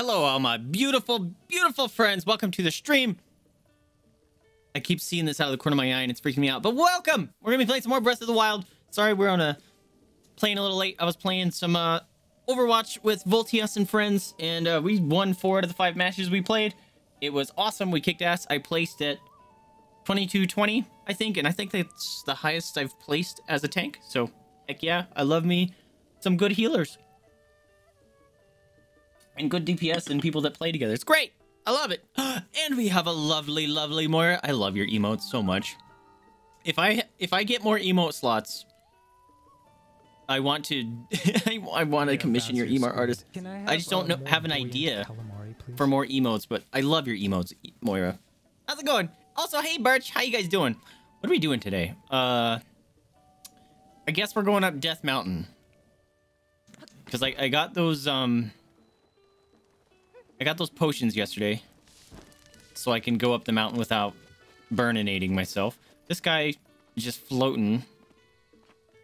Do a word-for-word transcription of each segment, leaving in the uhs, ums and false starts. Hello, all my beautiful, beautiful friends. Welcome to the stream. I keep seeing this out of the corner of my eye and it's freaking me out, but welcome. We're gonna be playing some more Breath of the Wild. Sorry, we're on a playing a little late. I was playing some uh, Overwatch with Voltius and friends, and uh, we won four out of the five matches we played. It was awesome. We kicked ass. I placed at twenty-two twenty, I think, and I think that's the highest I've placed as a tank. So, heck yeah, I love me some good healers and good D P S and people that play together. It's great. I love it. And we have a lovely, lovely Moira. I love your emotes so much. If I if I get more emote slots, I want to I, I want to commission your emote artist. I just don't know, have an idea for more emotes, but I love your emotes, Moira. How's it going? Also, hey Birch, how you guys doing? What are we doing today? Uh, I guess we're going up Death Mountain because I I got those um. I got those potions yesterday so I can go up the mountain without burninating myself. This guy is just floating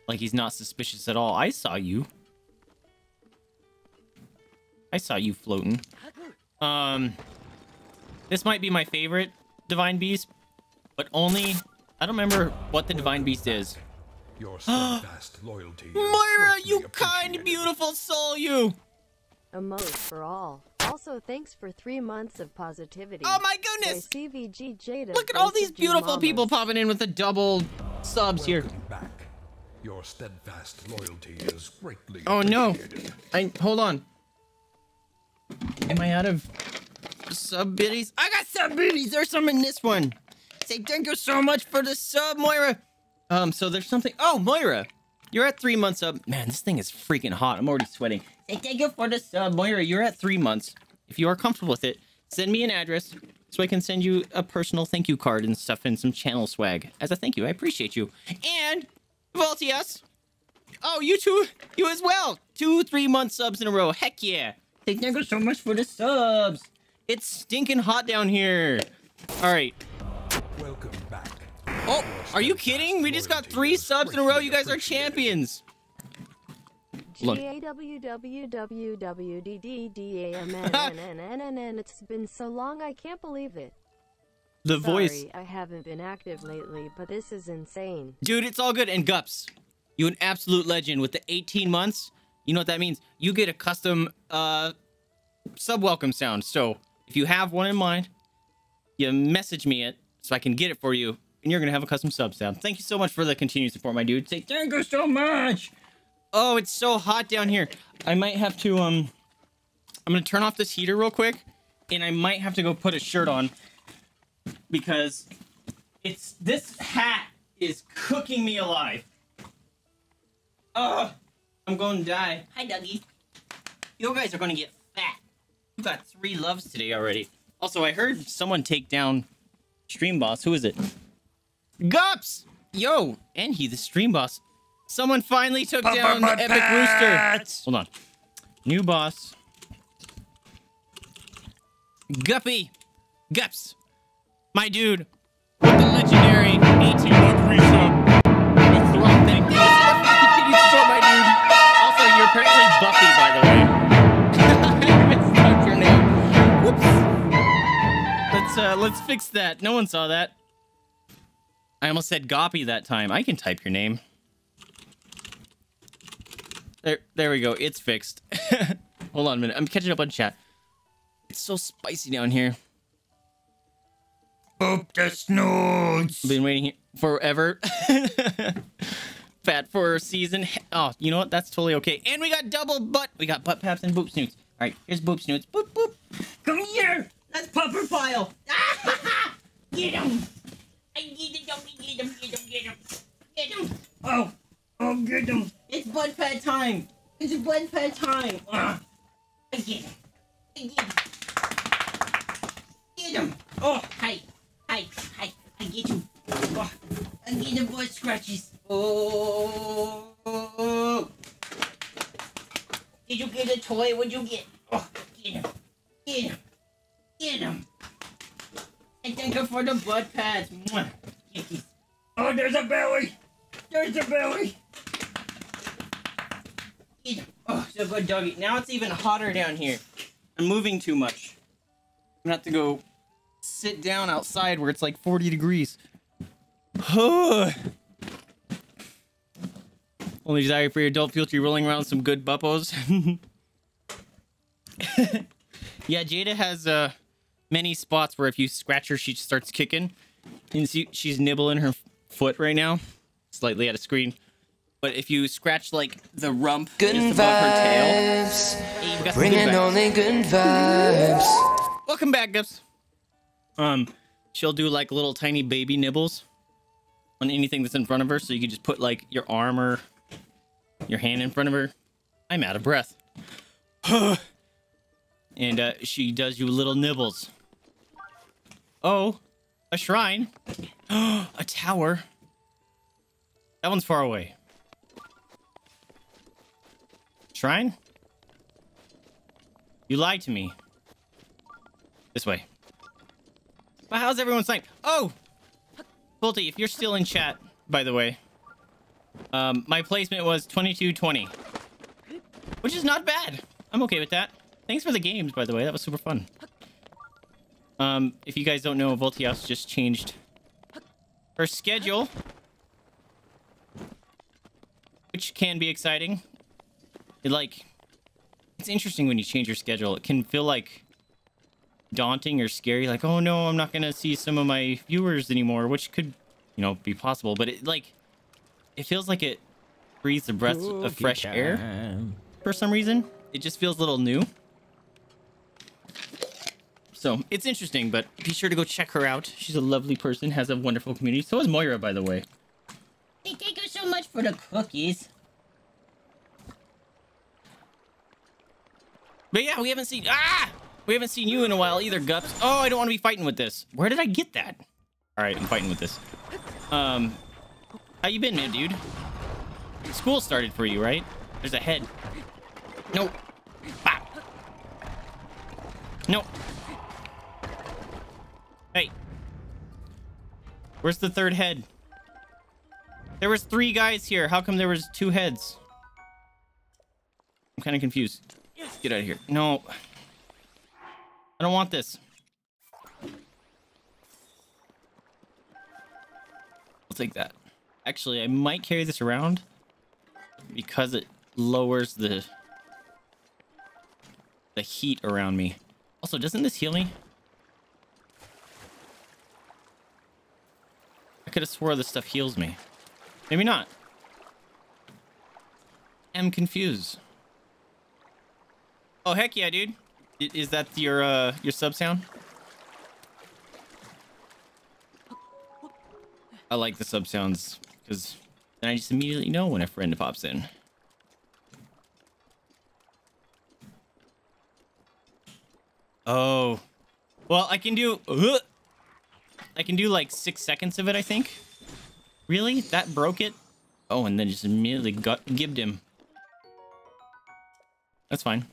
like he's not suspicious at all. I saw you. I saw you floating. Um, this might be my favorite Divine Beast, but only... I don't remember what the Divine Beast is. Your steadfast loyalty. Moira, you kind, beautiful soul, you! Emote for all. Also, thanks for three months of positivity. Oh my goodness! C V G Jada. Look at all these beautiful people popping in with the double subs here. Back. Your steadfast loyalty is greatly oh no! I hold on. Am I out of sub biddies? I got sub biddies. There's some in this one. Say thank you so much for the sub, Moira. Um, so there's something. Oh, Moira, you're at three months up. Man, this thing is freaking hot. I'm already sweating. Hey, thank you for this, uh, Moira. You're at three months. If you are comfortable with it, send me an address so I can send you a personal thank you card and stuff and some channel swag. As a thank you, I appreciate you. And, Voltius. Oh, you too. You as well. Two, three month subs in a row. Heck yeah. Hey, thank you so much for the subs. It's stinking hot down here. All right. Welcome back. Oh, are you kidding? We just got three subs in a row. You guys are champions. G A W W W D D D A M N N N N N N. It's been so long, I can't believe it. The voice. Sorry, I haven't been active lately, but this is insane. Dude, it's all good. And Gups, you an absolute legend with the eighteen months. You know what that means? You get a custom uh, sub welcome sound. So if you have one in mind, you message me it so I can get it for you. And you're going to have a custom sub sound. Thank you so much for the continued support, my dude. Say thank you so much. Oh, it's so hot down here. I might have to, um, I'm going to turn off this heater real quick, and I might have to go put a shirt on because it's, this hat is cooking me alive. Oh, I'm going to die. Hi, Dougie. You guys are going to get fat. You got three loves today already. Also, I heard someone take down Stream Boss. Who is it? Gups! Yo, and he, the Stream Boss. Someone finally took ba -ba -ba down the epic rooster. Hold on. New boss. Guppy. Gups. My dude. The legendary E two B three C sub. That's the wrong thing. Thank you so much for continued support, my dude. Also, you're apparently Buffy, by the way. I messed up your name. Whoops. Let's, uh, let's fix that. No one saw that. I almost said Goppy that time. I can type your name. There, there we go. It's fixed. Hold on a minute. I'm catching up on chat. It's so spicy down here. Boop the snooze. Been waiting here forever. Fat for a season. Oh, you know what? That's totally okay. And we got double butt. We got butt paps and boop snoots. All right, here's boop snoots. Boop, boop. Come here. That's puffer pile. Get him. I need him. Get him. Get him. Get him. Get him. Oh. Oh, get him. It's blood pad time. It's blood pad time. Ugh. I get him. I get him. Get him. Oh, hi. Hi. Hi. I get him. Oh, I get him blood scratches. Oh. Did you get a toy? What'd you get? Oh, get him. Get him. Get him. And thank you for the blood pads. Mwah. Oh, there's a belly. There's a belly. Oh, so good, doggy. Now it's even hotter down here. I'm moving too much. I'm gonna have to go sit down outside where it's like forty degrees. Only desire for your adult feel to be rolling around some good buppos. Yeah, Jada has uh, many spots where if you scratch her, she starts kicking. And see, she's nibbling her foot right now, slightly out of screen. But if you scratch like the rump good just above vibes. Her tail, hey, bringing only good vibes. Welcome back, Gups. Um, she'll do like little tiny baby nibbles on anything that's in front of her, so you can just put like your arm or your hand in front of her. I'm out of breath. And uh, she does you little nibbles. Oh, a shrine. A tower. That one's far away. Shrine? You lied to me. This way. But how's everyone saying? Oh! Volti, if you're still in chat, by the way. Um, my placement was twenty-two twenty. Which is not bad. I'm okay with that. Thanks for the games, by the way. That was super fun. Um, if you guys don't know, Voltius just changed her schedule, which can be exciting. It, like, it's interesting when you change your schedule. It can feel like daunting or scary. Like, oh no, I'm not gonna see some of my viewers anymore, which could, you know, be possible. But it, like, it feels like it breathes a breath Ooh, of fresh time. air for some reason. It just feels a little new. So it's interesting, but be sure to go check her out. She's a lovely person, has a wonderful community. So is Moira, by the way. Hey, thank you so much for the cookies. But yeah, we haven't seen ah, we haven't seen you in a while either, Gups. Oh, I don't want to be fighting with this. Where did I get that? All right, I'm fighting with this. Um, how you been, man, dude? School started for you, right? There's a head. No. Ah. No. Hey, where's the third head? There was three guys here. How come there was two heads? I'm kind of confused. Get out of here. No, I don't want this. I'll take that. Actually, I might carry this around because it lowers the the heat around me. Also, doesn't this heal me? I could have swore this stuff heals me. Maybe not. I'm confused. Oh, heck yeah, dude. Is that your uh, your sub sound? I like the sub sounds because then I just immediately know when a friend pops in. Oh, well, I can do uh, I can do like six seconds of it, I think. Really? That broke it? Oh, and then just immediately got gibbed him. That's fine.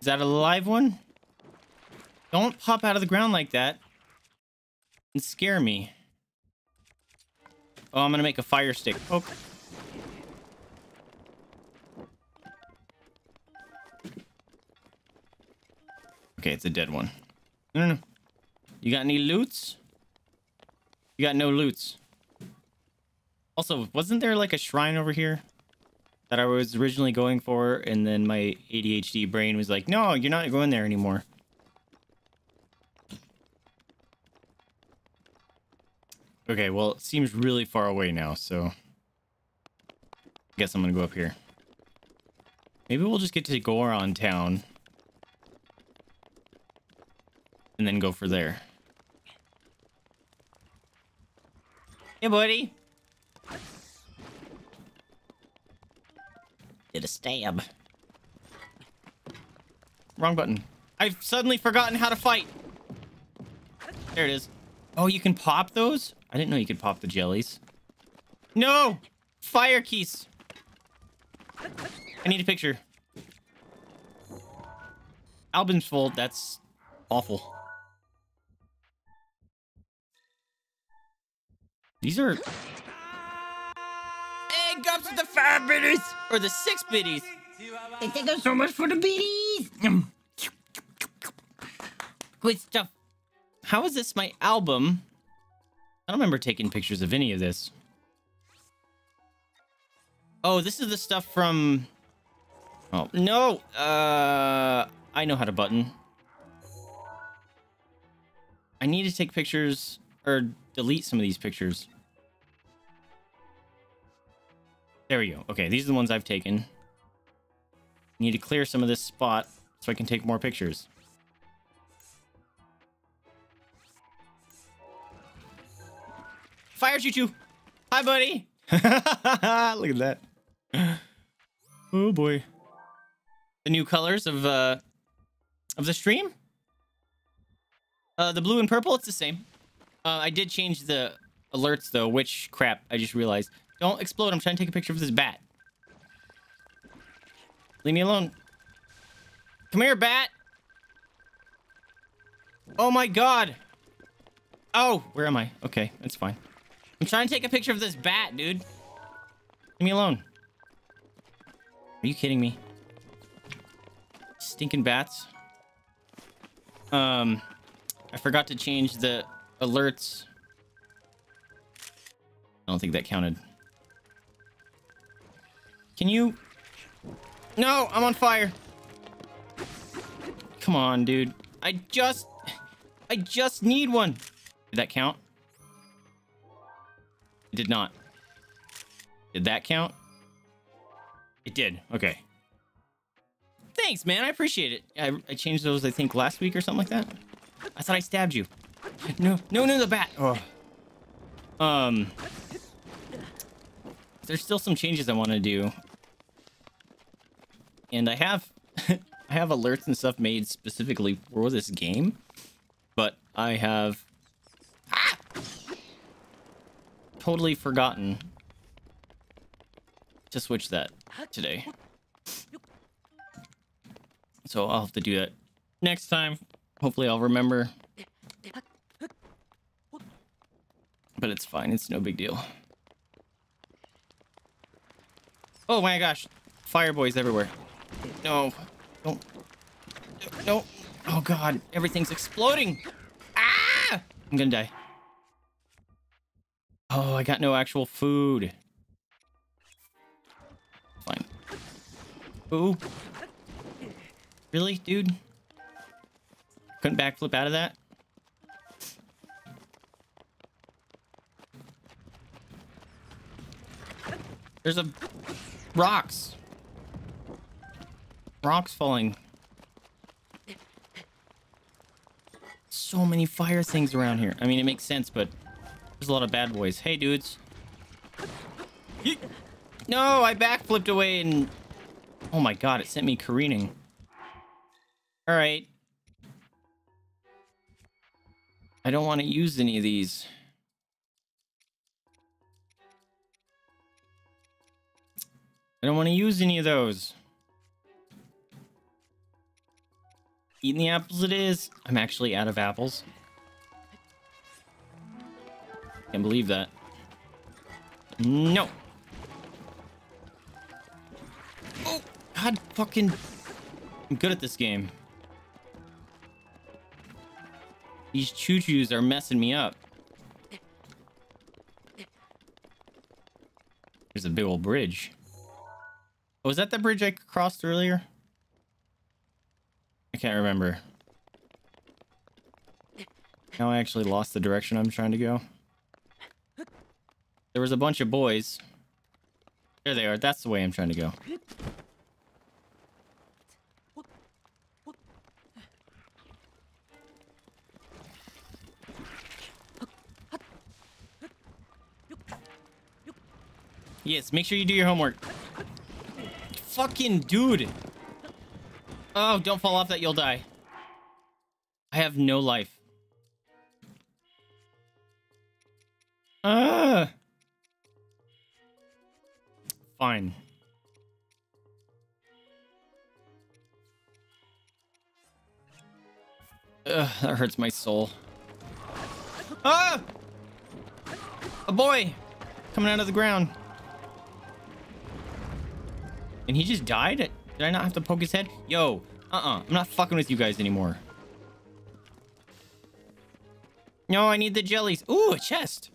Is that a live one? Don't pop out of the ground like that and scare me. Oh, I'm gonna make a fire stick. Okay. Okay, it's a dead one. No, no, no. You got any loots? You got no loots. Also, wasn't there like a shrine over here that I was originally going for, and then my A D H D brain was like, no, you're not going there anymore. Okay, well, it seems really far away now, so I guess I'm gonna go up here. Maybe we'll just get to Goron Town and then go for there. Hey, buddy. Did a stab. Wrong button. I've suddenly forgotten how to fight. There it is. Oh, you can pop those? I didn't know you could pop the jellies. No! Fire keys. I need a picture. Albin's full. That's awful. These are... playing Gups with the five biddies or the six biddies. They thank us so much for the biddies. Good stuff. How is this my album? I don't remember taking pictures of any of this. Oh, this is the stuff from... Oh, no! Uh, I know how to button. I need to take pictures or delete some of these pictures. There we go. Okay, these are the ones I've taken. Need to clear some of this spot so I can take more pictures. Fires you two! Hi, buddy! Look at that. Oh, boy. The new colors of uh, of the stream. Uh, the blue and purple, it's the same. Uh, I did change the alerts, though, which crap, I just realized. Don't explode. I'm trying to take a picture of this bat. Leave me alone. Come here, bat. Oh, my God. Oh, where am I? Okay, that's fine. I'm trying to take a picture of this bat, dude. Leave me alone. Are you kidding me? Stinking bats. Um, I forgot to change the alerts. I don't think that counted. Can you? No, I'm on fire. Come on, dude. I just, I just need one. Did that count? It did not. Did that count? It did. Okay. Thanks, man. I appreciate it. I, I changed those, I think, last week or something like that. I thought I stabbed you. No, no, no, the bat. Oh. Um, there's still some changes I want to do. And I have, I have alerts and stuff made specifically for this game, but I have ah! totally forgotten to switch that today. So I'll have to do that next time. Hopefully I'll remember. But it's fine. It's no big deal. Oh my gosh. Fire boys everywhere. No. Don't. No. Oh God. Everything's exploding. Ah! I'm gonna die. Oh, I got no actual food. Fine. Ooh. Really, dude? Couldn't backflip out of that? There's a... Rocks! Rocks falling. So many fire things around here. I mean, it makes sense, but... There's a lot of bad boys. Hey, dudes. Yeet. No, I backflipped away and... Oh my God, it sent me careening. All right. I don't want to use any of these. I don't want to use any of those. Eating the apples it is. I'm actually out of apples. Can't believe that. No. Oh, God fucking... I'm good at this game. These choo-choos are messing me up. There's a big old bridge. Oh, was that the bridge I crossed earlier? I can't remember. Now I actually lost the direction I'm trying to go. There was a bunch of boys. There they are. That's the way I'm trying to go. Yes, make sure you do your homework. Fucking dude. Oh, don't fall off that, you'll die. I have no life. Ah. Fine. Ugh, that hurts my soul. Ah! A boy! Coming out of the ground. And he just died? Did I not have to poke his head? Yo, uh-uh. I'm not fucking with you guys anymore. No, I need the jellies. Ooh, a chest.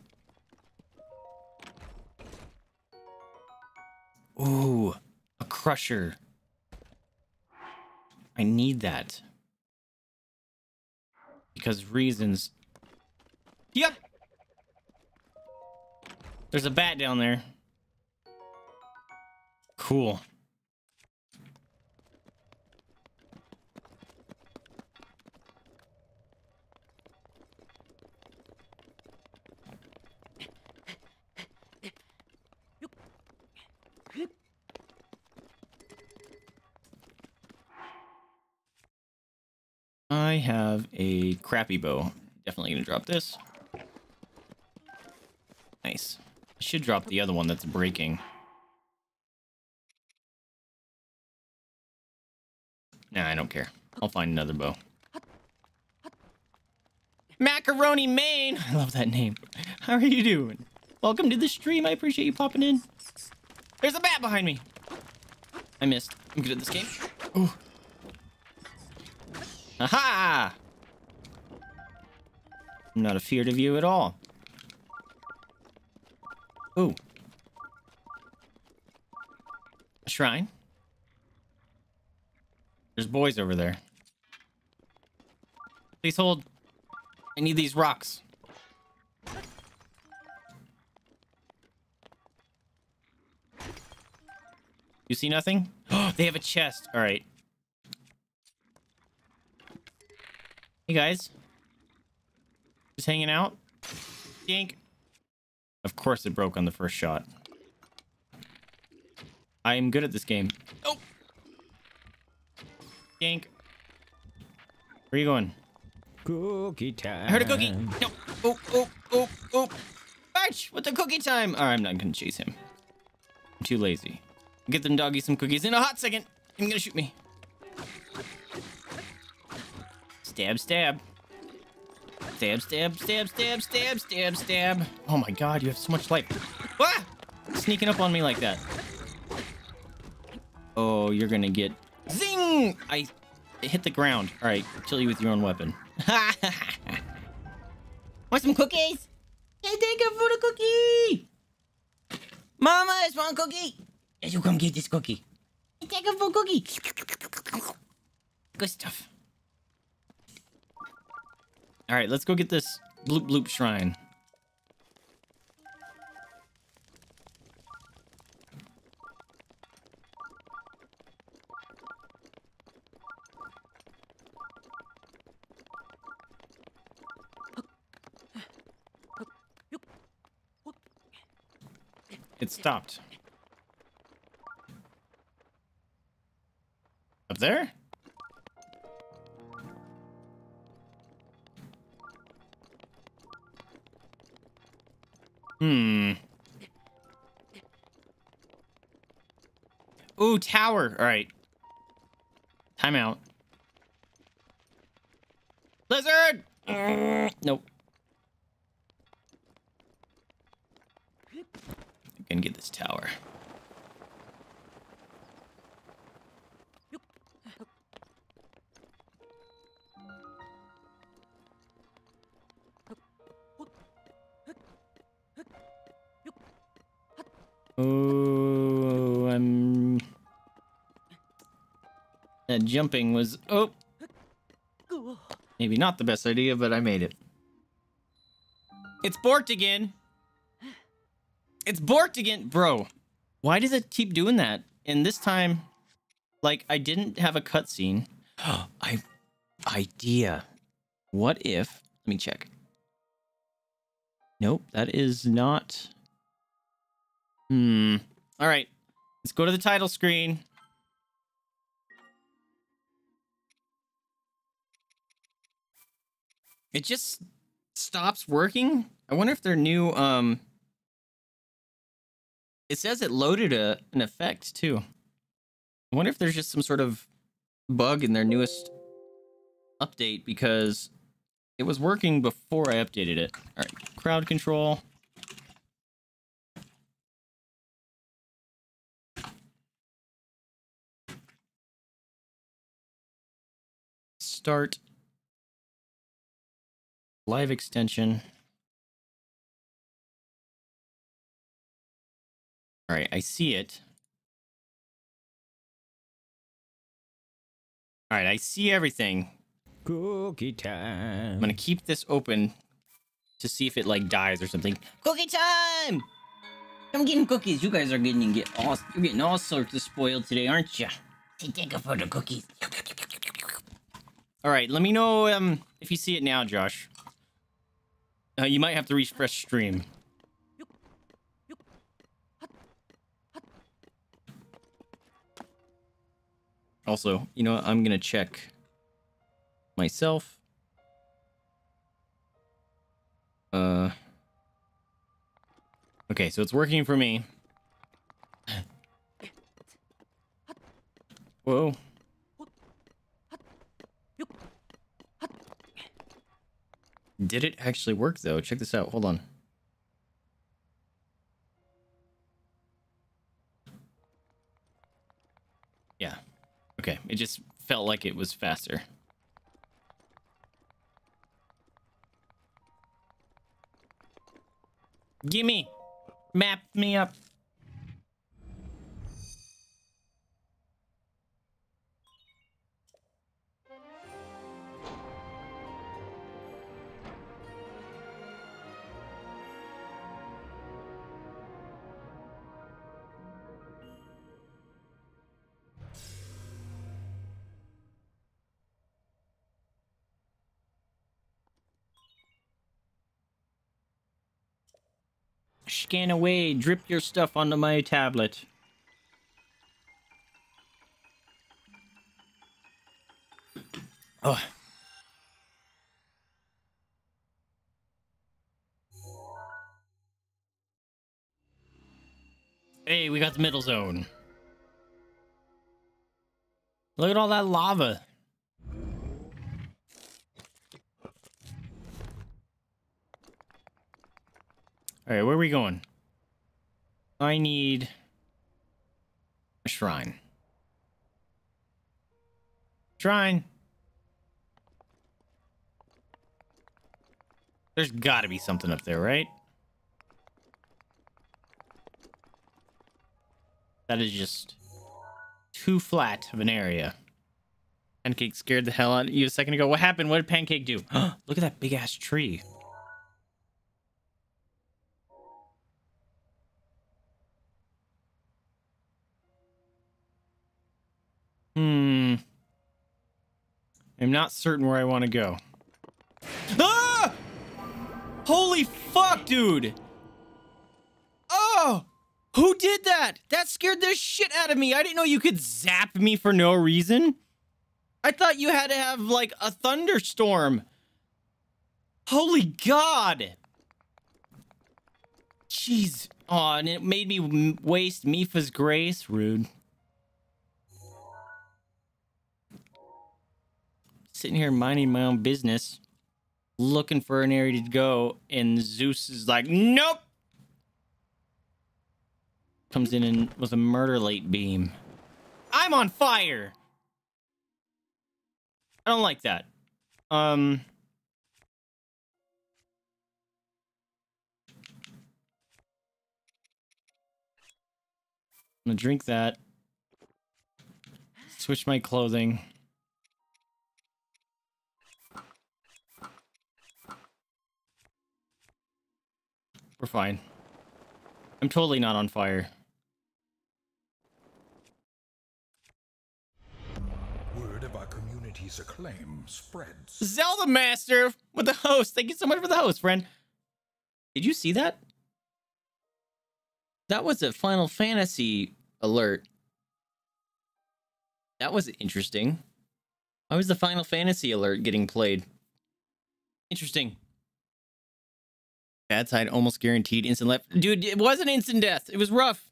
Ooh, a crusher. I need that. Because reasons. Yep. There's a bat down there. Cool. I have a crappy bow. Definitely gonna drop this. Nice. I should drop the other one that's breaking. Nah, I don't care. I'll find another bow. Macaroni Maine! I love that name. How are you doing? Welcome to the stream. I appreciate you popping in. There's a bat behind me! I missed. I'm good at this game. Ooh. Aha! I'm not afeard of you at all. Ooh. A shrine. There's boys over there. Please hold. I need these rocks. You see nothing? Oh, they have a chest. All right. Hey guys, just hanging out. Yank. Of course it broke on the first shot. I am good at this game. Oh. Yank. Where are you going? Cookie time. I heard a cookie. No. Oh, oh, oh, oh. Arch, what's the cookie time? All right, I'm not gonna chase him. I'm too lazy. I'll get them doggies some cookies in a hot second. He's gonna shoot me. Stab, stab. Stab, stab, stab, stab, stab, stab, stab. Oh my god, you have so much life. Ah! Sneaking up on me like that. Oh, you're gonna get... Zing! I hit the ground. Alright, kill you with your own weapon. Want some cookies? Hey, thank you for the cookie! Mama, I just want a cookie! Hey, you come get this cookie. Hey, thank you for a cookie! Good stuff. All right, let's go get this bloop bloop shrine. It stopped. Up there? Hmm. Ooh, tower. All right. Time out. Lizard! Nope. I'm gonna get this tower. Oh, I'm... That jumping was... Oh! Maybe not the best idea, but I made it. It's borked again! It's borked again! Bro, why does it keep doing that? And this time, like, I didn't have a cutscene. I... Idea. What if... Let me check. Nope, that is not... Hmm. All right. Let's go to the title screen. It just stops working. I wonder if their new, um, it says it loaded a, an effect too. I wonder if there's just some sort of bug in their newest update because it was working before I updated it. All right. Crowd control. start live extension. All right, I see it. All right, I see everything. Cookie time. I'm gonna keep this open to see if it like dies or something. Cookie time! I'm getting cookies. You guys are getting get all you're getting all sorts of spoiled today, aren't you? Take a photo, cookies. All right, let me know um if you see it now, Josh. Uh, you might have to refresh stream. Also, you know what? I'm gonna check myself. Uh. Okay, so it's working for me. Whoa. Did it actually work though? Check this out. Hold on. Yeah. Okay. It just felt like it was faster. Gimme! Map me up. Scan away, drip your stuff onto my tablet. Oh. Hey, we got the middle zone. Look at all that lava. All right, where are we going? I need a shrine. Shrine. There's got to be something up there, right? That is just too flat of an area. Pancake scared the hell out of you a second ago. What happened? What did Pancake do? Look at that big ass tree. Hmm. I'm not certain where I want to go. Ah! Holy fuck, dude! Oh! Who did that? That scared the shit out of me. I didn't know you could zap me for no reason. I thought you had to have, like, a thunderstorm. Holy God! Jeez. Oh, and it made me waste Mipha's grace. Rude. Sitting here minding my own business, looking for an area to go, and Zeus is like, nope! Comes in and with a murder light beam. I'm on fire! I don't like that. Um... I'm gonna drink that. Switch my clothing. We're fine. I'm totally not on fire. Word of our community's acclaim spreads. Zelda Master with the host. Thank you so much for the host, friend. Did you see that? That was a Final Fantasy alert. That was interesting. Why was the Final Fantasy alert getting played? Interesting. Bad side almost guaranteed instant left. Dude, it wasn't instant death. It was rough.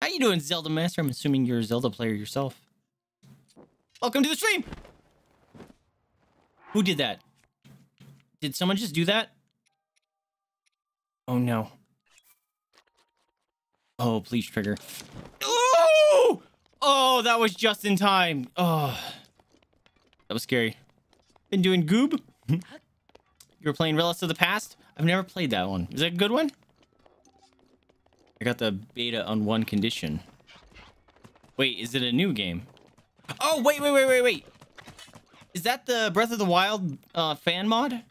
How you doing, Zelda Master? I'm assuming you're a Zelda player yourself. Welcome to the stream! Who did that? Did someone just do that? Oh, no. Oh, please trigger. Ooh! Oh, that was just in time. Oh, that was scary. Been doing Goob. You were playing Relics of the Past? I've never played that one. Is that a good one? I got the beta on one condition. Wait, is it a new game? Oh, wait, wait, wait, wait, wait. Is that the Breath of the Wild uh, fan mod?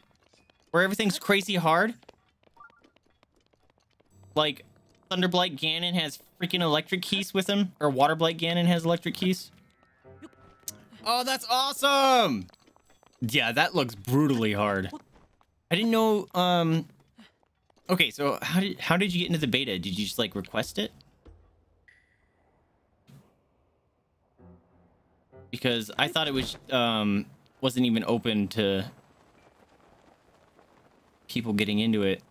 Where everything's crazy hard? Like, Thunderblight Ganon has freaking electric keys with him? Or Waterblight Ganon has electric keys? Oh, that's awesome! Yeah, that looks brutally hard. I didn't know, um... Okay, so how did, how did you get into the beta? Did you just, like, request it? Because I thought it was, um... wasn't even open to... people getting into it.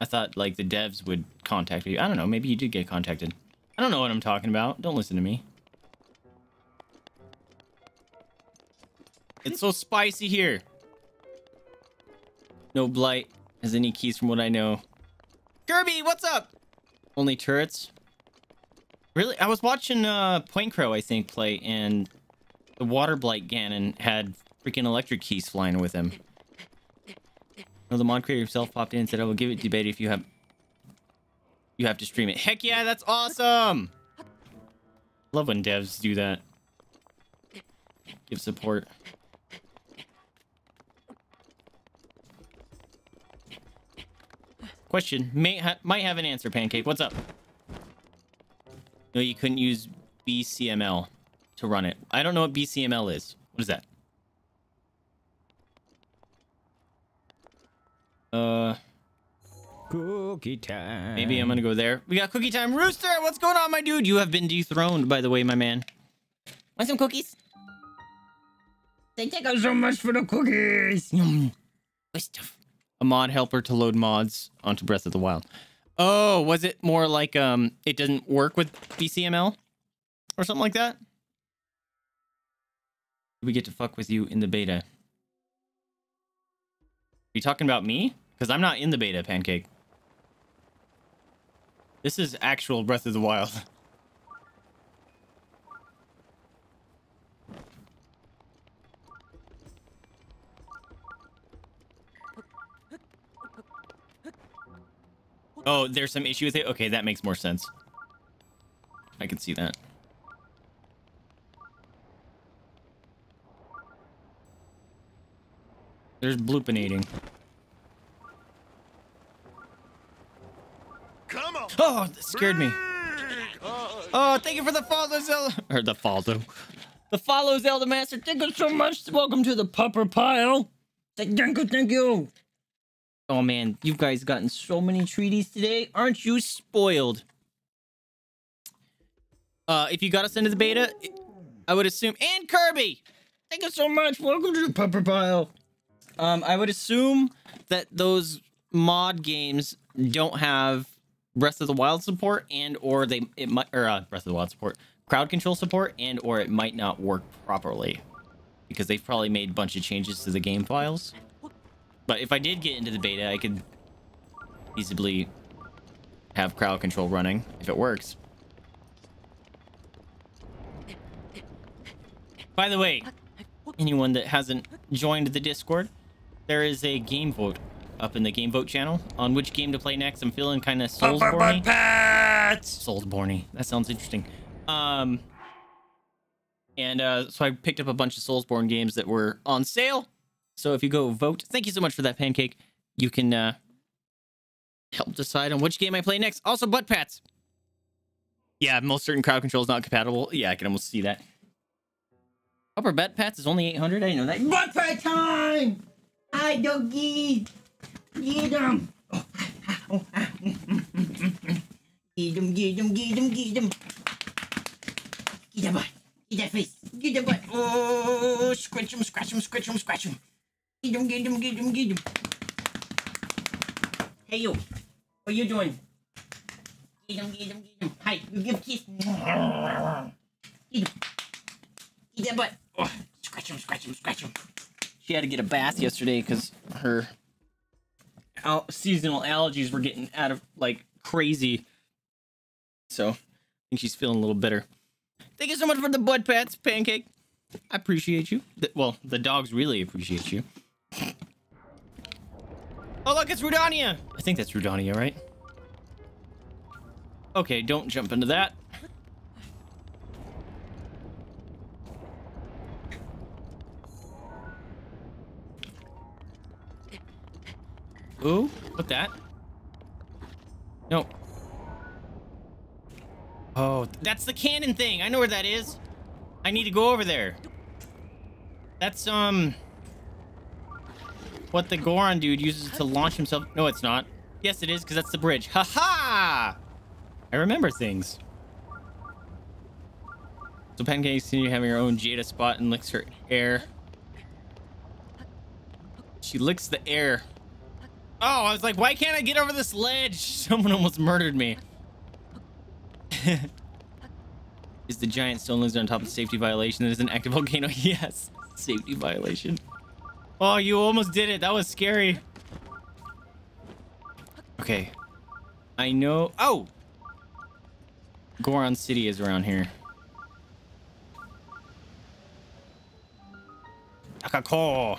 I thought, like, the devs would contact you. I don't know, maybe you did get contacted. I don't know what I'm talking about. Don't listen to me. It's so spicy here. No blight has any keys from what I know. Kirby, what's up? Only turrets. Really? I was watching uh, Point Crow, I think, play, and the Water Blight Ganon had freaking electric keys flying with him. No, the mod creator himself popped in and said, I will give it to beta if you have... You have to stream it. Heck yeah, that's awesome! Love when devs do that. Give support. Question. May ha might have an answer, Pancake. What's up? No, you couldn't use B C M L to run it. I don't know what B C M L is. What is that? Uh, cookie time. Maybe I'm gonna go there. We got cookie time. Rooster, what's going on, my dude? You have been dethroned, by the way, my man. Want some cookies? They take out so much for the cookies. Yum. Good stuff. A mod helper to load mods onto Breath of the Wild. Oh, was it more like um, it doesn't work with B C M L or something like that? We get to fuck with you in the beta. Are you talking about me? Because I'm not in the beta, Pancake. This is actual Breath of the Wild. Oh, there's some issue with it? Okay, that makes more sense. I can see that. There's bloopinating. Come on. Oh, that scared me. Oh, thank you for the follow, Zelda. Or the follow. The follow, Zelda Master. Thank you so much. Welcome to the pupper pile. Thank you, thank you. Oh, man. You guys gotten so many treaties today. Aren't you spoiled? Uh, if you got us into the beta, I would assume. And Kirby. Thank you so much. Welcome to the pupper pile. Um, I would assume that those mod games don't have Breath of the Wild support, and or they it might or uh, Breath of the Wild support, crowd control support, and or it might not work properly because they've probably made a bunch of changes to the game files. But if I did get into the beta, I could feasibly have crowd control running if it works. By the way, anyone that hasn't joined the Discord, there is a game vote up in the game vote channel on which game to play next. I'm feeling kind of Soulsborne-y. Soulsborne-y. That sounds interesting. Um, and uh, so I picked up a bunch of Soulsborne games that were on sale. So if you go vote, thank you so much for that, Pancake. You can uh, help decide on which game I play next. Also, butt pats. Yeah, most certain crowd control is not compatible. Yeah, I can almost see that. Upper bet pats is only eight hundred. I didn't know that. Butt pat time! I don't get. Get them. Get them, get them, get them, get them. Get that butt. Get that face. Get that butt. Oh, scratch them, scratch them, scratch them, scratch them. Get them, get them, get them, get them. Hey, you. What are you doing? Get them, get them, get them. Hi, you give kiss. Get them. Get that butt. Oh, scratch him, scratch him, scratch him. She had to get a bath yesterday because her al seasonal allergies were getting out of, like, crazy. So, I think she's feeling a little better. Thank you so much for the butt pats, Pancake. I appreciate you. The, well, the dogs really appreciate you. Oh, look, it's Rudania. I think that's Rudania, right? Okay, don't jump into that. Ooh, what that? No. Oh, that's the cannon thing. I know where that is. I need to go over there. That's, um... what the Goron dude uses to launch himself. No, it's not. Yes, it is, because that's the bridge. Ha-ha! I remember things. So Pancake continues having her own Jada spot and licks her air. She licks the air. Oh, I was like, why can't I get over this ledge? Someone almost murdered me. Is the giant stone lizard on top of the safety violation that is an active volcano? Yes, safety violation. Oh, you almost did it. That was scary. Okay. I know. Oh! Goron City is around here. Akako!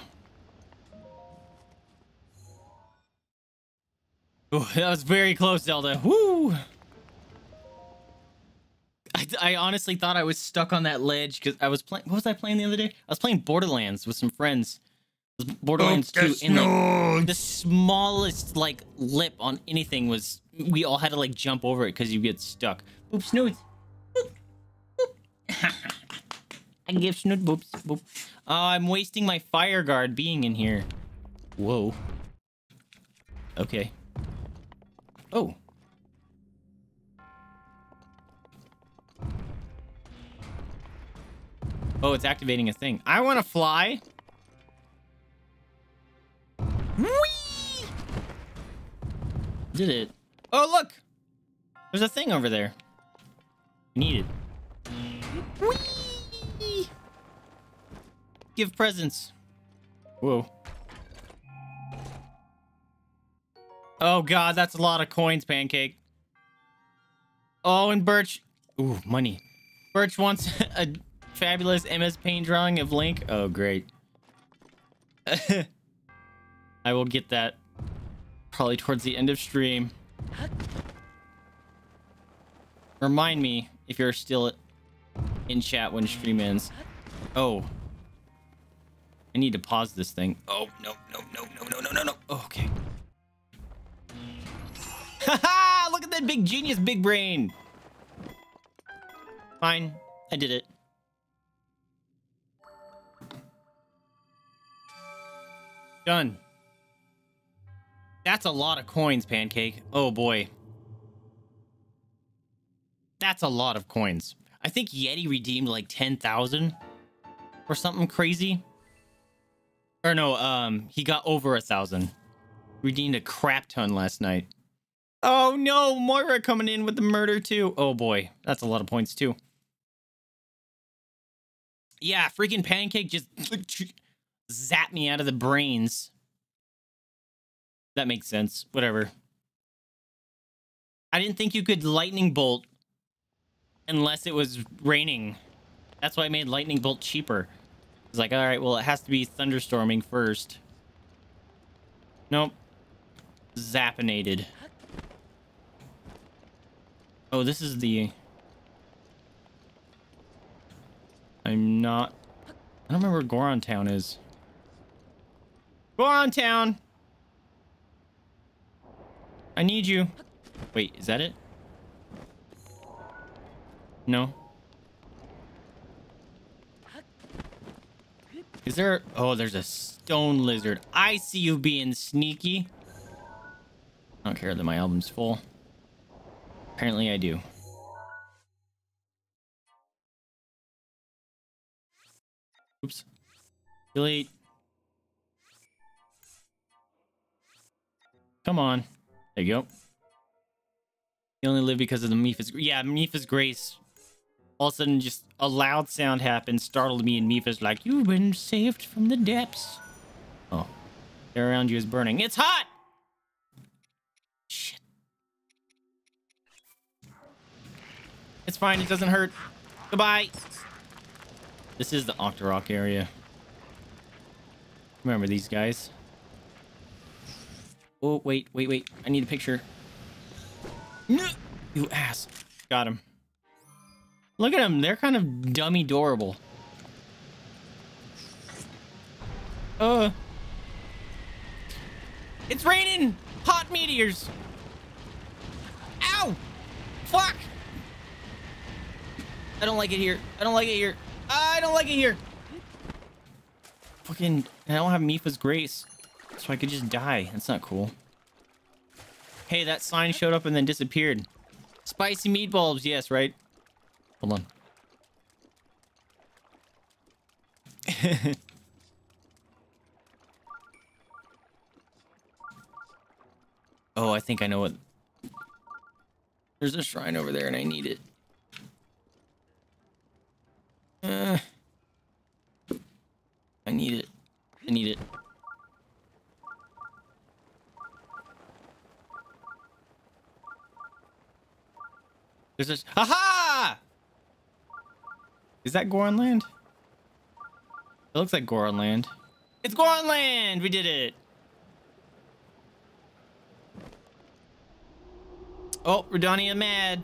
Oh, that was very close, Zelda. Woo! I, I honestly thought I was stuck on that ledge because I was playing. What was I playing the other day? I was playing Borderlands with some friends. Borderlands two, and like the smallest like lip on anything was, we all had to like jump over it because you get stuck. Boop snoot. Boop. I give snoot boops. Boop. Oh, I'm wasting my fire guard being in here. Whoa. Okay. Oh. Oh, it's activating a thing. I want to fly. Whee! Did it. Oh, look! There's a thing over there. Needed. Whee! Give presents. Whoa. Oh, God, that's a lot of coins, Pancake. Oh, and Birch. Ooh, money. Birch wants a fabulous M S Paint drawing of Link. Oh, great. I will get that probably towards the end of stream. Remind me if you're still in chat when stream ends. Oh. I need to pause this thing. Oh, no, no, no, no, no, no, no, no. Oh, okay. Haha! Look at that big genius, big brain. Fine. I did it. Done. That's a lot of coins, Pancake. Oh, boy. That's a lot of coins. I think Yeti redeemed like ten thousand or something crazy. Or no, um, he got over a thousand. Redeemed a crap ton last night. Oh, no. Moira coming in with the murder, too. Oh, boy. That's a lot of points, too. Yeah, freaking Pancake just zapped me out of the brains. That makes sense. Whatever. I didn't think you could lightning bolt unless it was raining. That's why I made lightning bolt cheaper. It's like, all right, well, it has to be thunderstorming first. Nope. Zappinated. Oh, this is the... I'm not... I don't remember where Goron Town is. Goron Town! I need you. Wait, is that it? No. Is there... Oh, there's a stone lizard. I see you being sneaky. I don't care that my album's full. Apparently I do. Oops. Delete. Come on. There you go. You only live because of the Mipha's... Yeah, Mipha's grace. All of a sudden, just a loud sound happened, startled me, and Mipha's like, "You've been saved from the depths." Oh. Air around you is burning. It's hot! Shit. It's fine. It doesn't hurt. Goodbye. This is the Octorok area. Remember these guys. Oh, wait, wait, wait. I need a picture. You ass. Got him. Look at them. They're kind of dummy-dorable. Uh. It's raining! Hot meteors! Ow! Fuck! I don't like it here. I don't like it here. I don't like it here! Fucking... I don't have Mipha's grace. So I could just die. That's not cool. Hey, that sign showed up and then disappeared. Spicy meatballs, yes, right? Hold on. Oh, I think I know what... There's a shrine over there and I need it. Uh, I need it. I need it. There's this. Aha! Is that Goron Land? It looks like Goron Land. It's Goron Land! We did it! Oh, Rudania mad.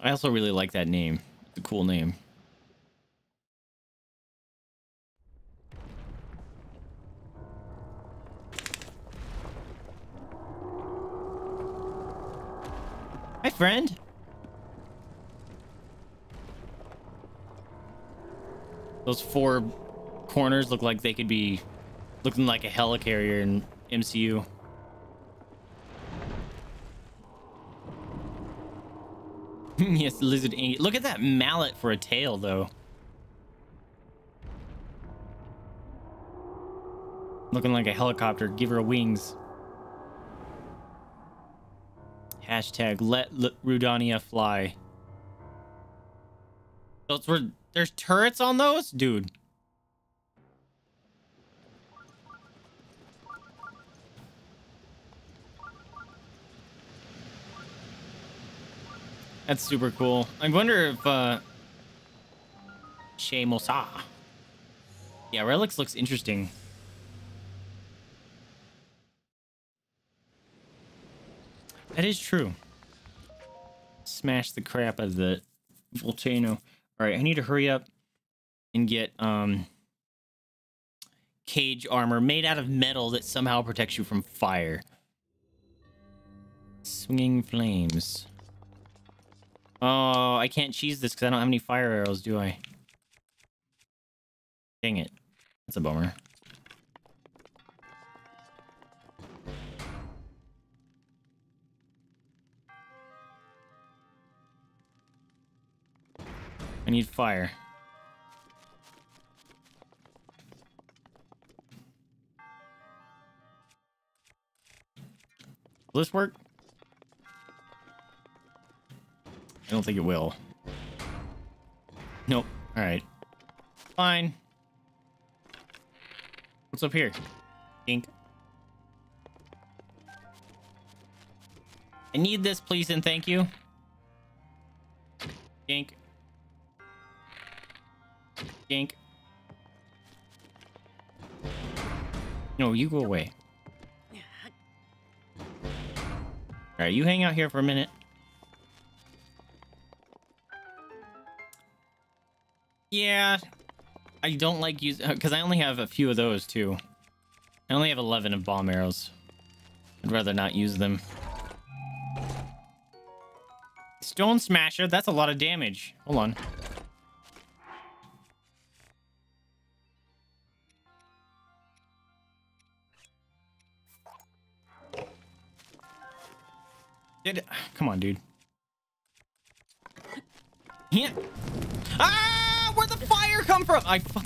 I also really like that name. It's a cool name. Hi, friend. Those four corners look like they could be looking like a helicarrier in M C U. Yes, lizard ink. Look at that mallet for a tail, though. Looking like a helicopter. Give her wings. Hashtag let L Rudania fly. Those were, there's turrets on those? Dude. That's super cool. I wonder if, uh... Shemosa. Yeah, relics looks interesting. That is true. Smash the crap out of the volcano. Alright, I need to hurry up and get, um... cage armor made out of metal that somehow protects you from fire. Swinging flames. Oh, I can't cheese this because I don't have any fire arrows, do I? Dang it. That's a bummer. I need fire. Will this work? I don't think it will. Nope. All right. Fine. What's up here? Ink. I need this, please, and thank you. Ink. Ink. No, you go away. All right, you hang out here for a minute. Yeah, I don't like using... Because I only have a few of those, too. I only have eleven of bomb arrows. I'd rather not use them. Stone Smasher, that's a lot of damage. Hold on. Did... Come on, dude. Yeah. Ah! Where'd the fire come from? I fu-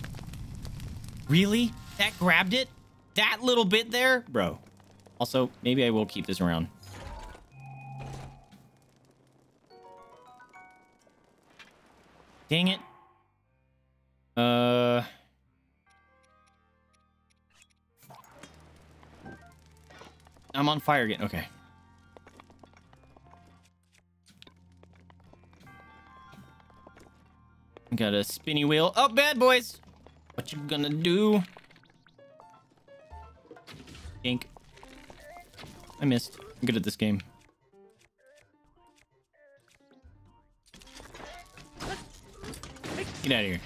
Really? That grabbed it? That little bit there? Bro. Also, maybe I will keep this around. Dang it. Uh... I'm on fire again. Okay. got a spinny wheel. Oh, bad boys! What you gonna do? Yank. I missed. I'm good at this game. Get out of here.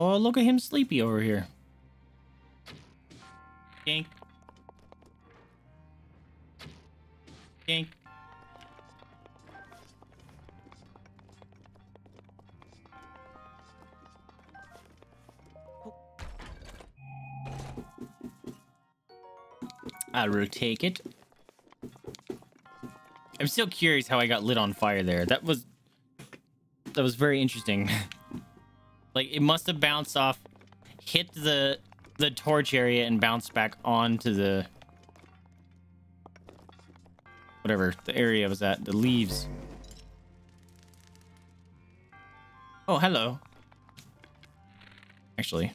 Oh, look at him sleepy over here. Yank. Yank. I will take it. I'm still curious how I got lit on fire there. That was... That was very interesting. Like, it must have bounced off, hit the the torch area, and bounced back onto the... Whatever, the area was at. The leaves. Oh, hello. Actually.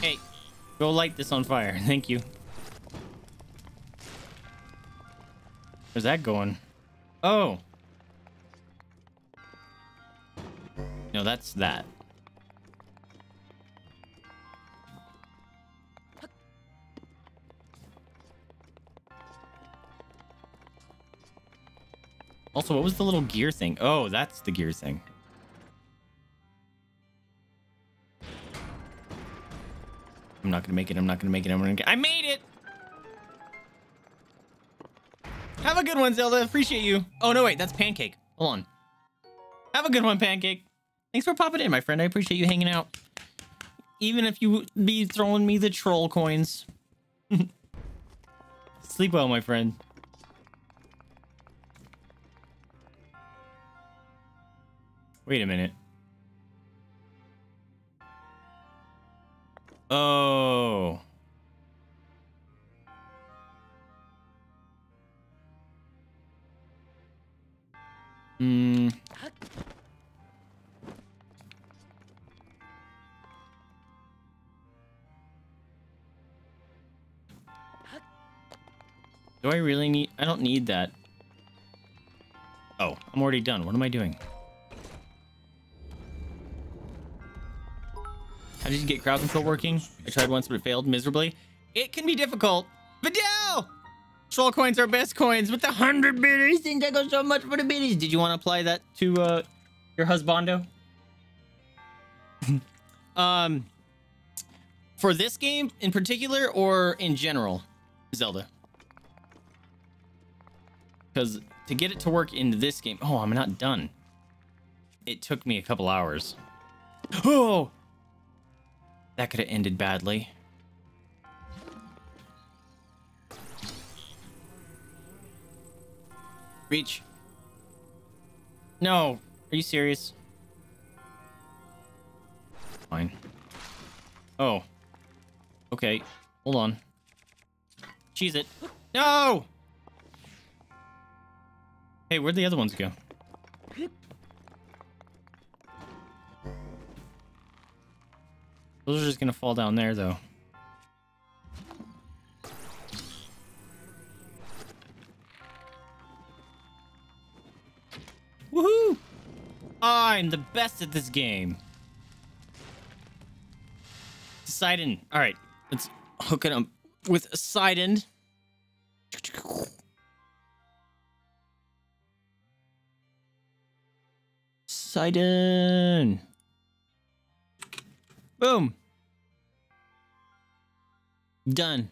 Hey, go light this on fire. Thank you. Where's that going? Oh! No, that's that. Also, what was the little gear thing? Oh, that's the gear thing. I'm not gonna make it. I'm not gonna make it. I'm gonna get... I made it! Have a good one, Zelda. Appreciate you. Oh, no, wait. That's Pancake. Hold on. Have a good one, Pancake. Thanks for popping in, my friend. I appreciate you hanging out. Even if you be throwing me the troll coins. Sleep well, my friend. Wait a minute. Oh. Hmm. Do I really need... I don't need that. Oh, I'm already done. What am I doing? How did you get crowd control working? I tried once, but it failed miserably. It can be difficult. Vidal! Troll coins are best coins with the hundred biddies. Think I go so much for the biddies. Did you want to apply that to uh, your husbando? um, For this game in particular or in general, Zelda? Because to get it to work in this game... Oh, I'm not done. It took me a couple hours. Oh! That could have ended badly. Reach. No. Are you serious? Fine. Oh. Okay. Hold on. Cheese it. No! Hey, where'd the other ones go? Those are just gonna fall down there, though. Woohoo! I'm the best at this game. Sidon. Alright, let's hook it up with Sidon. Sidon. Boom. Done.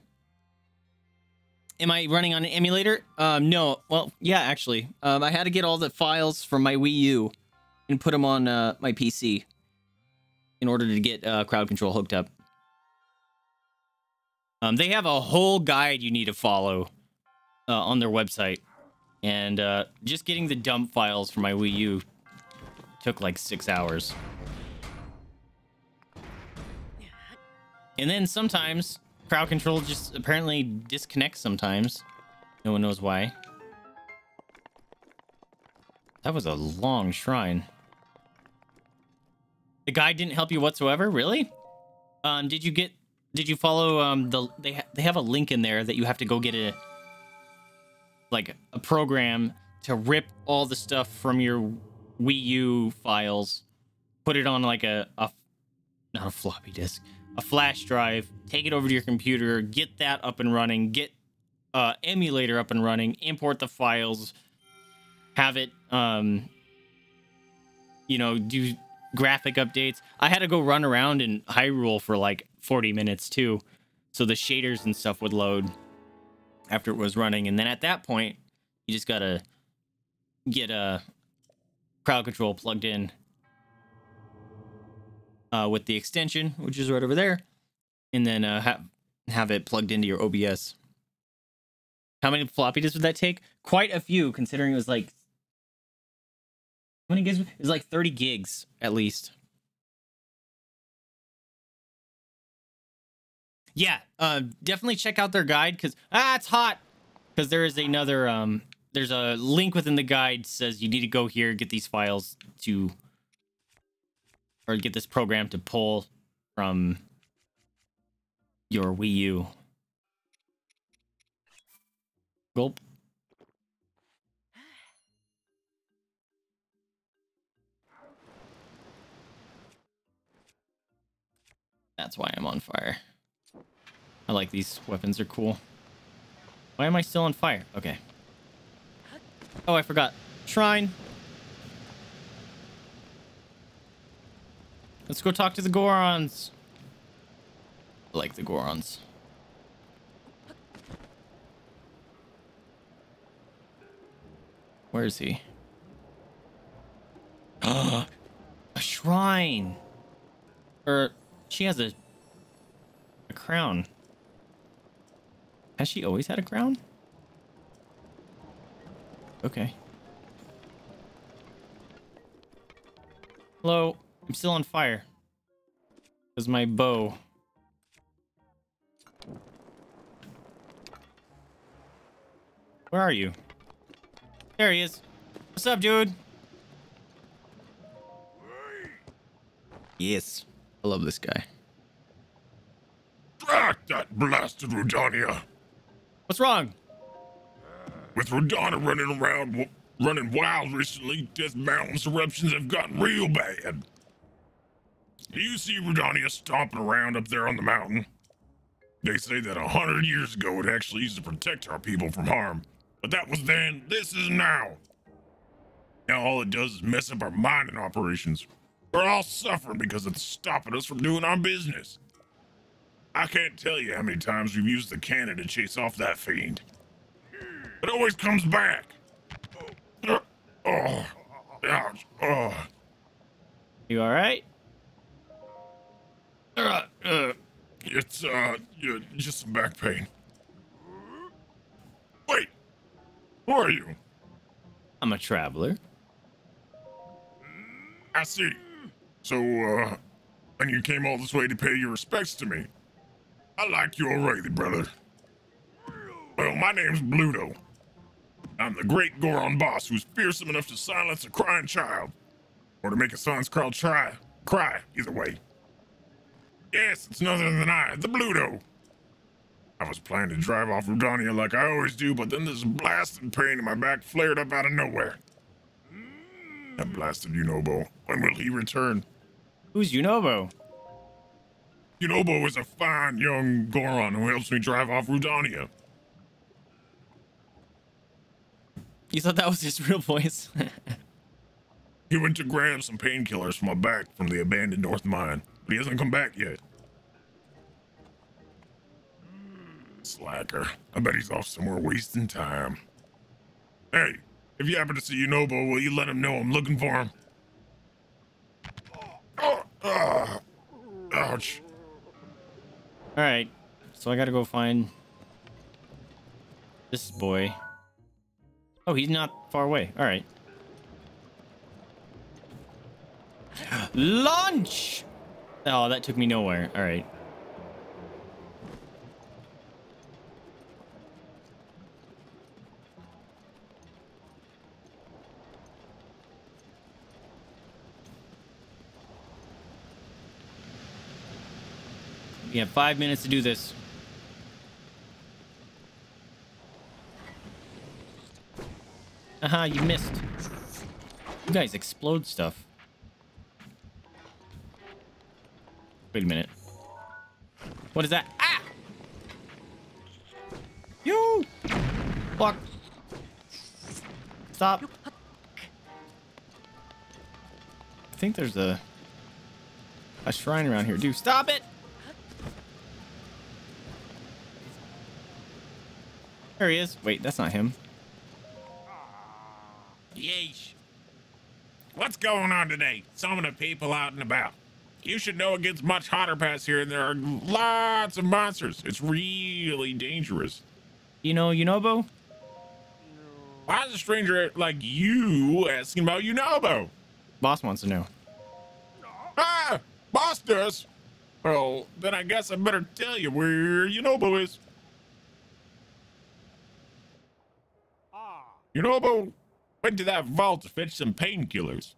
Am I running on an emulator? Um, no. Well, yeah, actually. Um, I had to get all the files from my Wii U and put them on uh, my P C in order to get uh, crowd control hooked up. Um, they have a whole guide you need to follow uh, on their website. And uh, just getting the dump files from my Wii U took like six hours. And then sometimes crowd control just apparently disconnects sometimes. No one knows why. That was a long shrine. The guide didn't help you whatsoever? Really? Um, did you get Did you follow um the they ha they have a link in there that you have to go get a like a program to rip all the stuff from your Wii U files, put it on like a, a not a floppy disk, a flash drive, take it over to your computer, get that up and running, get uh emulator up and running, import the files, have it um you know, do graphic updates. I had to go run around in Hyrule for like forty minutes too, so the shaders and stuff would load after it was running, and then at that point you just gotta get a crowd control plugged in uh with the extension, which is right over there, and then uh have have it plugged into your O B S. How many floppy disks would that take? Quite a few, considering it was like how many gigs? It was like thirty gigs at least. Yeah, uh, definitely check out their guide, because ah, it's hot. Because there is another um, there's a link within the guide that says you need to go here, get these files to, or get this program to pull from your Wii U. Gulp. That's why I'm on fire. I like these weapons, are cool. Why am I still on fire? Okay. Oh, I forgot. Shrine. Let's go talk to the Gorons. I like the Gorons. Where is he? A shrine. Or... she has a, a crown. Has she always had a crown? Okay. Hello. I'm still on fire. Because my bow. Where are you? There he is. What's up, dude? Yes. I love this guy. Ah, that blasted Rudania. What's wrong? With Rudania running around, running wild recently, Death Mountain's eruptions have gotten real bad. Do you see Rudania stomping around up there on the mountain? They say that a hundred years ago it actually used to protect our people from harm. But that was then, this is now. Now all it does is mess up our mining operations. We're all suffering because it's stopping us from doing our business. I can't tell you how many times we've used the cannon to chase off that fiend. It always comes back. Oh, ouch. Oh. You all right? Uh, uh, it's uh, just some back pain. Wait, who are you? I'm a traveler. I see. So, uh, and you came all this way to pay your respects to me. I like you already, brother. Well, my name's Bludo. I'm the great Goron boss who's fearsome enough to silence a crying child. Or to make a son's cry, try, cry, either way. Yes, it's none other than I, the Bludo. I was planning to drive off Rudania like I always do, but then this blasted pain in my back flared up out of nowhere. That blasted Yunobo. When will he return? Who's Yunobo? Yunobo is a fine young Goron who helps me drive off Rudania. You thought that was his real voice? He went to grab some painkillers for my back from the abandoned North Mine, but he hasn't come back yet. Slacker. I bet he's off somewhere wasting time. Hey, if you happen to see Yunobo, will you let him know I'm looking for him? Oh, oh, ouch. All right, so I gotta go find this boy. Oh, he's not far away. All right. Launch! Oh, that took me nowhere. All right. You have five minutes to do this. Haha, you missed. You guys explode stuff. Wait a minute. What is that? Ah! You! Fuck. Stop. I think there's a... a shrine around here. Dude, stop it! There he is. Wait, that's not him. Yeesh. What's going on today? So many people out and about. You should know it gets much hotter past here, and there are lots of monsters. It's really dangerous. You know Yunobo? Why is a stranger like you asking about Yunobo? Boss wants to know. Ah! Boss does? Well, then I guess I better tell you where Yunobo is. Yunobo went to that vault to fetch some painkillers.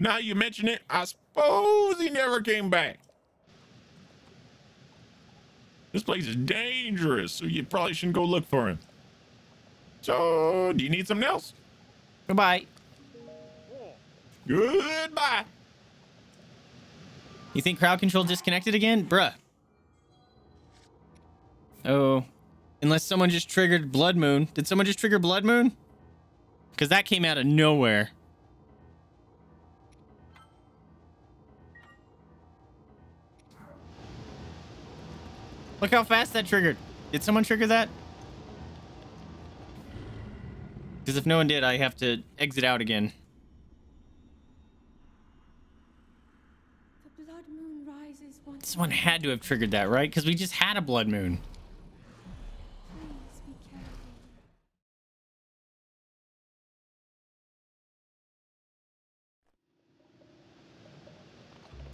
Now you mention it, I suppose he never came back. This place is dangerous, so you probably shouldn't go look for him. So, do you need something else? Goodbye. Goodbye. You think crowd control disconnected again? Bruh. Oh. Unless someone just triggered Blood Moon. Did someone just trigger Blood Moon? Because that came out of nowhere. Look how fast that triggered. Did someone trigger that? Because if no one did, I have to exit out again. The blood moon rises once. This one had to have triggered that, right? Because we just had a blood moon. Please be careful.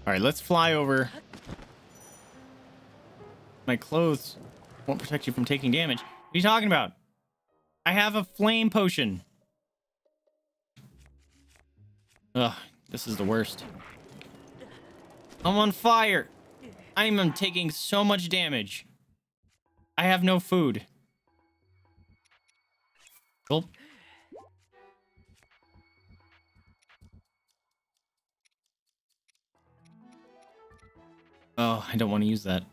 All right, let's fly over. My clothes won't protect you from taking damage. What are you talking about? I have a flame potion. Ugh, this is the worst. I'm on fire. I am taking so much damage. I have no food. Gulp. Oh, I don't want to use that.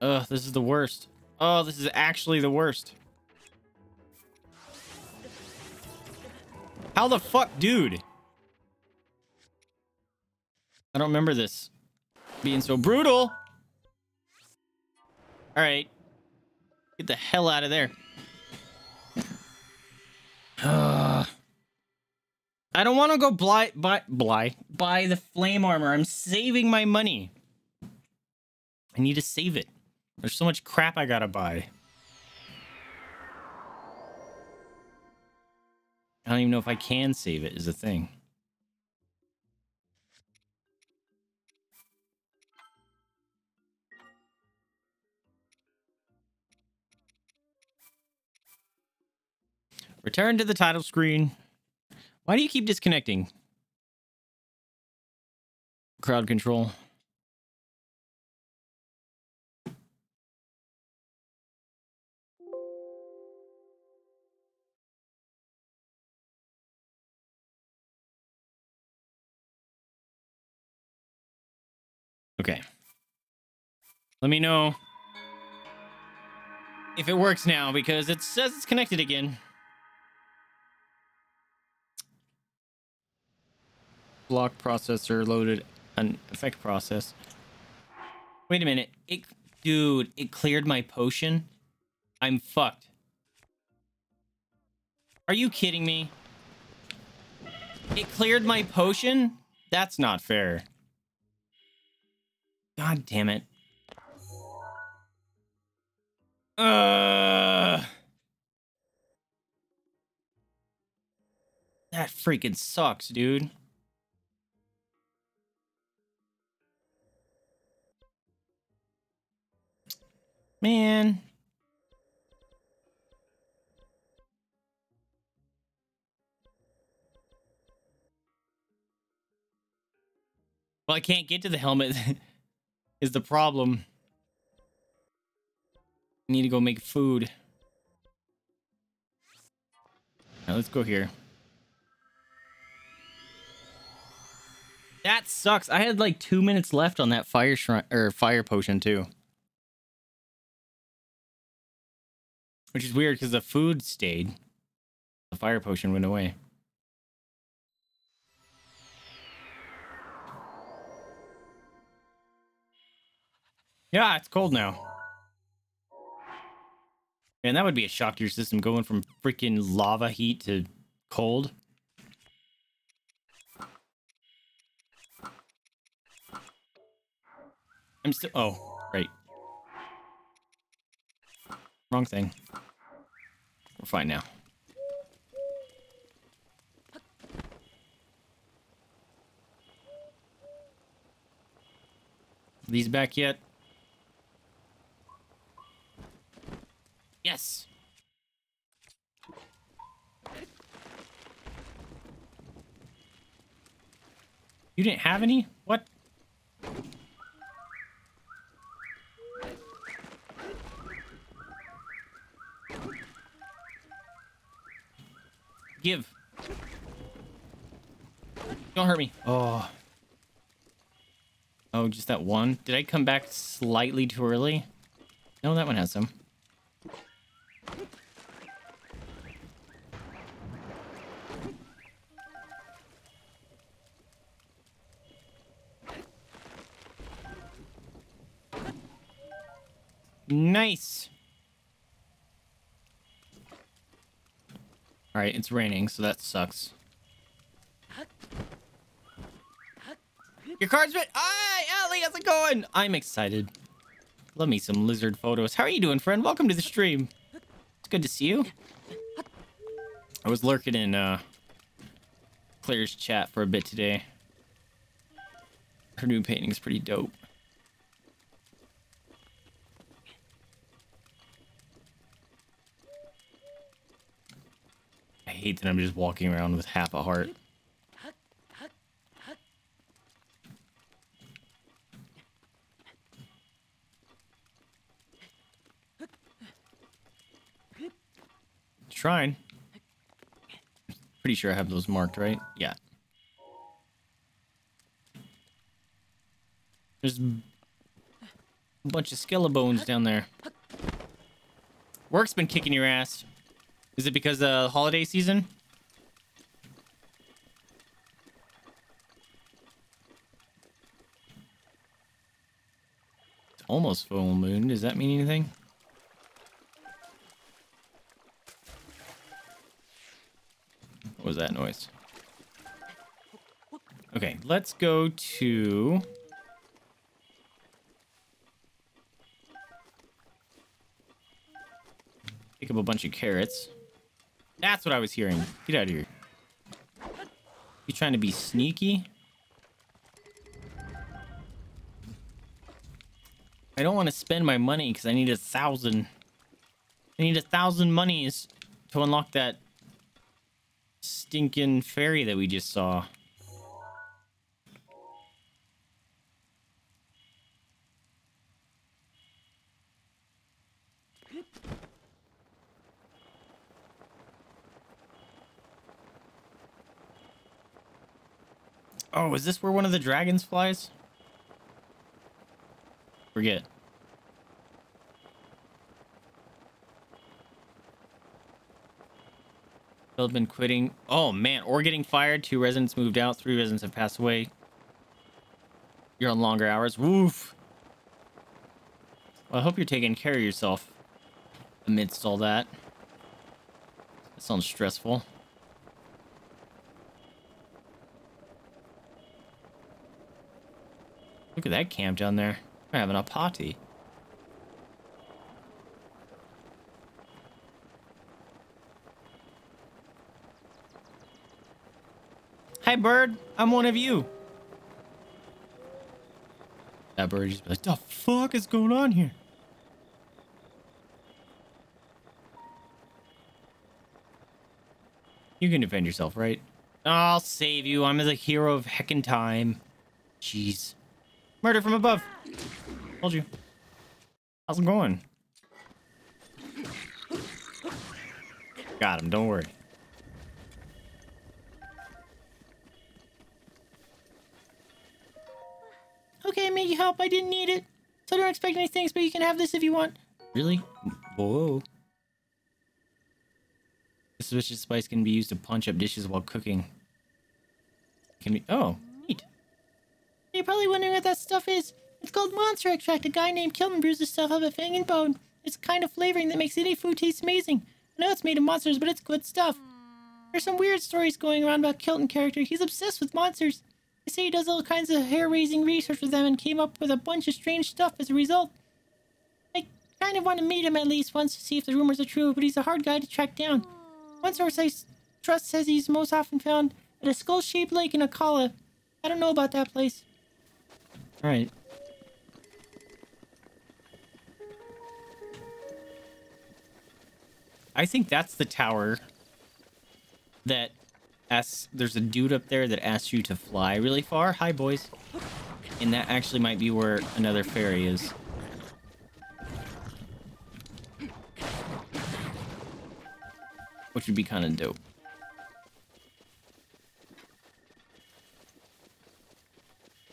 Ugh, this is the worst. Oh, this is actually the worst. How the fuck, dude? I don't remember this being so brutal. All right. Get the hell out of there. Uh, I don't want to go buy, buy, buy, buy the flame armor. I'm saving my money. I need to save it. There's so much crap I gotta buy. I don't even know if I can save it, is the thing. Return to the title screen. Why do you keep disconnecting? Crowd control. Okay. Let me know if it works now, because it says it's connected again. Block processor loaded an effect process. Wait a minute. It, dude, it cleared my potion. I'm fucked. Are you kidding me? It cleared my potion? That's not fair. God damn it. Uh, that freaking sucks, dude. Man. Well, I can't get to the helmet is the problem. I need to go make food. Now let's go here. That sucks. I had like two minutes left on that fire shrine or fire potion too. Which is weird because the food stayed. The fire potion went away. Yeah, it's cold now. Man, that would be a shock to your system, going from freaking lava heat to cold. I'm still... Oh, right. Wrong thing. We're fine now. These back yet? Yes. You didn't have any? What? Give. Don't hurt me. Oh. Oh, just that one. Did I come back slightly too early? No, that one has some. Nice. All right, it's raining, so that sucks. Your card's been... Hi, Allie, how's it going? I'm excited. Love me some lizard photos. How are you doing, friend? Welcome to the stream. It's good to see you. I was lurking in uh, Claire's chat for a bit today. Her new painting is pretty dope. I hate that I'm just walking around with half a heart. Shrine. Pretty sure I have those marked, right? Yeah. There's a bunch of skeleton down there. Work's been kicking your ass. Is it because of uh, the holiday season? It's almost full moon. Does that mean anything? What was that noise? Okay, let's go to... pick up a bunch of carrots. That's what I was hearing. Get out of here. You trying to be sneaky? I don't want to spend my money because I need a thousand. I need a thousand monies to unlock that stinking fairy that we just saw. Oh, is this where one of the dragons flies? Forget. I've been quitting. Oh, man. Or getting fired. Two residents moved out. Three residents have passed away. You're on longer hours. Woof. Well, I hope you're taking care of yourself amidst all that. That sounds stressful. Look at that camp down there. They're having a party. Hi, bird. I'm one of you. That bird just be like, the fuck is going on here? You can defend yourself, right? I'll save you. I'm the hero of heckin' time. Jeez. Murder from above. Told you. How's it going? Got him. Don't worry. Okay, I made you help. I didn't need it. So don't expect any things, but you can have this if you want. Really? Whoa. This delicious spice can be used to punch up dishes while cooking. Can be. Oh, neat. You're probably wondering what that stuff is. It's called monster extract. A guy named Kilton brews this stuff up at Fang and Bone. It's a kind of flavoring that makes any food taste amazing. I know it's made of monsters, but it's good stuff. There's some weird stories going around about Kilton character. He's obsessed with monsters. They say he does all kinds of hair-raising research with them and came up with a bunch of strange stuff as a result. I kind of want to meet him at least once to see if the rumors are true, but he's a hard guy to track down. One source I trust says he's most often found at a skull-shaped lake in Akala. I don't know about that place. Alright. I think that's the tower that asks, there's a dude up there that asks you to fly really far. Hi, boys. And that actually might be where another fairy is. Which would be kind of dope.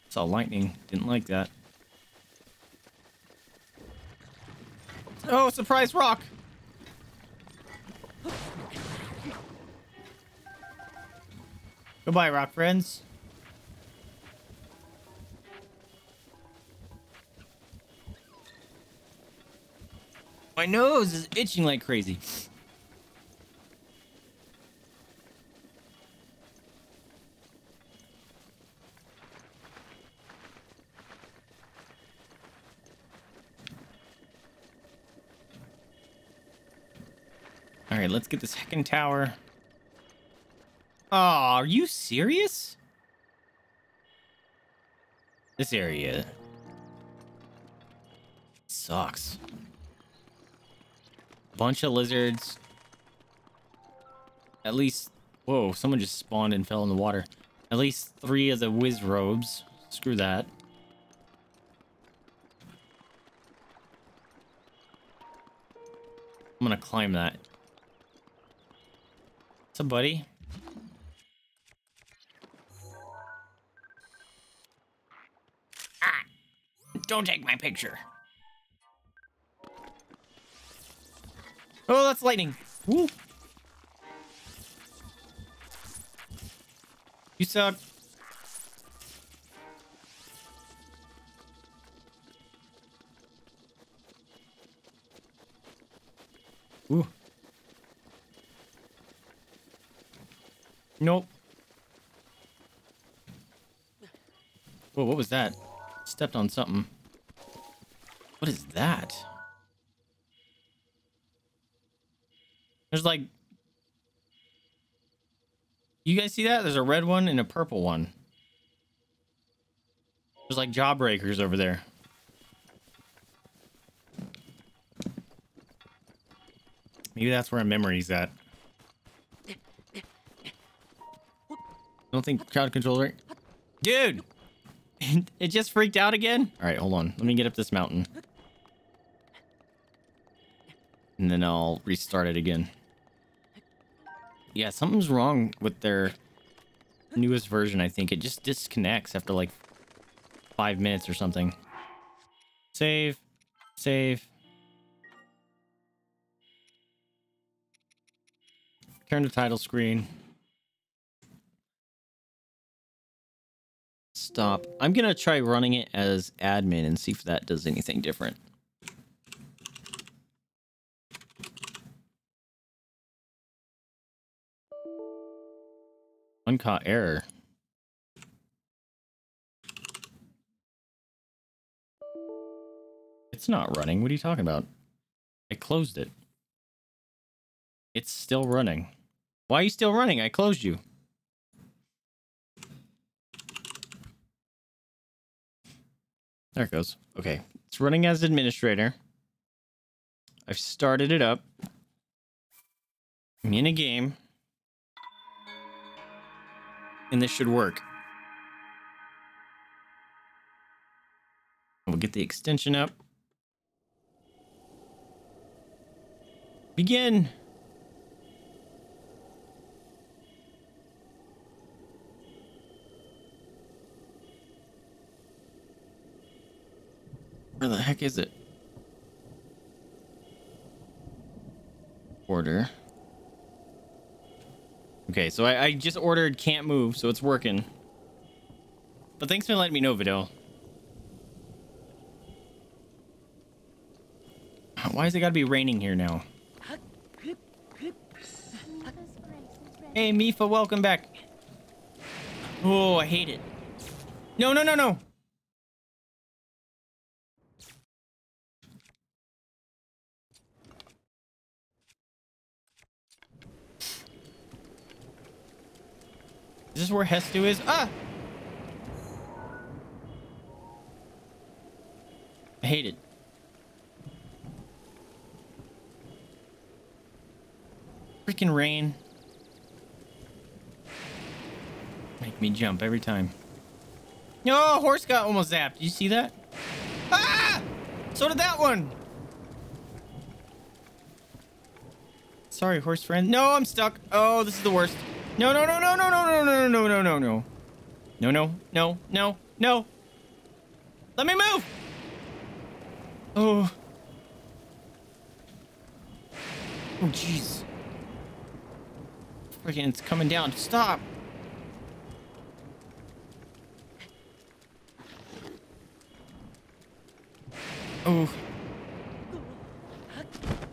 Saw lightning. Didn't like that. Oh, surprise rock! Goodbye, rock friends. My nose is itching like crazy. All right, let's get the second tower. Oh, are you serious? This area sucks. Bunch of lizards. At least, whoa, someone just spawned and fell in the water. At least three of the whiz robes. Screw that. I'm gonna climb that. What's up, buddy? Don't take my picture. Oh, that's lightning. Woo. You suck. Ooh. Nope. Whoa, what was that? Stepped on something. What is that? There's like... You guys see that? There's a red one and a purple one. There's like jawbreakers over there. Maybe that's where my memory's at. I don't think crowd control right. Dude! It just freaked out again? Alright, hold on. Let me get up this mountain. And then I'll restart it again. Yeah, something's wrong with their newest version, I think. It just disconnects after like five minutes or something. Save. Save. Turn to title screen. Stop. I'm gonna try running it as admin and see if that does anything different. Uncaught error. It's not running. What are you talking about? I closed it. It's still running. Why are you still running? I closed you. There it goes. Okay. It's running as administrator. I've started it up. I'm in a game. And this should work. get the extension up. Begin. Where the heck is it? Order. Okay, so I, I just ordered Can't Move, so it's working. But thanks for letting me know, Vidal. Why has it got to be raining here now? Hey, Mipha, welcome back. Oh, I hate it. No, no, no, no. Is this where Hestu is? Ah! I hate it. Freaking rain. Make me jump every time. No, oh, horse got almost zapped. Did you see that? Ah! So did that one. Sorry, horse friend. No, I'm stuck. Oh, this is the worst. No, no, no, no, no, no, no, no, no, no, no, no. No, no, no, no, no. Let me move. Oh. Oh, jeez. Freaking, it's coming down. Stop. Oh.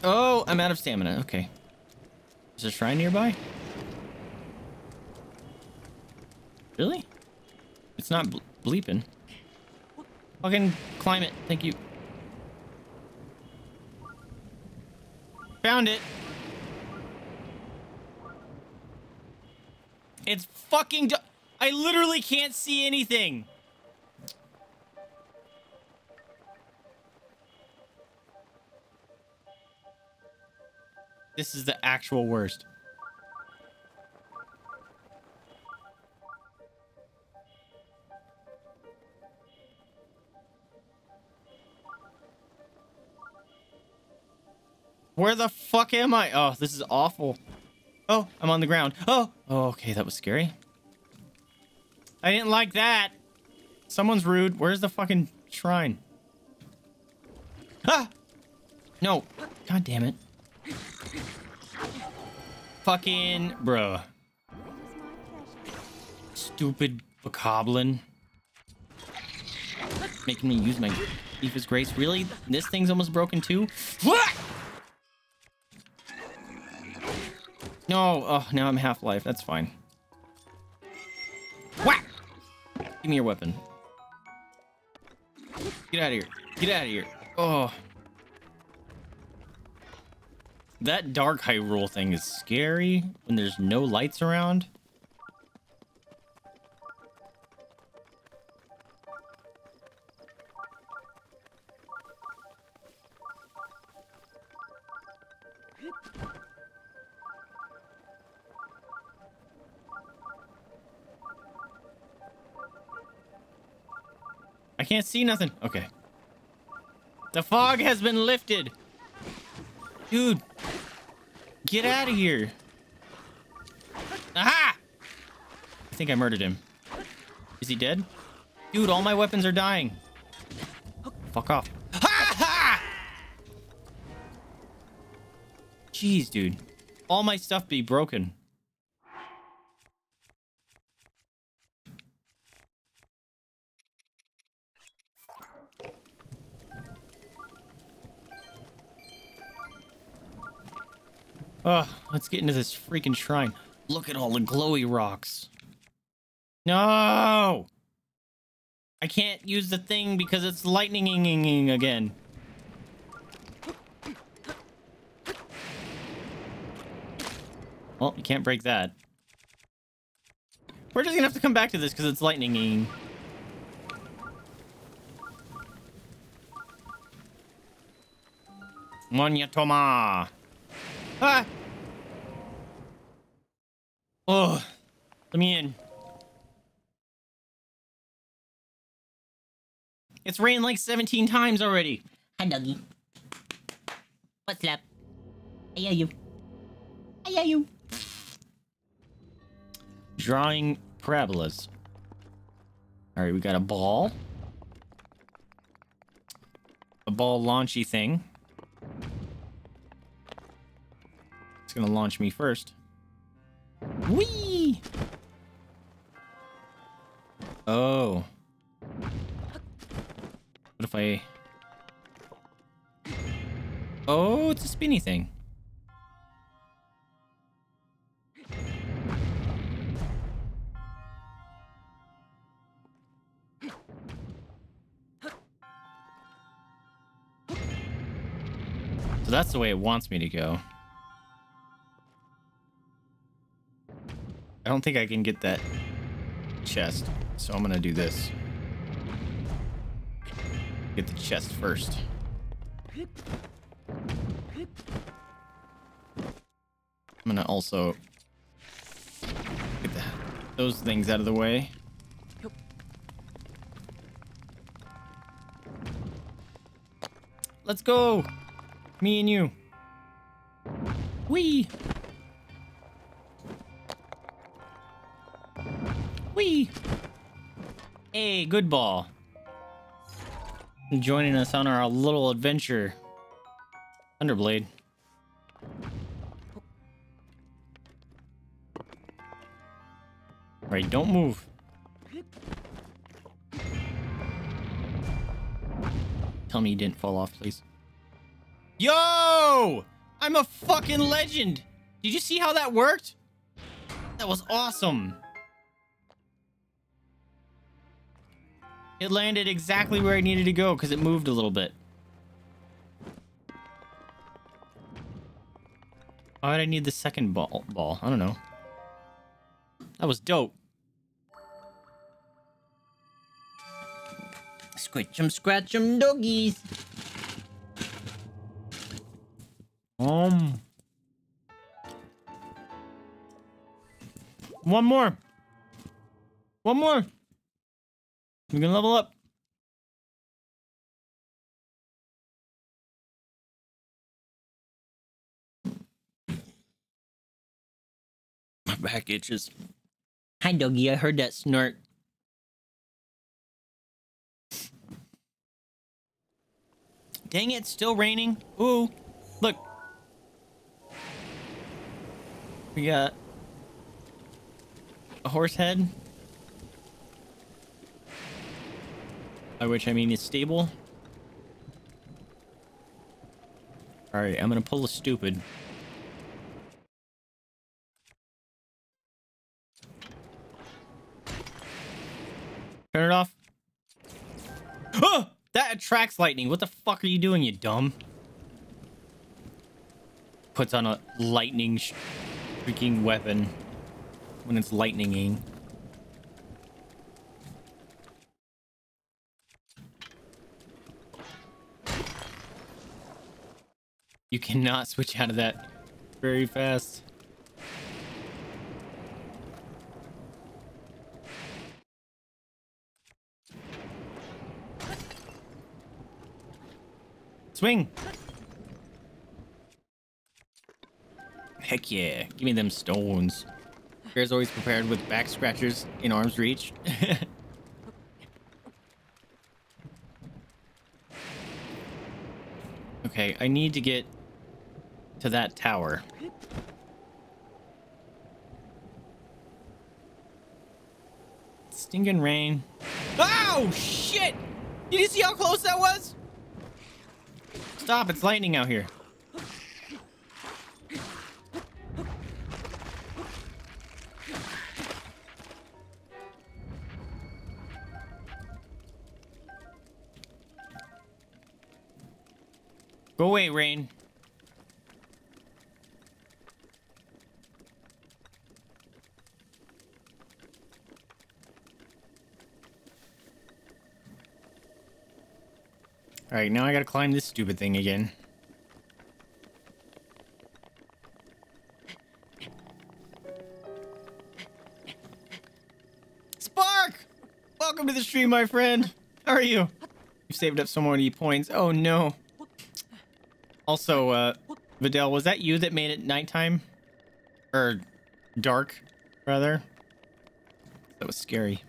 Oh, I'm out of stamina. Okay. Is there a shrine nearby? Really? It's not bleeping. Fucking climb it. Thank you. Found it. It's fucking... du- I literally can't see anything. This is the actual worst. Where the fuck am I? Oh, this is awful. Oh, I'm on the ground. Oh, oh, okay, that was scary. I didn't like that. Someone's rude. Where's the fucking shrine? Ah! No. God damn it. Fucking bruh. Stupid bokoblin. Making me use my Mipha's grace. Really? This thing's almost broken too? What? No, oh, now I'm half-life. That's fine. Whack! Give me your weapon. Get out of here. Get out of here. Oh. That dark Hyrule thing is scary when there's no lights around. I can't see nothing. Okay. The fog has been lifted. Dude. Get out of here. Aha! I think I murdered him. Is he dead? Dude, all my weapons are dying. Fuck off. Ha-ha! Jeez, dude. All my stuff be broken. Oh, let's get into this freaking shrine. Look at all the glowy rocks. No! I can't use the thing because it's lightning-ing again. Well, you can't break that. We're just gonna have to come back to this because it's lightning-ing. Monyatoma! Ah! Oh, let me in. It's rained like seventeen times already. Hi, doggy. What's up? I hear you. I hear you. Drawing parabolas. Alright, we got a ball. A ball launchy thing. It's gonna launch me first. Whee! Oh. What if I... Oh, it's a spinny thing. So that's the way it wants me to go. I don't think I can get that chest, so I'm gonna do this. Get the chest first. I'm gonna also get the, those things out of the way. Let's go! Me and you. Whee! Whee! Hey, good ball. Joining us on our little adventure. Thunderblade. Alright, don't move. Tell me you didn't fall off, please. Yo! I'm a fucking legend! Did you see how that worked? That was awesome. It landed exactly where it needed to go because it moved a little bit. Why would I need the second ball? Ball? I don't know. That was dope. Squitch 'em, scratch 'em, doggies. Um. One more. One more. We're gonna level up. My back itches. Hi, doggy. I heard that snort. Dang it, it's still raining. Ooh, look. We got a horse head. By which I mean it's stable. Alright, I'm gonna pull a stupid. Turn it off. Oh! That attracts lightning. What the fuck are you doing, you dumb? Puts on a lightning freaking weapon when it's lightninging. You cannot switch out of that very fast. Swing! Heck yeah, give me them stones. Bear's always prepared with back scratchers in arm's reach. Okay, I need to get to that tower. Stinking rain. Oh, shit! Did you see how close that was? Stop, it's lightning out here. Go away, rain. All right, now I gotta climb this stupid thing again. Spark! Welcome to the stream, my friend. How are you? We've saved up so many points. Oh no. Also, uh, Vidal, was that you that made it nighttime? Or dark, rather? That was scary.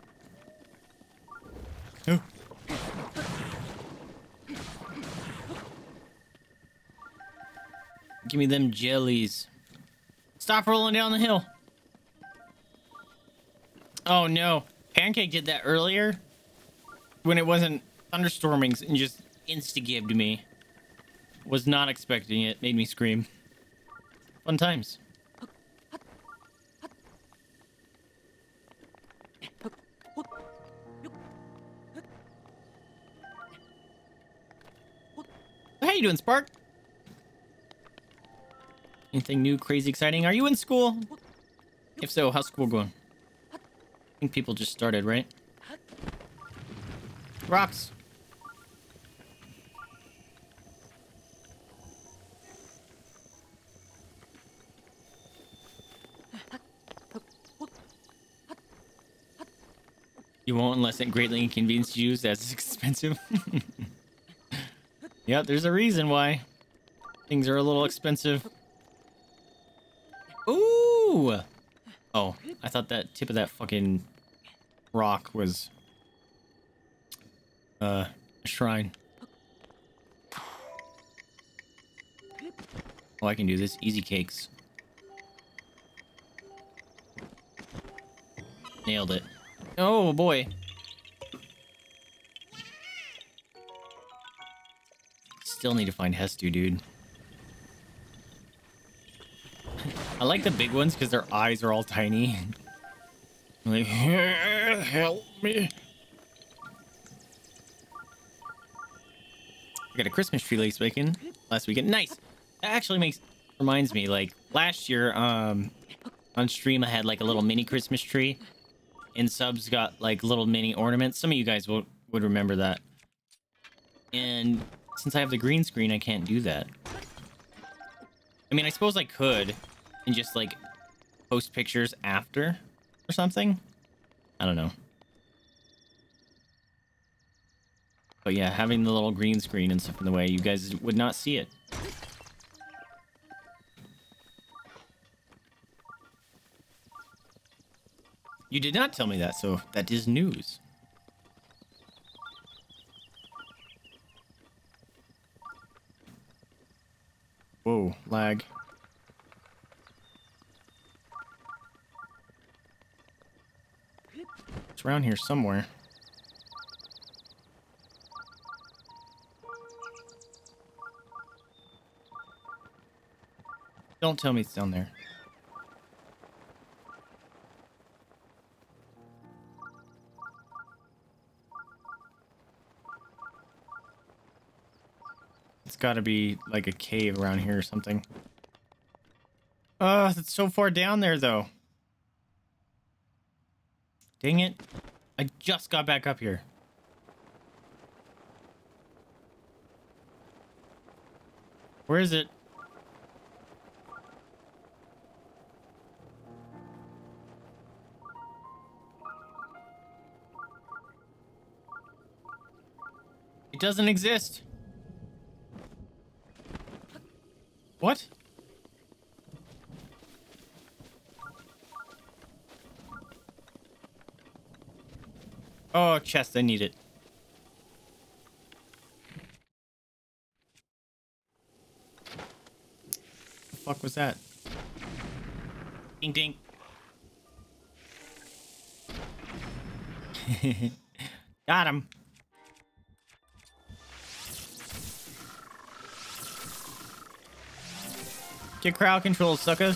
Ooh. Give me them jellies. Stop rolling down the hill. Oh no. Pancake did that earlier when it wasn't thunderstorming and just insta-gibbed me. Was not expecting it. Made me scream. Fun times. How you doing, Spark? Anything new, crazy, exciting? Are you in school? If so, how's school going? I think people just started, right? Rocks. You won't unless it greatly inconveniences you, as it's expensive. Yeah, there's a reason why things are a little expensive. Ooh! Oh, I thought that tip of that fucking rock was uh, a shrine. Oh, I can do this. Easy cakes. Nailed it. Oh, boy. Still need to find Hestu, dude. I like the big ones because their eyes are all tiny. Like, help me. I got a Christmas tree last weekend. Last weekend. Nice. That actually makes reminds me, like, last year um, on stream I had, like, a little mini Christmas tree. And subs got, like, little mini ornaments. Some of you guys will, would remember that. And since I have the green screen, I can't do that. I mean, I suppose I could. And just, like, post pictures after or something. I don't know. But yeah, having the little green screen and stuff in the way, you guys would not see it. You did not tell me that, so that is news. Whoa, lag. It's around here somewhere. Don't tell me it's down there. It's gotta be like a cave around here or something. Oh, it's so far down there though. Dang it. I just got back up here. Where is it? It doesn't exist. What? Oh, chest, I need it. The fuck was that? Ding ding. Got him. Get crowd control, sucker.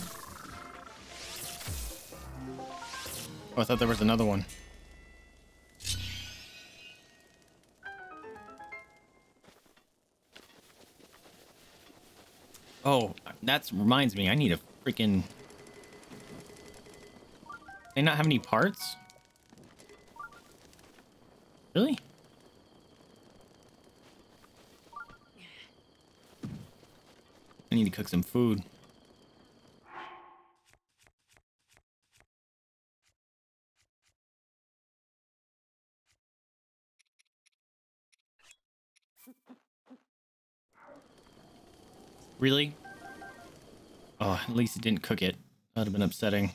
Oh, I thought there was another one. Oh, that reminds me. I need a freaking... They not have any parts? Really? I need to cook some food. Really? Oh, at least it didn't cook it. That would have been upsetting.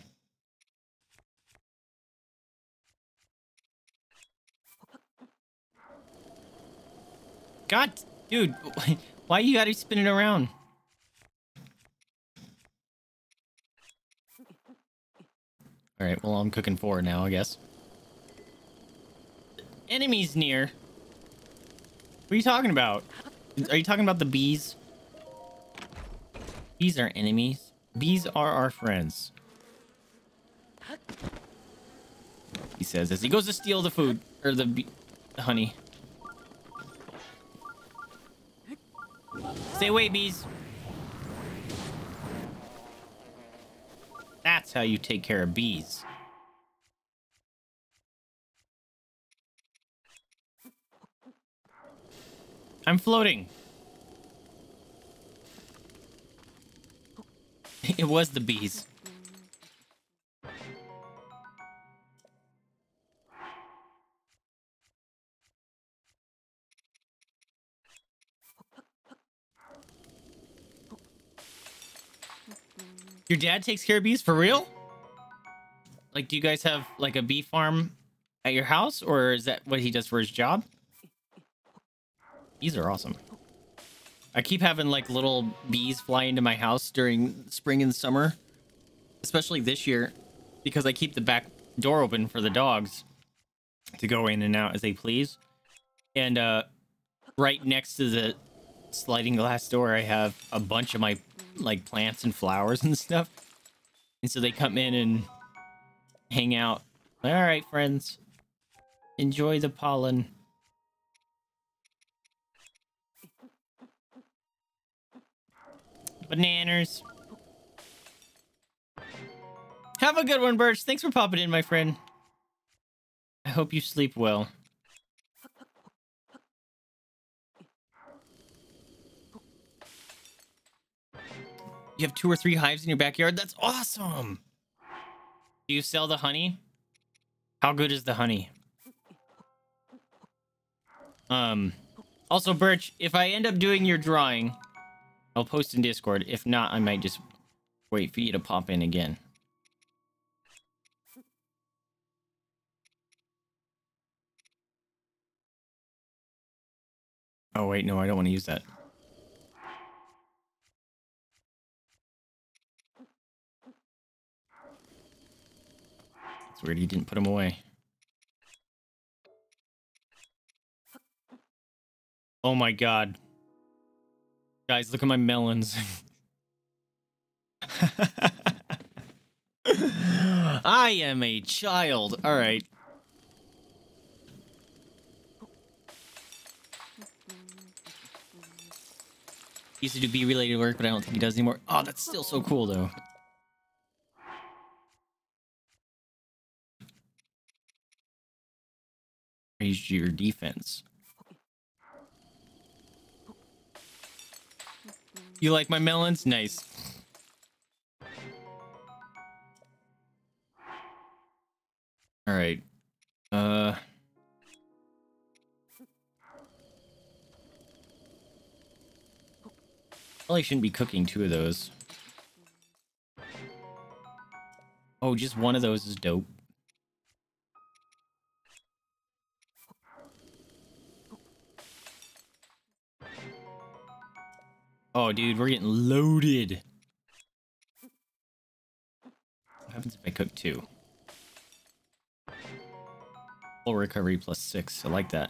God, dude, why you gotta spin it around? All right, well, I'm cooking four now, I guess. Enemies near. What are you talking about? Are you talking about the bees? Bees are enemies. Bees are our friends. He says as he goes to steal the food or the, bee, the honey. Stay away, bees. That's how you take care of bees. I'm floating. It was the bees. Your dad takes care of bees for real? Like, do you guys have like a bee farm at your house, or is that what he does for his job? Bees are awesome. I keep having like little bees fly into my house during spring and summer, especially this year, because I keep the back door open for the dogs to go in and out as they please. And uh, right next to the sliding glass door, I have a bunch of my like plants and flowers and stuff. And so they come in and hang out. All right, friends, enjoy the pollen. Bananas. Have a good one, Birch. Thanks for popping in, my friend. I hope you sleep well. You have two or three hives in your backyard? That's awesome. Do you sell the honey? How good is the honey? Um, also, Birch, if I end up doing your drawing, I'll post in Discord. If not, I might just wait for you to pop in again. Oh, wait, no, I don't want to use that. It's weird he didn't put him away. Oh my God. Guys, look at my melons. I am a child. All right. He used to do bee-related work, but I don't think he does anymore. Oh, that's still so cool, though. Raise your defense. You like my melons? Nice. All right. Uh. Probably shouldn't be cooking two of those. Oh, just one of those is dope. Oh, dude, we're getting loaded. What happens if I cook two? Full recovery plus six. I like that.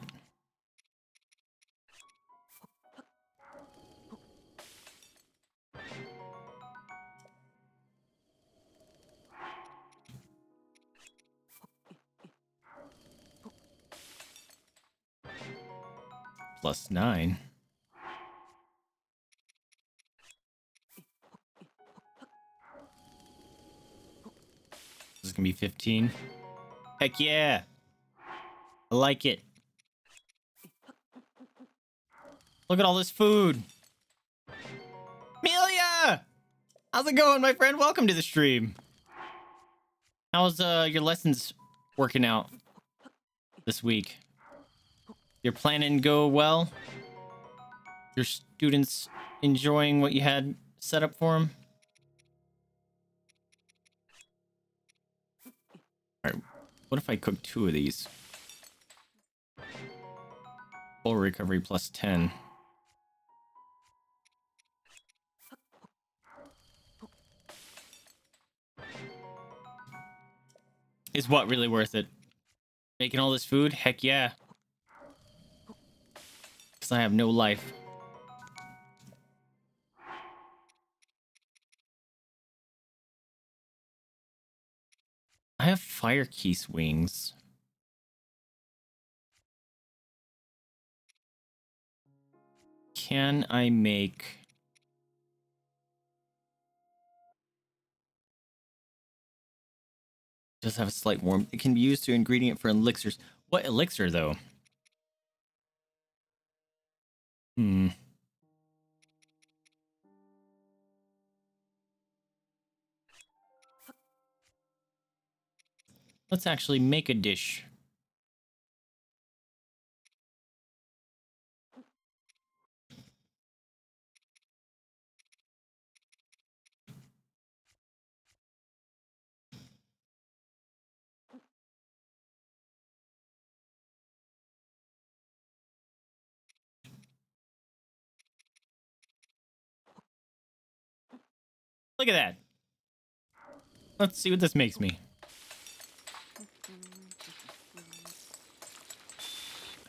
Plus nine. This is gonna be fifteen. Heck yeah! I like it. Look at all this food. Amelia! How's it going, my friend? Welcome to the stream. How's uh your lessons working out this week? Your planning go well? your students enjoying what you had set up for them? All right, what if I cook two of these? Full recovery plus ten. Is what really worth it? Making all this food? Heck yeah. Because I have no life. I have firekeese wings. Can I make... Does have a slight warmth. It can be used to ingredient for elixirs. What elixir though? Hmm. Let's actually make a dish. Look at that. Let's see what this makes me.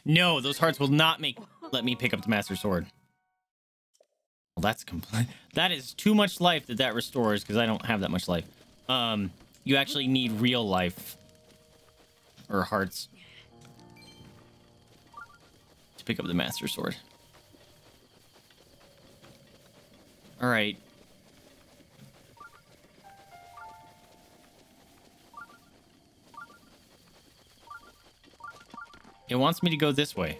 No, those hearts will not make let me pick up the Master Sword. Well, that's complete. That is too much life that that restores because I don't have that much life. Um, you actually need real life or hearts to pick up the Master Sword. All right. It wants me to go this way.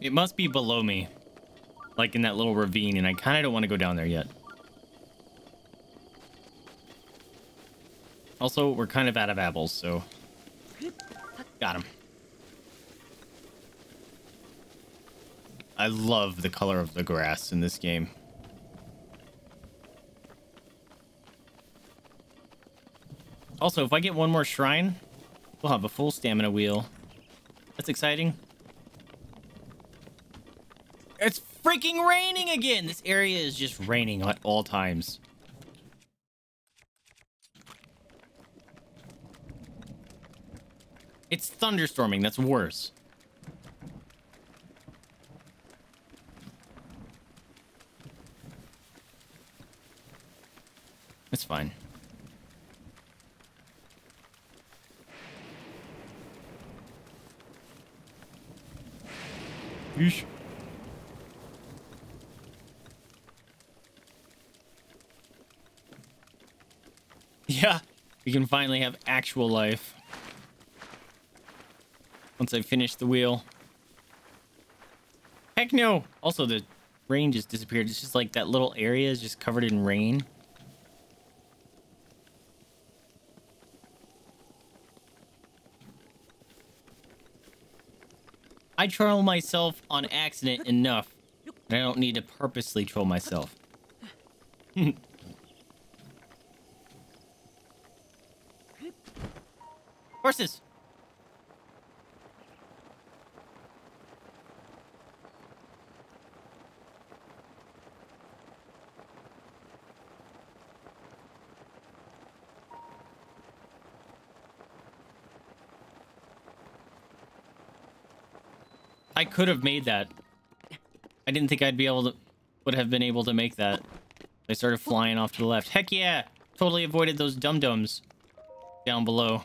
It must be below me, like in that little ravine, and I kind of don't want to go down there yet. Also, we're kind of out of apples, so... Got him. I love the color of the grass in this game. Also, if I get one more shrine, we'll have a full stamina wheel. That's exciting. It's freaking raining again! This area is just raining at all times. It's thunderstorming. That's worse. It's fine. Yeesh. Yeah, we can finally have actual life. Once I finish the wheel. Heck no! Also, the rain just disappeared. It's just like that little area is just covered in rain. I troll myself on accident enough that I don't need to purposely troll myself. Horses! I could have made that. I didn't think I'd be able to, would have been able to make that. I started flying off to the left. Heck yeah! Totally avoided those dum-dums down below.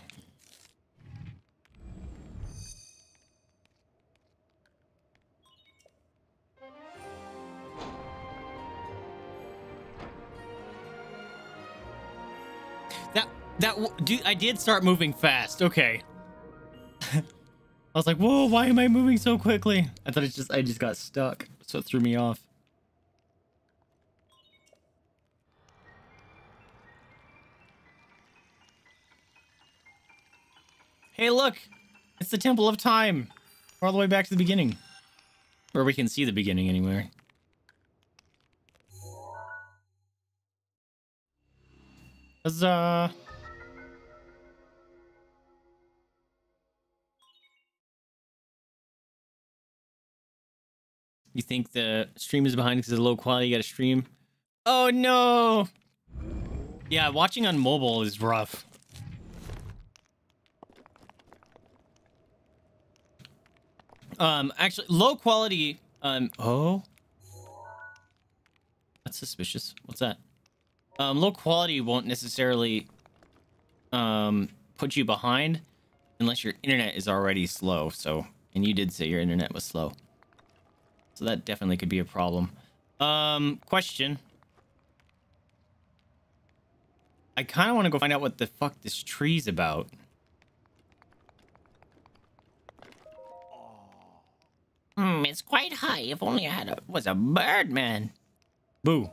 That, that, dude, I did start moving fast. Okay. I was like, whoa, why am I moving so quickly? I thought it's just, I just got stuck. So it threw me off. Hey, look! It's the Temple of Time. We're all the way back to the beginning. Or we can see the beginning anywhere. Huzzah! You think the stream is behind because of the low quality? You gotta stream. Oh no! Yeah, watching on mobile is rough. Um, actually, low quality. Um, oh, that's suspicious. What's that? Um, low quality won't necessarily um put you behind unless your internet is already slow. So, and you did say your internet was slow. So that definitely could be a problem. Um, question. I kind of want to go find out what the fuck this tree's about. Hmm, it's quite high. If only I had a, was a bird, man. Boo.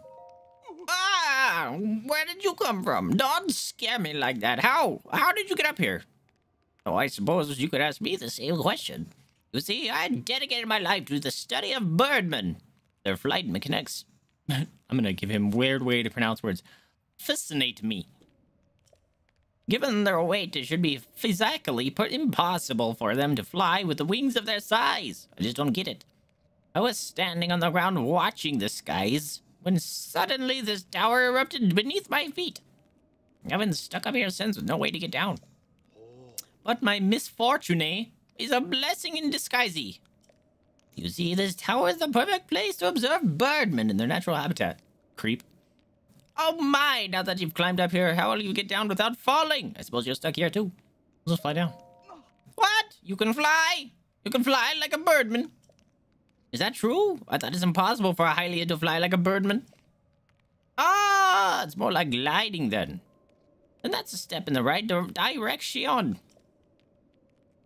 Ah, where did you come from? Don't scare me like that. How? How did you get up here? Oh, I suppose you could ask me the same question. You see, I dedicated my life to the study of birdmen. Their flight mechanics. I'm gonna give him weird way to pronounce words. Fascinate me. Given their weight, it should be physically impossible for them to fly with the wings of their size. I just don't get it. I was standing on the ground watching the skies when suddenly this tower erupted beneath my feet. I've been stuck up here since with no way to get down. But my misfortune is a blessing in disguise. You see, this tower is the perfect place to observe birdmen in their natural habitat. Creep. Oh my, now that you've climbed up here, how will you get down without falling? I suppose you're stuck here too. We'll just fly down. What? You can fly? You can fly like a birdman? Is that true? I thought it's impossible for a Hylia to fly like a birdman. Ah, it's more like gliding then. And that's a step in the right direction.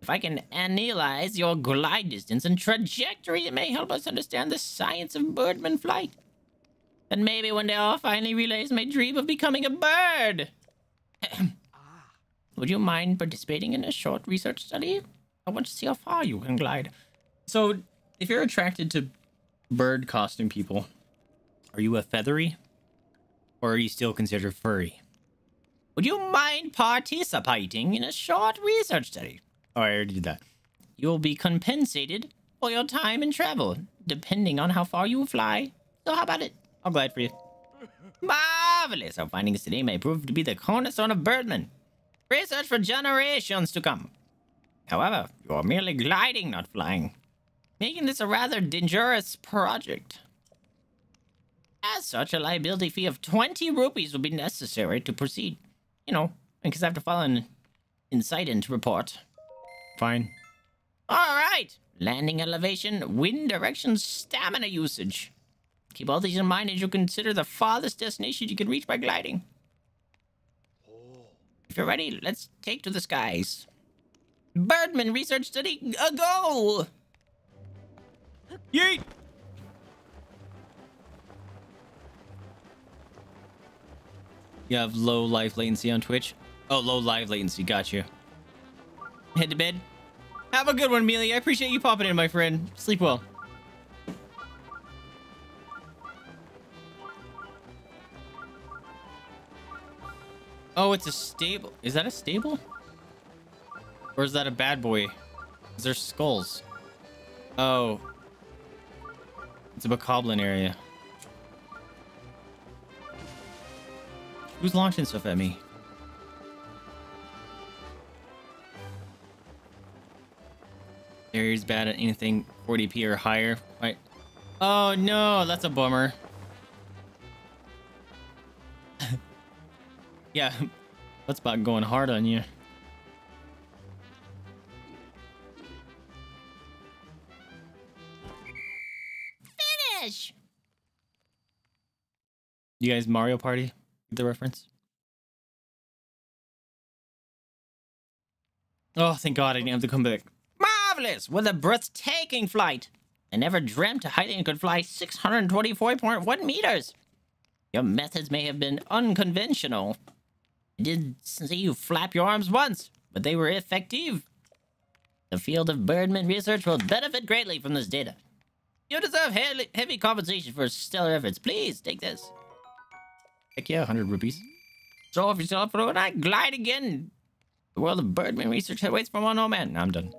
If I can analyze your glide distance and trajectory, it may help us understand the science of birdman flight. And maybe one day I'll finally realize my dream of becoming a bird. Would you mind participating in a short research study? I want to see how far you can glide. So, if you're attracted to bird costume people, are you a feathery? Or are you still considered furry? Would you mind participating in a short research study? Oh, I already did that. You'll be compensated for your time and travel, depending on how far you fly. So how about it? I'm glad for you. Marvelous! Our findings today may prove to be the cornerstone of birdmen. Research for generations to come. However, you are merely gliding, not flying, making this a rather dangerous project. As such, a liability fee of twenty rupees will be necessary to proceed. You know, because I have to file an incident report. Fine. Alright! Landing elevation, wind direction, stamina usage. Keep all these in mind as you consider the farthest destination you can reach by gliding. If you're ready, let's take to the skies. Birdman research study, a go! Yeet! You have low life latency on Twitch? Oh, low live latency, got you. Head to bed. Have a good one, Mealy. I appreciate you popping in, my friend. Sleep well. Oh, it's a stable. Is that a stable? Or is that a bad boy? Is there skulls? Oh. It's a bokoblin area. Who's launching stuff at me? Area's bad at anything forty p or higher. Quite. Oh no, that's a bummer. Yeah, that's about going hard on you. Finish! You guys Mario Party? The reference? Oh, thank God I didn't have to come back. Marvelous! What a breathtaking flight! I never dreamt a Hylian could fly six hundred twenty-four point one meters. Your methods may have been unconventional. I did see you flap your arms once, but they were effective. The field of Birdman research will benefit greatly from this data. You deserve he heavy compensation for stellar efforts. Please, take this. Heck yeah, one hundred rupees. Show off yourself, bro, and I glide again. The world of Birdman research waits for one old man. I'm done.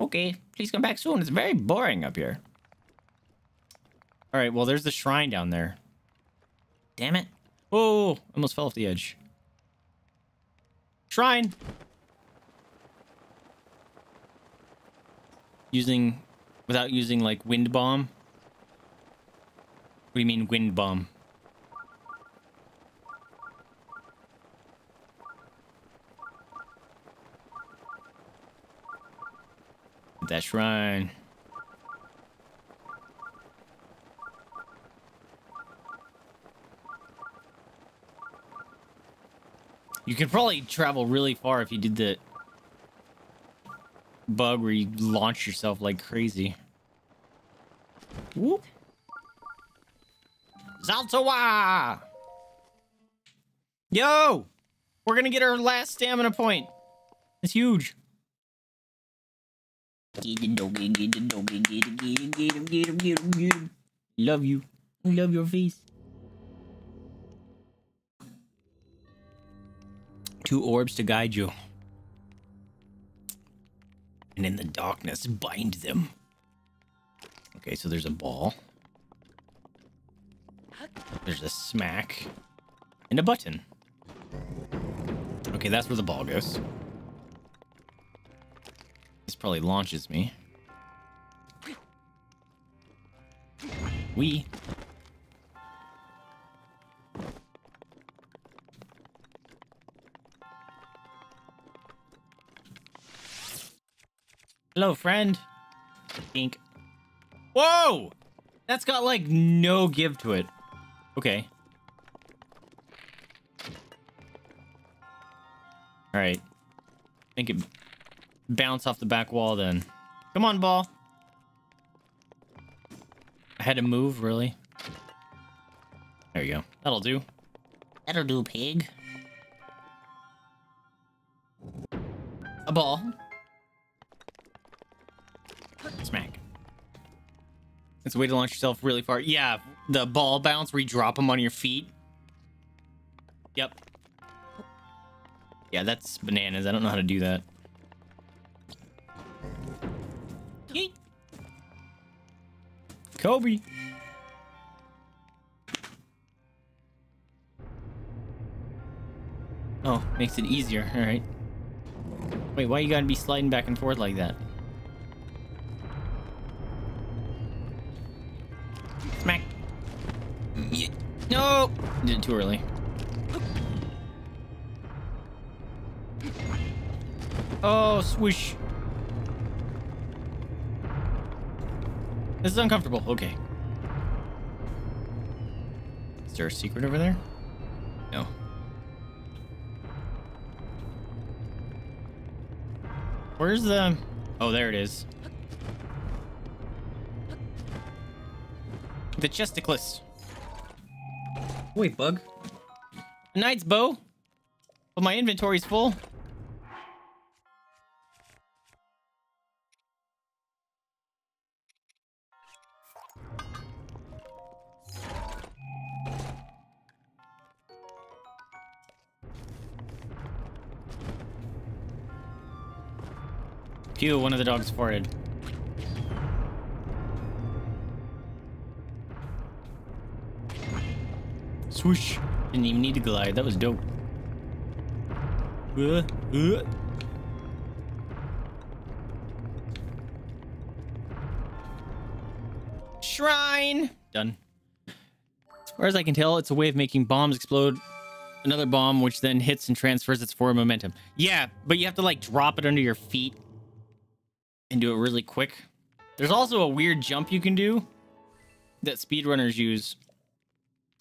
Okay, please come back soon. It's very boring up here. Alright, well, there's the shrine down there. Damn it. Oh, almost fell off the edge. Shrine! Using... Without using, like, wind bomb? What do you mean, wind bomb? That shrine. You could probably travel really far if you did the bug where you launch yourself like crazy. Whoop. Zaltawa! Yo! We're gonna get our last stamina point. It's huge. Get it, doggy, get it, doggy, get it, get it, get him, get him, get him, get him. Love you. Love your face. Two orbs to guide you. And in the darkness, bind them. Okay, so there's a ball. There's a smack. And a button. Okay, that's where the ball goes. This probably launches me. Wee. Hello, friend. Ink. Whoa! That's got, like, no give to it. Okay. Alright. Make it bounce off the back wall, then. Come on, ball. I had to move, really. There you go. That'll do. That'll do, pig. A ball. Smack. It's a way to launch yourself really far. Yeah, the ball bounce where you drop them on your feet. Yep. Yeah, that's bananas. I don't know how to do that. Yeet. Kobe. Oh, makes it easier. All right. Wait, why you gotta be sliding back and forth like that? No! Did it too early. Oh, swoosh. This is uncomfortable. Okay. Is there a secret over there? No. Where's the... Oh, there it is. The chesticles. Wait, bug. A knight's bow. But my inventory's full. Pew, one of the dogs farted. Whoosh. Didn't even need to glide. That was dope. Uh, uh. Shrine! Done. As far as I can tell, it's a way of making bombs explode another bomb, which then hits and transfers its forward momentum. Yeah, but you have to, like, drop it under your feet and do it really quick. There's also a weird jump you can do that speedrunners use,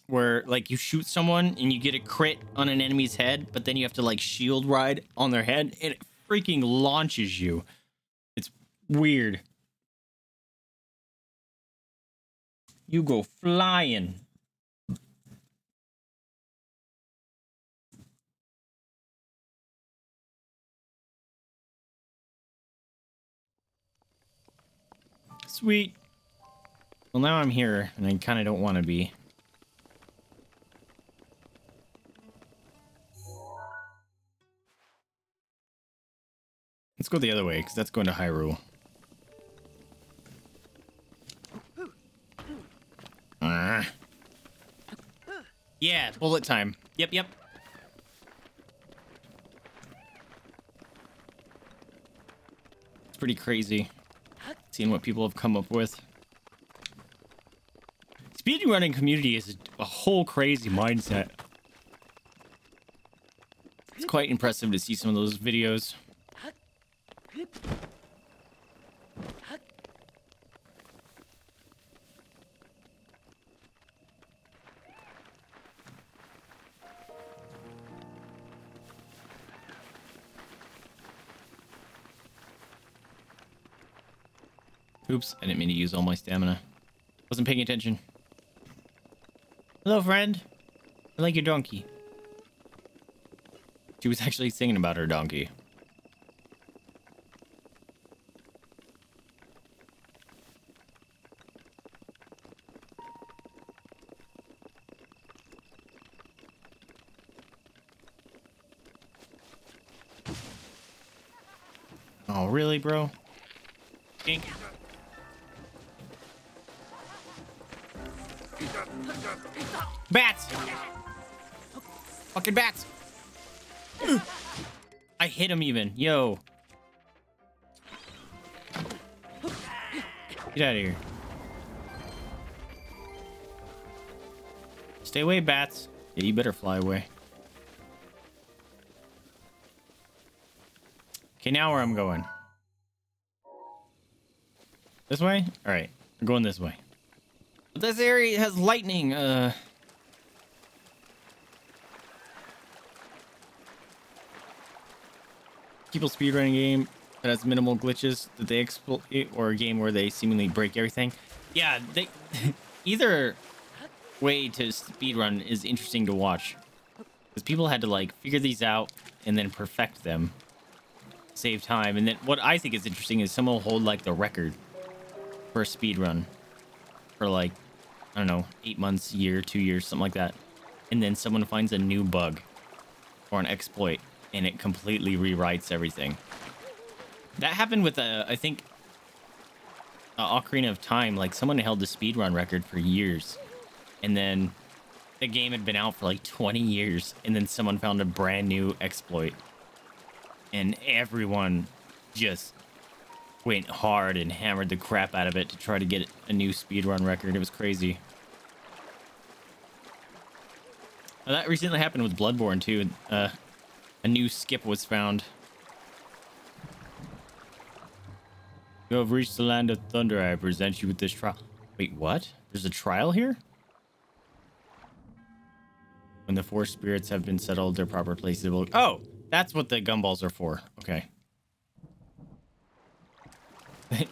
where, like, you shoot someone and you get a crit on an enemy's head, but then you have to, like, shield ride on their head, and it freaking launches you. It's weird. You go flying. Sweet. Well, now I'm here, and I kind of don't want to be. Let's go the other way, because that's going to Hyrule. Uh. Yeah, bullet time. Yep, yep. It's pretty crazy seeing what people have come up with. Speedrunning community is a whole crazy mindset. It's quite impressive to see some of those videos. Oops, I didn't mean to use all my stamina. Wasn't paying attention. Hello, friend. I like your donkey. She was actually singing about her donkey. Oh, really, bro? Yank. Bats! Fucking bats! I hit him even. Yo. Get out of here. Stay away, bats. Yeah, you better fly away. Okay, now where I'm going. This way? Alright, we're going this way. This area has lightning. Uh, people speedrunning a game that has minimal glitches that they exploit, or a game where they seemingly break everything. Yeah, they either way to speedrun is interesting to watch, because people had to like figure these out and then perfect them, save time. And then what I think is interesting is someone will hold like the record for a speedrun for like, I don't know, eight months, year, two years, something like that. And then someone finds a new bug or an exploit and it completely rewrites everything. That happened with, uh, I think, uh, Ocarina of Time. Like, someone held the speedrun record for years. And then the game had been out for like twenty years. And then someone found a brand new exploit. And everyone just went hard and hammered the crap out of it to try to get a new speedrun record. It was crazy. Well, that recently happened with Bloodborne too. Uh, a new skip was found. You have reached the land of thunder. I present you with this trial. Wait, what? There's a trial here? When the four spirits have been settled, their proper places will... Oh, that's what the gumballs are for. Okay.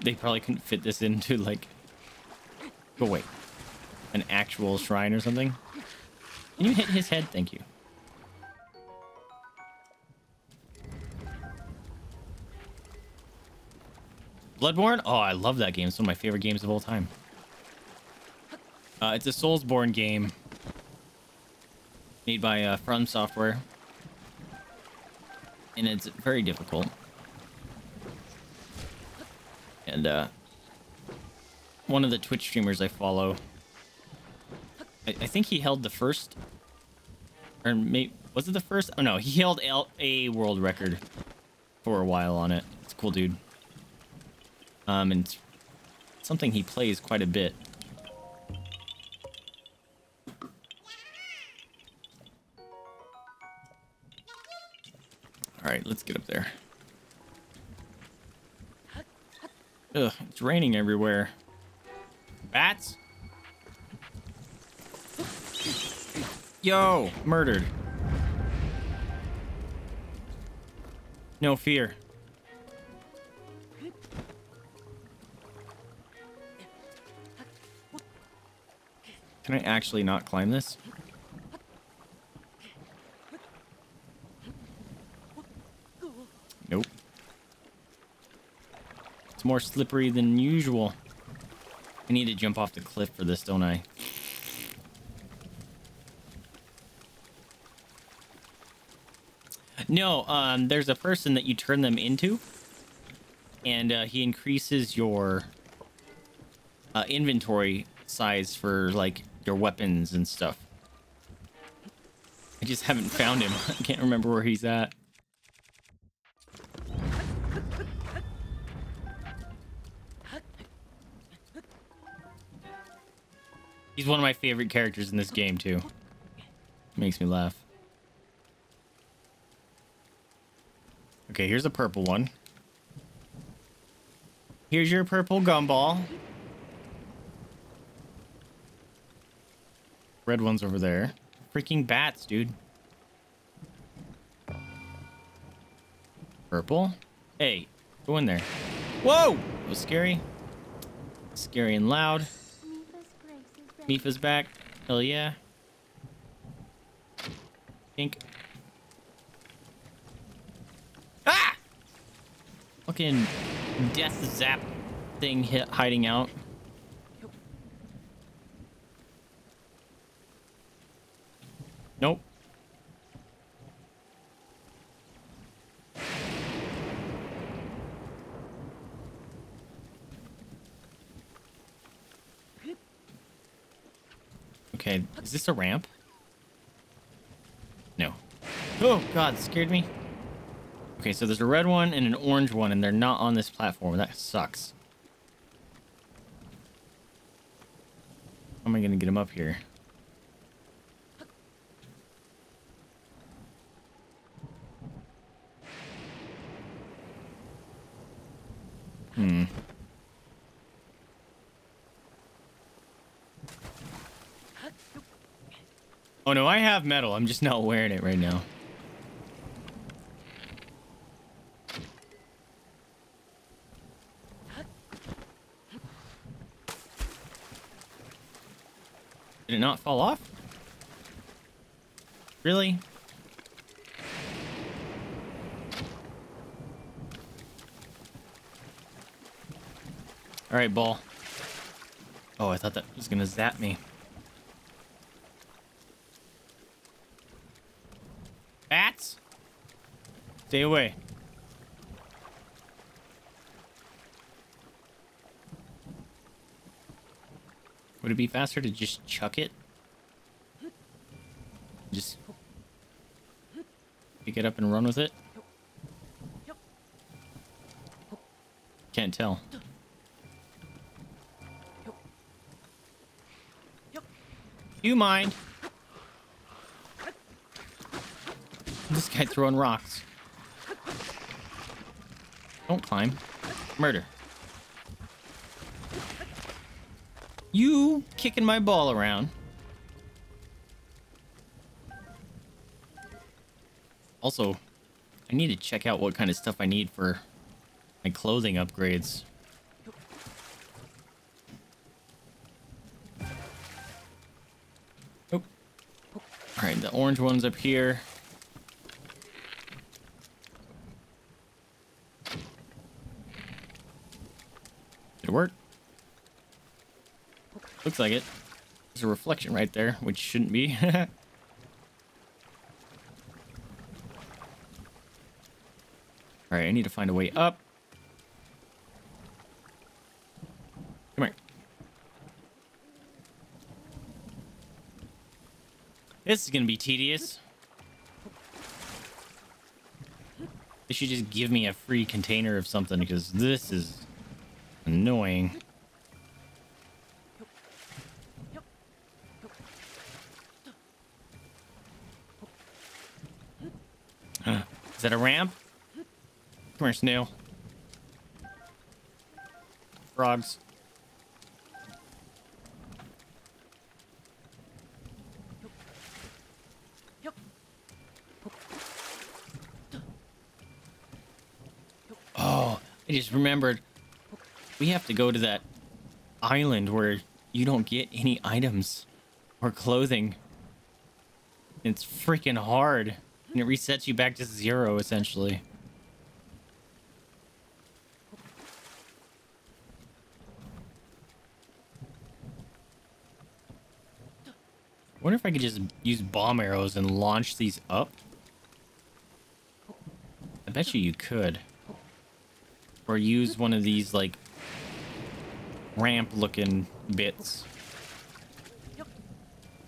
They probably couldn't fit this into, like, go wait, an actual shrine or something. Can you hit his head? Thank you. Bloodborne? Oh, I love that game. It's one of my favorite games of all time. Uh, it's a Soulsborne game made by uh, From Software. And it's very difficult. And uh, one of the Twitch streamers I follow, I, I think he held the first, or maybe, was it the first? Oh no, he held L a world record for a while on it. It's a cool dude. Um, and it's something he plays quite a bit. All right, let's get up there. Ugh, it's raining everywhere. Bats? Yo, murdered. No fear. Can I actually not climb this? Nope. It's more slippery than usual. I need to jump off the cliff for this, don't I? No, um, there's a person that you turn them into, and uh, he increases your uh, inventory size for, like, your weapons and stuff. I just haven't found him. I can't remember where he's at. He's one of my favorite characters in this game, too. Makes me laugh. Okay, here's a purple one. Here's your purple gumball. Red one's over there. Freaking bats, dude. Purple. Hey, go in there. Whoa! That was scary. Scary and loud. Mipha's back. Hell yeah. Pink. Fucking death zap thing hit hiding out. Nope. Okay, is this a ramp? No. Oh God, scared me. Okay, so there's a red one and an orange one, and they're not on this platform. That sucks. How am I going to get them up here? Hmm. Oh, no, I have metal. I'm just not wearing it right now. Did it not fall off? Really? All right, ball. Oh, I thought that was gonna zap me. Bats! Stay away. Would it be faster to just chuck it? Just pick it up and run with it? Can't tell. You mind? This guy throwing rocks. Don't climb. Murder. You kicking my ball around. Also, I need to check out what kind of stuff I need for my clothing upgrades. Oh. Alright, the orange one's up here. Did it work? Looks like it. There's a reflection right there, which shouldn't be. Alright, I need to find a way up. Come here. This is gonna be tedious. They should just give me a free container of something, because this is annoying. Is that a ramp? Come here, snail. Frogs. Oh, I just remembered. We have to go to that island where you don't get any items or clothing. It's freaking hard. And it resets you back to zero, essentially. wonder if I could just use bomb arrows and launch these up. I bet you you could. Or use one of these like ramp looking bits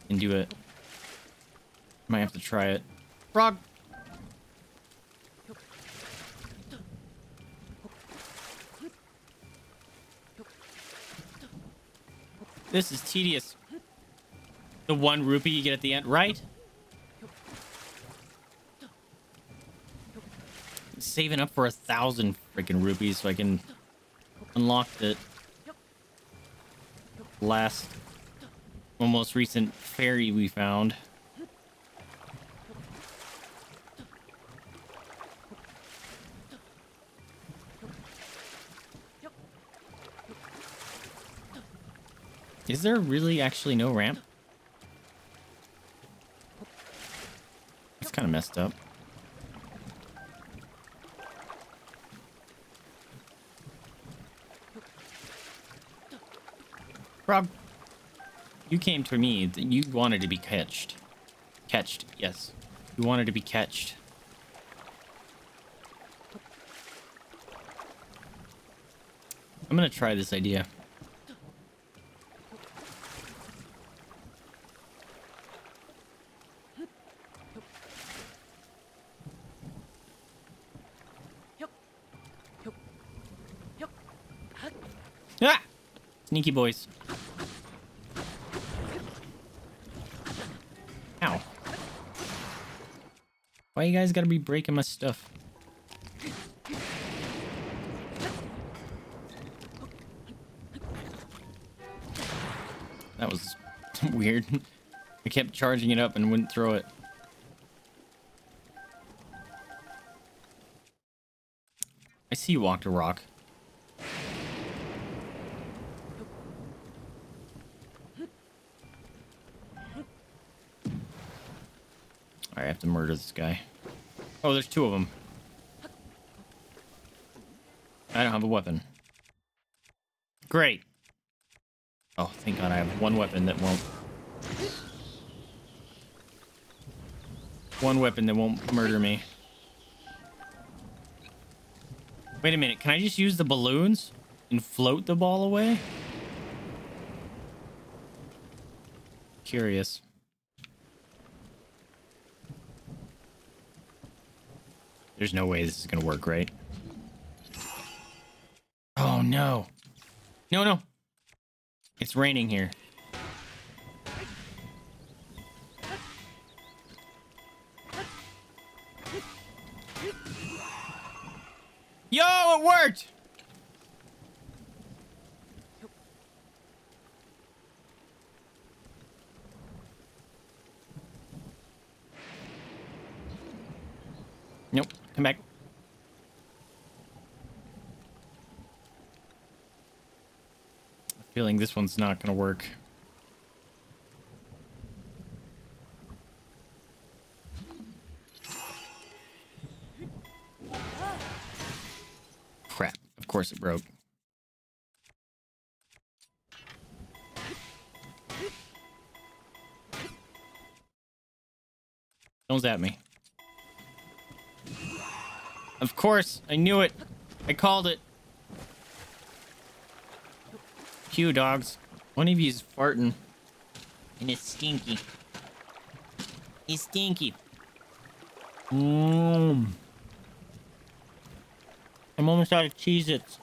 and do it. Might have to try it. Frog. This is tedious. The one rupee you get at the end, right? I'm saving up for a thousand freaking rupees so I can unlock the last, almost recent fairy we found. Is there really actually no ramp? It's kind of messed up. Rob, you came to me. You wanted to be catched. Catched, yes. You wanted to be catched. I'm gonna try this idea. Sneaky boys. Ow. Why you guys gotta be breaking my stuff? That was weird. I kept charging it up and wouldn't throw it. I see you walked a rock. I have to murder this guy. Oh, there's two of them. I don't have a weapon. Great. Oh, thank God I have one weapon that won't... One weapon that won't murder me. Wait a minute. Can I just use the balloons and float the ball away? Curious. There's no way this is gonna work, right? Oh no. No, no. It's raining here. Yo, it worked! Nope. Come back. I'm feeling this one's not going to work. Crap. Of course it broke. Don't zap me. Of course, I knew it. I called it. Q dogs. One of you is farting. And it's stinky. It's stinky. Mmm. I'm almost out of Cheez-Its.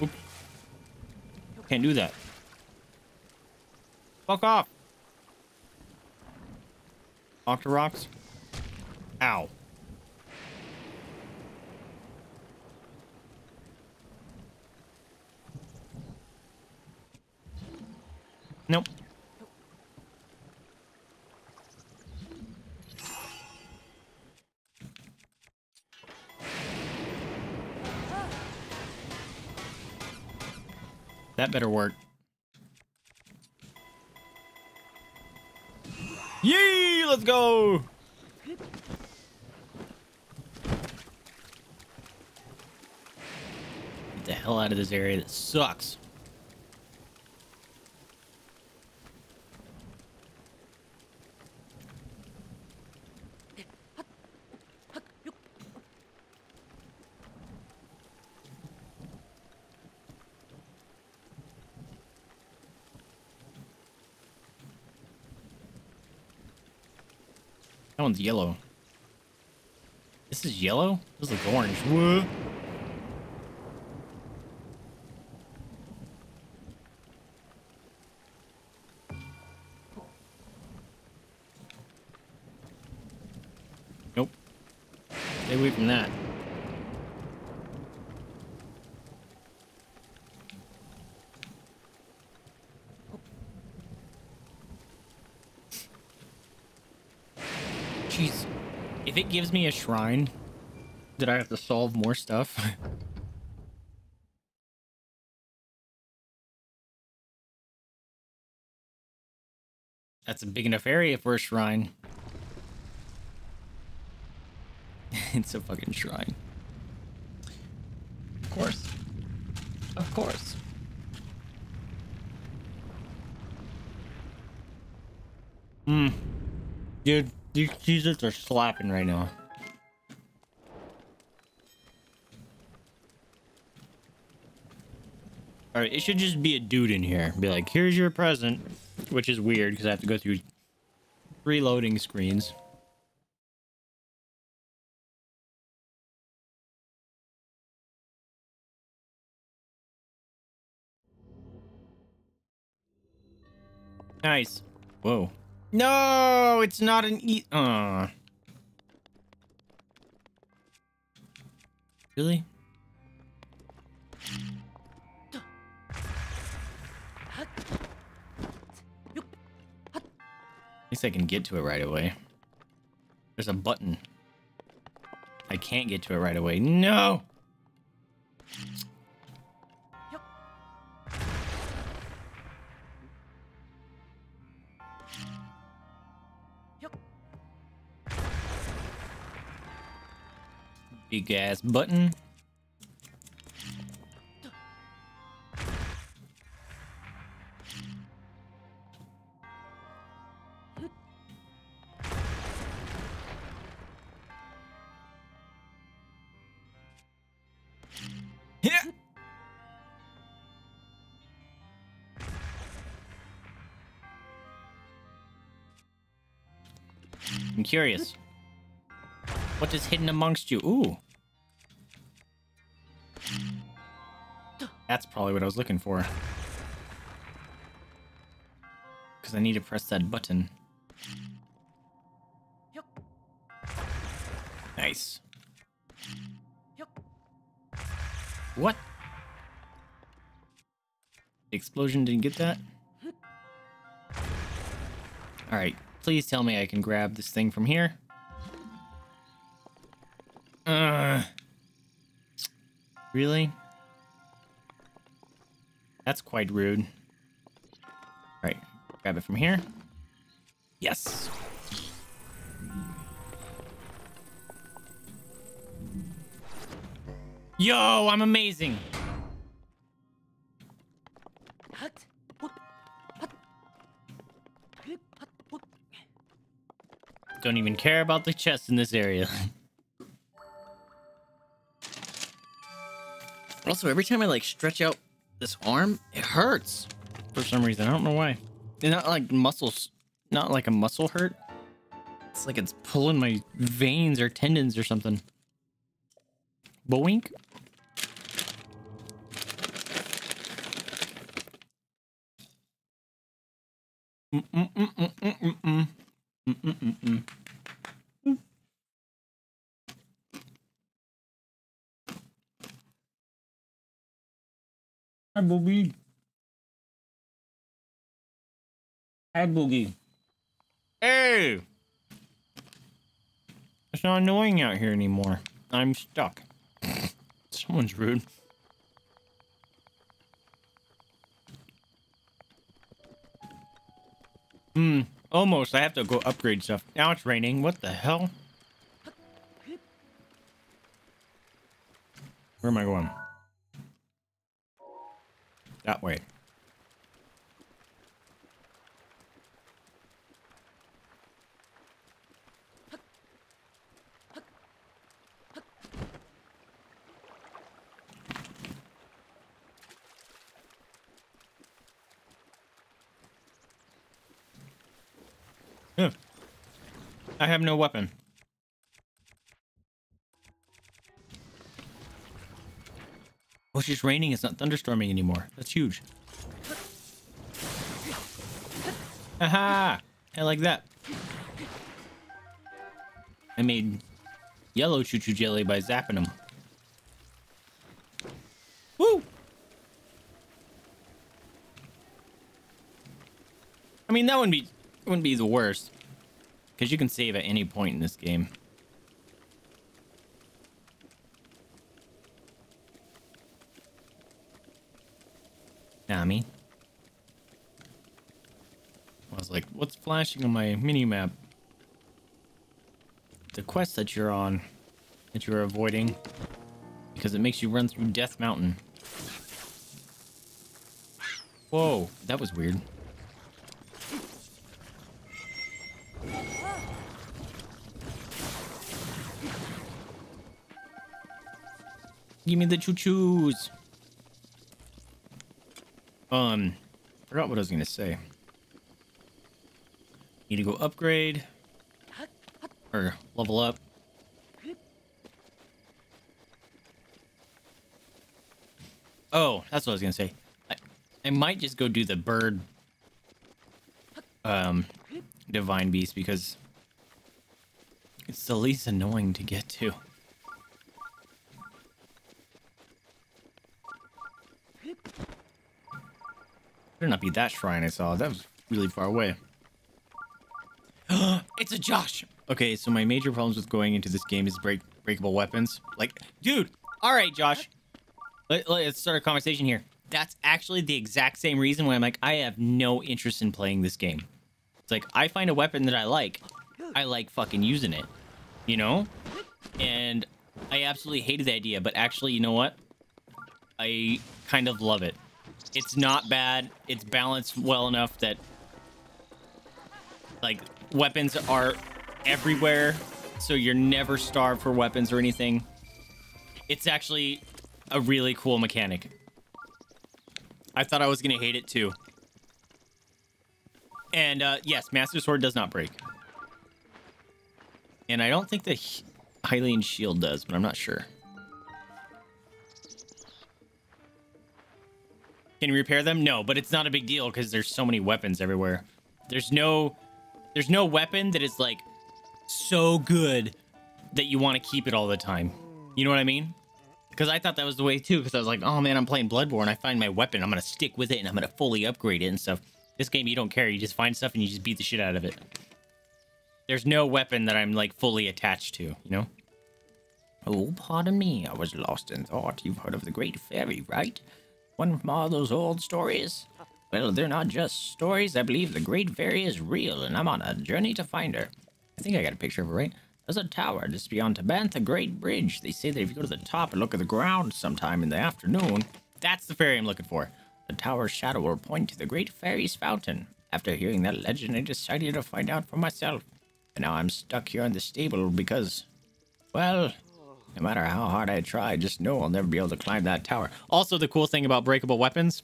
Oops. Can't do that. Fuck off. Octorox. Ow. Nope. That better work. Yee! Let's go! Get the hell out of this area that sucks. That one's yellow. This is yellow? This looks orange. Whoa. Nope. Stay away from that. Jeez. If it gives me a shrine, did I have to solve more stuff? That's a big enough area for a shrine. It's a fucking shrine. Of course. Of course. Hmm. Dude. These cheeses are slapping right now. Alright, it should just be a dude in here. Be like, here's your present. Which is weird, because I have to go through three loading screens. Nice. Whoa. No, it's not an E. Uh. Really? At least I can get to it right away. There's a button. I can't get to it right away. No. Big ass button. Yeah. I'm curious. What is hidden amongst you? Ooh. That's probably what I was looking for. Because I need to press that button. Nice. What? The explosion didn't get that? Alright, please tell me I can grab this thing from here. Uh, really? That's quite rude. Alright, grab it from here. Yes! Yo, I'm amazing! Don't even care about the chests in this area. Also, every time I like stretch out this arm, it hurts for some reason. I don't know why. It's not like muscles, not like a muscle hurt. It's like it's pulling my veins or tendons or something. Boink. Mm mm mm mm mm mm mm mm mm mm. Hi, Boogie. Hi, Boogie. Hey! It's not annoying out here anymore. I'm stuck. Someone's rude. Hmm. Almost. I have to go upgrade stuff. Now it's raining. What the hell? Where am I going? Yeah. I have no weapon. Oh, it's just raining. It's not thunderstorming anymore. That's huge. Aha! I like that. I made yellow choo-choo jelly by zapping them. Woo! I mean, that wouldn't be wouldn't be the worst, because you can save at any point in this game. Nami. I was like, what's flashing on my mini-map? The quest that you're on, that you're avoiding, because it makes you run through Death Mountain. Whoa, that was weird. Give me the choo-choos. Um, forgot what I was gonna say. Need to go upgrade or level up. Oh, that's what I was gonna say. I, I might just go do the bird, um, Divine Beast, because it's the least annoying to get to. Better not be that shrine I saw. That was really far away. It's a Josh. Okay, so my major problems with going into this game is break breakable weapons. Like, dude, all right, Josh, let, let's start a conversation here. That's actually the exact same reason why I'm like, I have no interest in playing this game. It's like, I find a weapon that I like, I like fucking using it, you know? And I absolutely hated the idea, but actually, you know what? I kind of love it. It's not bad. It's balanced well enough that, like, weapons are everywhere, so you're never starved for weapons or anything. It's actually a really cool mechanic. I thought I was gonna hate it too. And uh, yes, Master Sword does not break, and I don't think the Hylian Shield does, but I'm not sure. Can you repair them? No, but it's not a big deal because there's so many weapons everywhere. There's no, there's no weapon that is like so good that you want to keep it all the time. You know what I mean? Because I thought that was the way too, because I was like, oh man, I'm playing Bloodborne. I find my weapon, I'm going to stick with it and I'm going to fully upgrade it and stuff. This game, you don't care. You just find stuff and you just beat the shit out of it. There's no weapon that I'm like fully attached to, you know? Oh, pardon me. I was lost in thought. You've heard of the Great Fairy, right? One from all those old stories? Well, they're not just stories. I believe the Great Fairy is real, and I'm on a journey to find her. I think I got a picture of her, right? There's a tower just beyond Tabantha Great Bridge. They say that if you go to the top and look at the ground sometime in the afternoon... That's the fairy I'm looking for. The tower's shadow will point to the Great Fairy's fountain. After hearing that legend, I decided to find out for myself. And now I'm stuck here in the stable because... well... no matter how hard I try, just know I'll never be able to climb that tower. Also, the cool thing about breakable weapons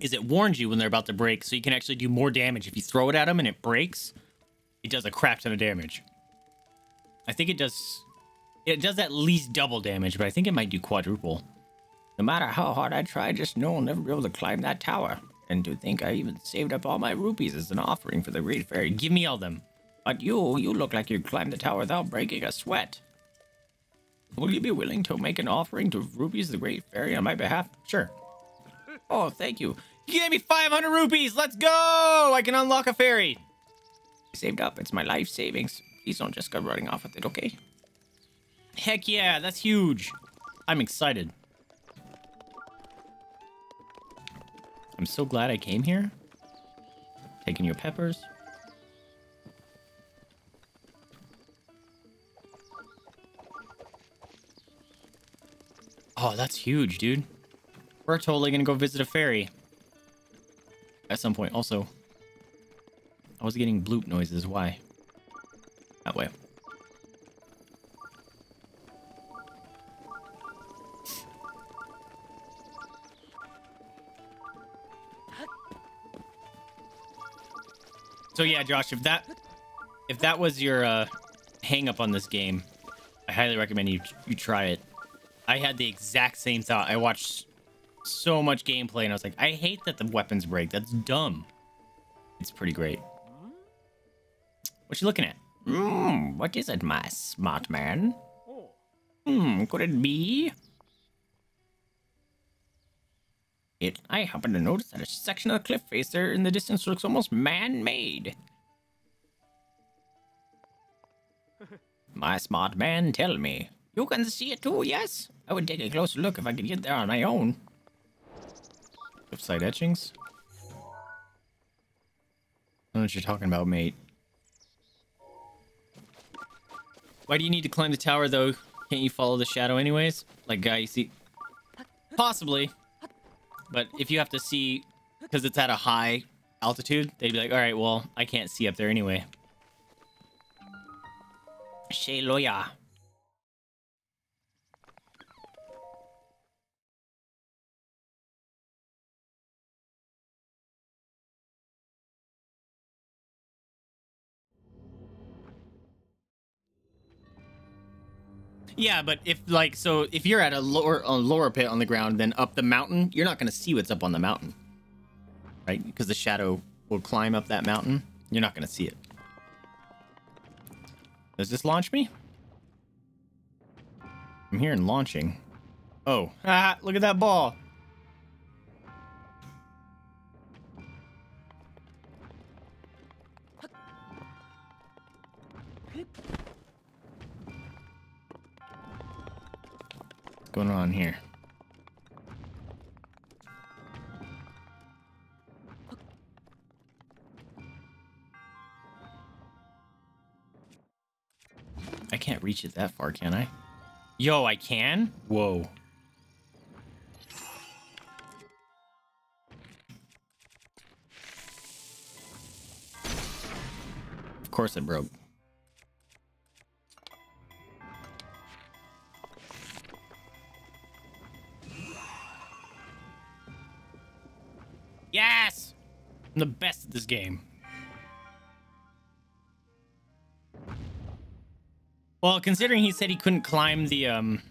is it warns you when they're about to break, so you can actually do more damage. If you throw it at them and it breaks, it does a crap ton of damage. I think it does... it does at least double damage, but I think it might do quadruple. No matter how hard I try, just know I'll never be able to climb that tower. And to think I even saved up all my rupees as an offering for the Great Fairy. Give me all them. But you, you look like you climbed the tower without breaking a sweat. Will you be willing to make an offering to rupees the Great Fairy on my behalf? Sure. Oh, thank you. You gave me five hundred rupees. Let's go. I can unlock a fairy. Saved up. It's my life savings. Please don't just go running off with it, okay? Heck yeah, that's huge. I'm excited. I'm so glad I came here. Taking your peppers. Oh, that's huge, dude. We're totally gonna go visit a fairy at some point. Also, I was getting bloop noises. Why? That way. So yeah, Josh, if that if that was your uh, hang up on this game, I highly recommend you you try it. I had the exact same thought. I watched so much gameplay and I was like, I hate that the weapons break. That's dumb. It's pretty great. What you looking at? Mm, what is it, my smart man? Hmm, could it be? It, I happen to notice that a section of the cliff face there in the distance looks almost man-made. My smart man, tell me. You can see it too, yes? I would take a closer look if I could get there on my own. Cliffside etchings? I don't know what you're talking about, mate. Why do you need to climb the tower, though? Can't you follow the shadow anyways? Like, guy, you see... Possibly. But if you have to see... Because it's at a high altitude, they'd be like, alright, well, I can't see up there anyway. Sheloya. Yeah, but if like so, if you're at a lower a lower pit on the ground, then up the mountain, you're not going to see what's up on the mountain, right? Because the shadow will climb up that mountain. You're not going to see it. Does this launch me? I'm hearing launching. Oh, ah, look at that ball. What's going on here? I can't reach it that far, can I? Yo, I can? Whoa. Of course it broke. Yes! I'm the best at this game. Well, considering he said he couldn't climb the, um,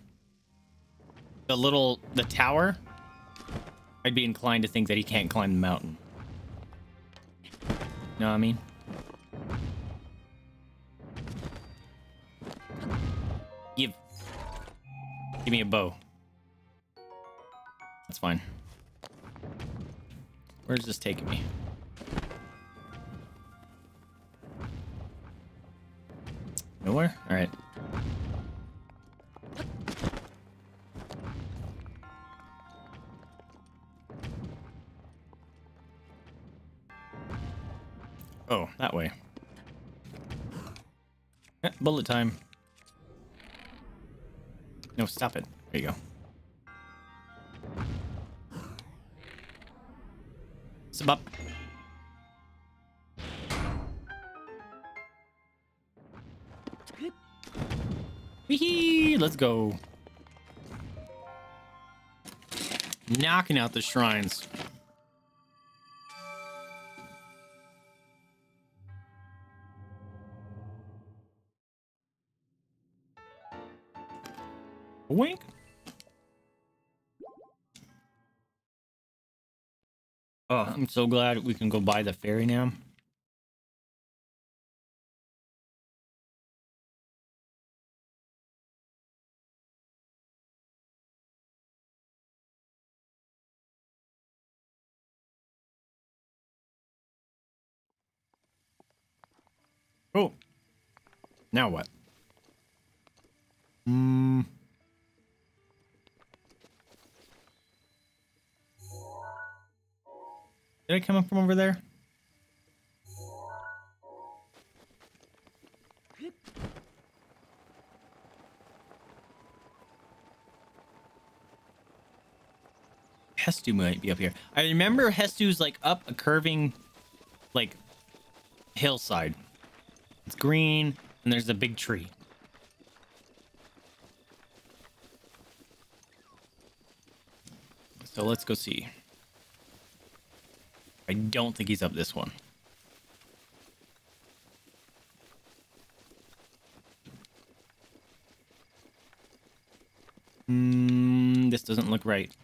the little, the tower, I'd be inclined to think that he can't climb the mountain. Know what I mean? Give. Give me a bow. That's fine. Where's this taking me? Nowhere? Alright. Oh, that way. Eh, bullet time. No, stop it. There you go. Subup. Let's go. Knocking out the shrines. Wink. Oh, I'm so glad we can go by the ferry now. Oh, now what? Hmm. Did I come up from over there? Hestu might be up here. I remember Hestu's like up a curving, like, hillside. It's green, and there's a big tree. So let's go see. I don't think he's up this one. doesn't look right.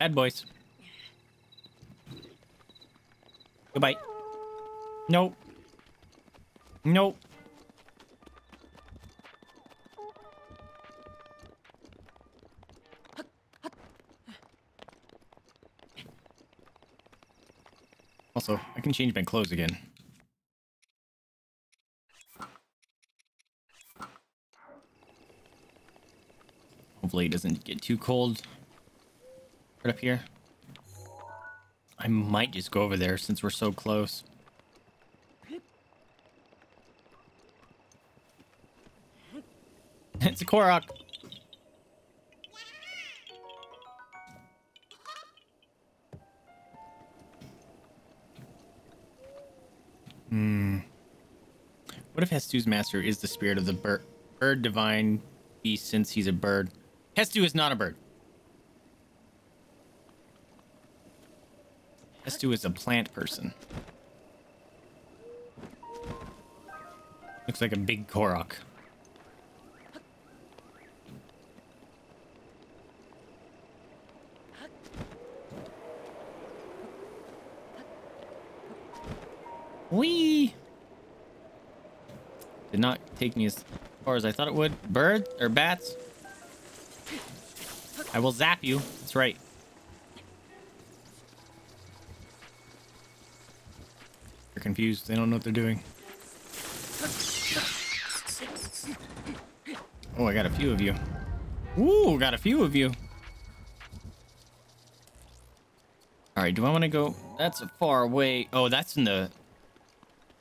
Bad boys. Goodbye. Nope. Nope. Also, I can change my clothes again. Hopefully it doesn't get too cold. Right up here. I might just go over there since we're so close. It's a Korok. Hmm. What if Hestu's master is the spirit of the bird, bird divine beast, since he's a bird? Hestu is not a bird. Hestu is a plant person. Looks like a big Korok. Whee! Did not take me as far as I thought it would. Birds or bats? I will zap you. That's right. They're confused. They don't know what they're doing. Oh, I got a few of you. Ooh, got a few of you. All right, do I want to go? That's a far away. Oh, that's in the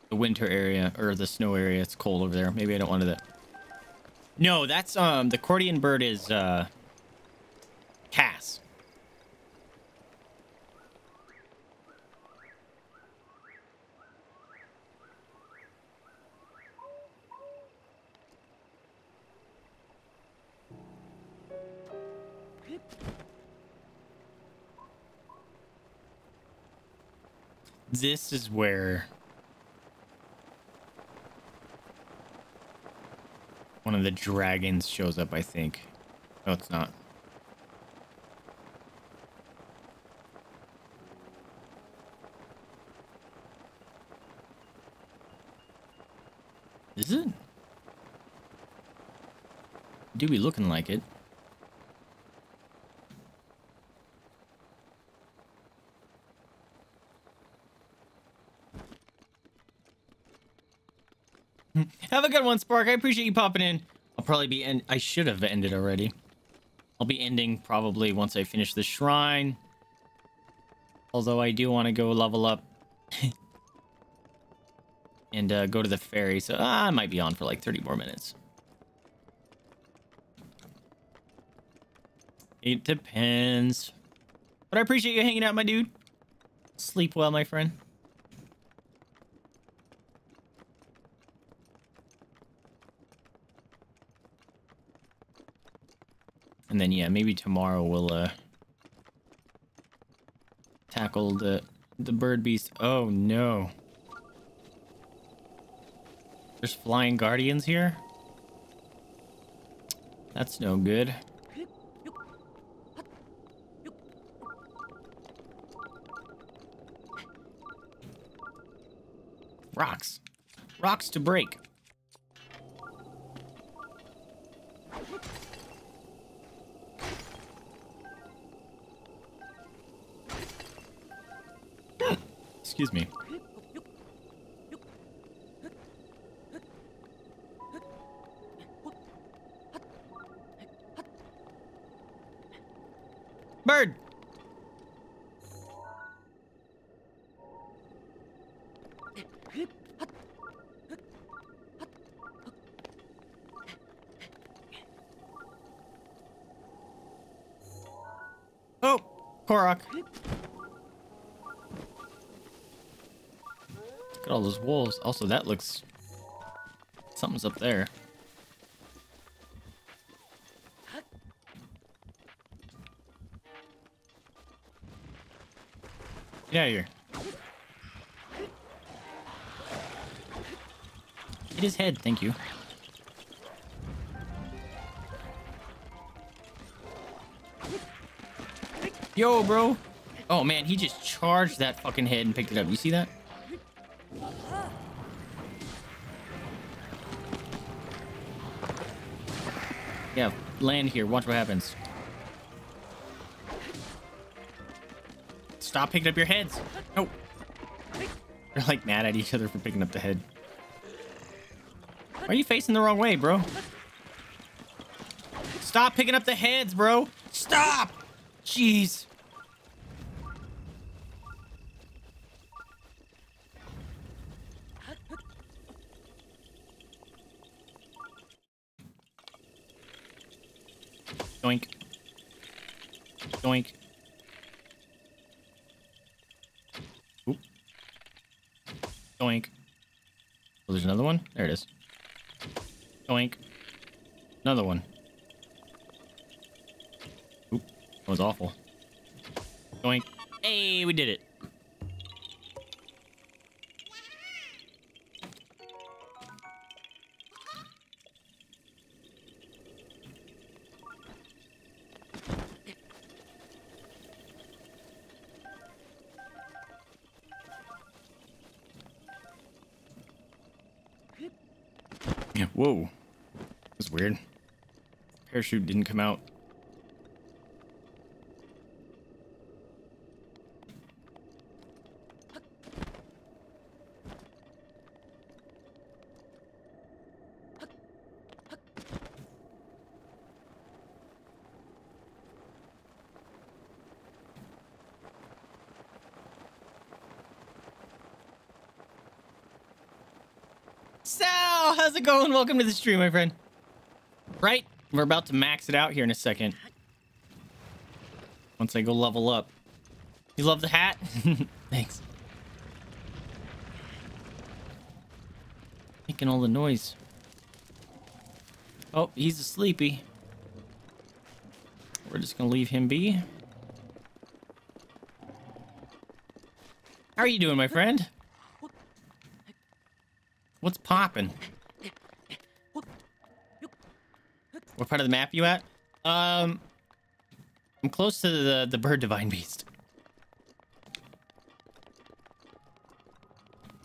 the winter area or the snow area. It's cold over there. Maybe I don't want to that. No, that's um the Cordian bird is uh Cass. This is where one of the dragons shows up, I think. No, it's not. Is it? Do be looking like it. Have a good one, Spark. I appreciate you popping in. I'll probably be end. I should have ended already. I'll be ending probably once I finish the shrine. Although I do want to go level up and uh, go to the ferry. So uh, I might be on for like thirty more minutes. It depends. But I appreciate you hanging out, my dude. Sleep well, my friend. And then, yeah, maybe tomorrow we'll uh, tackle the, the bird beast. Oh, no. There's flying guardians here? That's no good. Rocks. Rocks to break. Excuse me. Bird. Oh, Korok. Look at all those wolves. Also, that looks... something's up there. Get out of here. Hit his head, thank you. Yo, bro. Oh, man, he just charged that fucking head and picked it up. You see that? Yeah, land here. Watch what happens. Stop picking up your heads. No. They're like mad at each other for picking up the head. Why are you facing the wrong way, bro? Stop picking up the heads, bro. Stop. Jeez. Doink. Doink. Oop. Doink. Oh, there's another one? There it is. Doink. Another one. Oop. That was awful. Doink. Hey, we did it. Whoa, that's weird. Parachute didn't come out. How's it going? Welcome to the stream, my friend. Right? We're about to max it out here in a second. Once I go level up. You love the hat? Thanks. Making all the noise. Oh, he's a sleepy. We're just gonna leave him be. How are you doing, my friend? What's poppin'? What part of the map you at? Um, I'm close to the, the bird Divine Beast.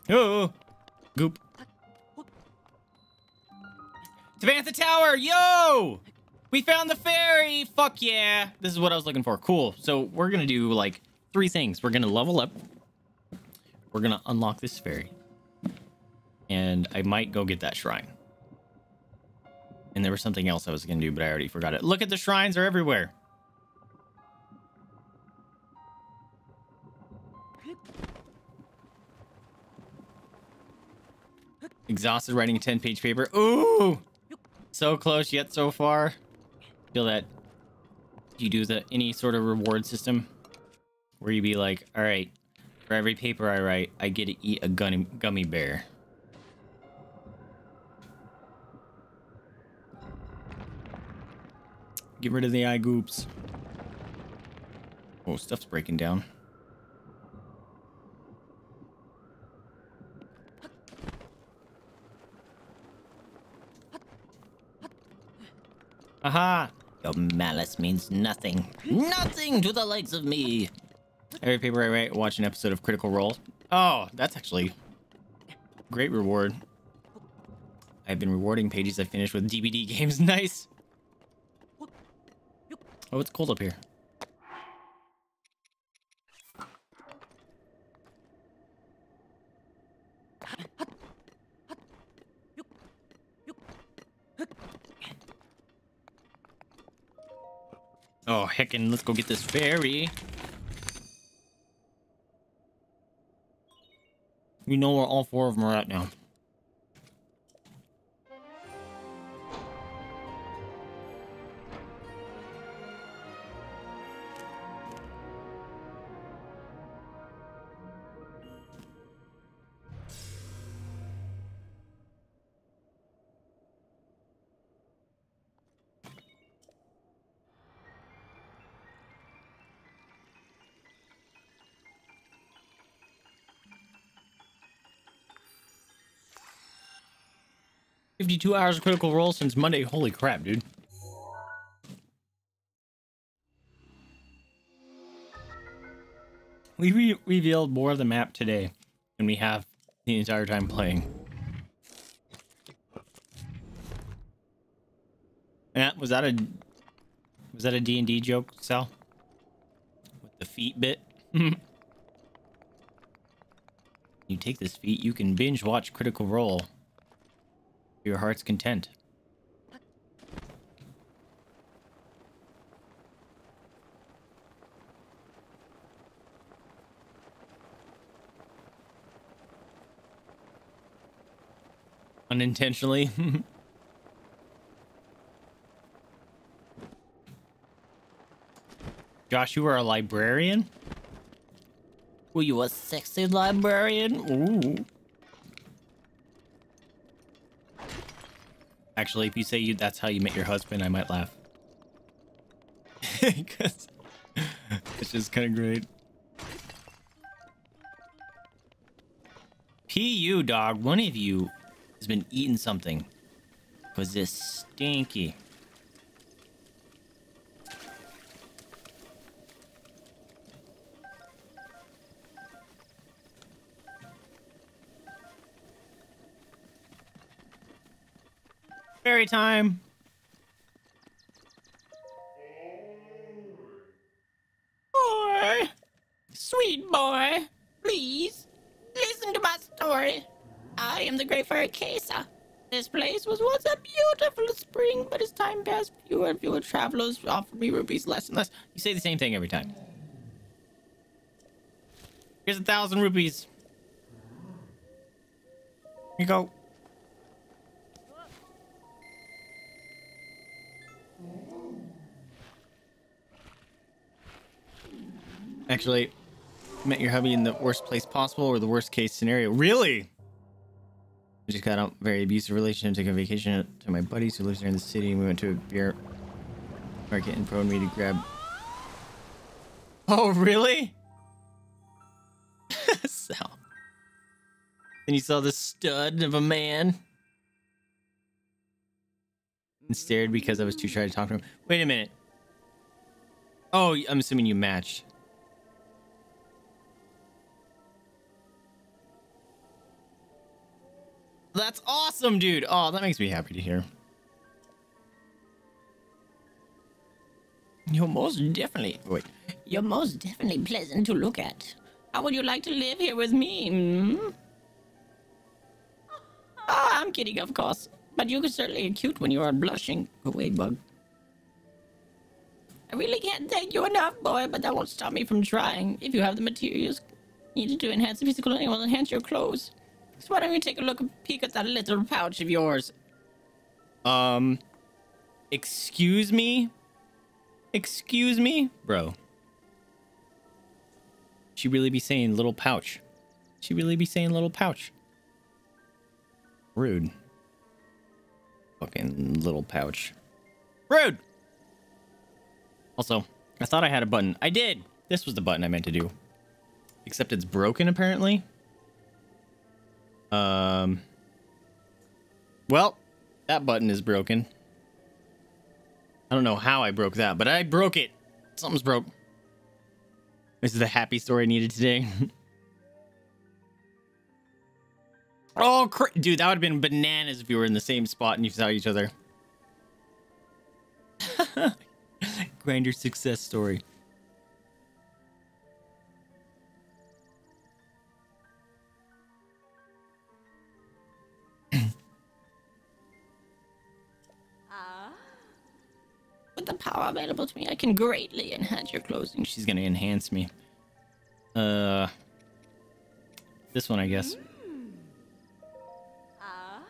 Oh, goop. Tabantha Tower, yo! We found the fairy! Fuck yeah! This is what I was looking for. Cool. So we're gonna do like three things. We're gonna level up. We're gonna unlock this fairy. And I might go get that shrine. And there was something else I was going to do, but I already forgot it. Look at the shrines are everywhere. Exhausted writing a ten page paper. Ooh, so close yet so far. Feel that. Do you do the any sort of reward system where you be like, all right, for every paper I write, I get to eat a gummy, gummy bear. Get rid of the eye goops. Oh, stuff's breaking down. Aha! Your malice means nothing. Nothing to the likes of me. Every paper I write, watch an episode of Critical Role. Oh, that's actually a great reward. I've been rewarding pages I finished with D B D games. Nice. Oh, it's cold up here. Oh, heckin', let's go get this fairy. You know where all four of them are at now. fifty-two hours of Critical Role since Monday. Holy crap, dude. We re revealed more of the map today than we have the entire time playing. Yeah, was that a was that a D and D joke, Sal? With the feet bit. You take this feat, you can binge watch Critical Role to your heart's content. Unintentionally. Josh, you are a librarian? Were you a sexy librarian? Ooh. Actually, if you say you that's how you met your husband, I might laugh. Because it's just kind of great. P U, dog, one of you has been eating something. Because it's stinky. Fairy time. Boy, sweet boy, please listen to my story. I am the Great Fairy Kesa. This place was once a beautiful spring, but as time passed, fewer and fewer travelers offered me rupees, less and less. You say the same thing every time. Here's a thousand rupees. Here you go. Actually, met your hubby in the worst place possible or the worst case scenario. Really? We just got out a very abusive relationship, took a vacation to my buddies who lives here in the city, and we went to a beer market and phoned me to grab... Oh, really? So... Then you saw the stud of a man. And stared because I was too shy to talk to him. Wait a minute. Oh, I'm assuming you matched. That's awesome, dude. Oh, that makes me happy to hear. You're most definitely... Wait. You're most definitely pleasant to look at. How would you like to live here with me? Mm-hmm. Oh, I'm kidding, of course. But you can certainly be cute when you are blushing. Away, bug. I really can't thank you enough, boy, but that won't stop me from trying. If you have the materials needed to enhance the physical, it will enhance your clothes. So why don't you take a look and peek at that little pouch of yours? Um, excuse me? Excuse me? Bro. She really be saying little pouch. She really be saying little pouch. Rude. Fucking little pouch. Rude! Also, I thought I had a button. I did! This was the button I meant to do. Except it's broken, apparently. Um, well, that button is broken. I don't know how I broke that, but I broke it. Something's broke. This is the happy story I needed today. Oh, cr dude, that would have been bananas if you were in the same spot and you saw each other. Grinder success story. The power available to me, I can greatly enhance your clothing. She's gonna enhance me. Uh, this one, I guess. Mm. Uh.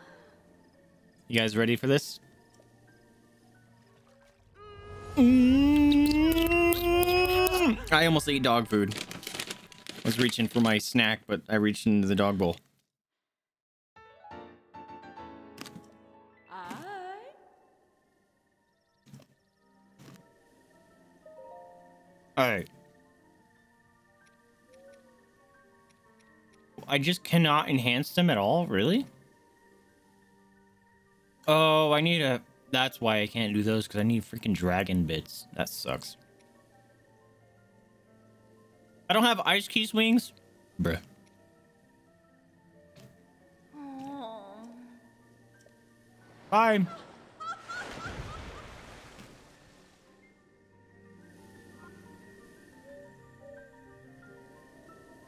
You guys ready for this? Mm. I almost ate dog food. I was reaching for my snack, but I reached into the dog bowl. All right. I just cannot enhance them at all, really? Oh, I need a... That's why I can't do those, because I need freaking dragon bits. That sucks. I don't have ice key swings. Bruh. Aww. Bye.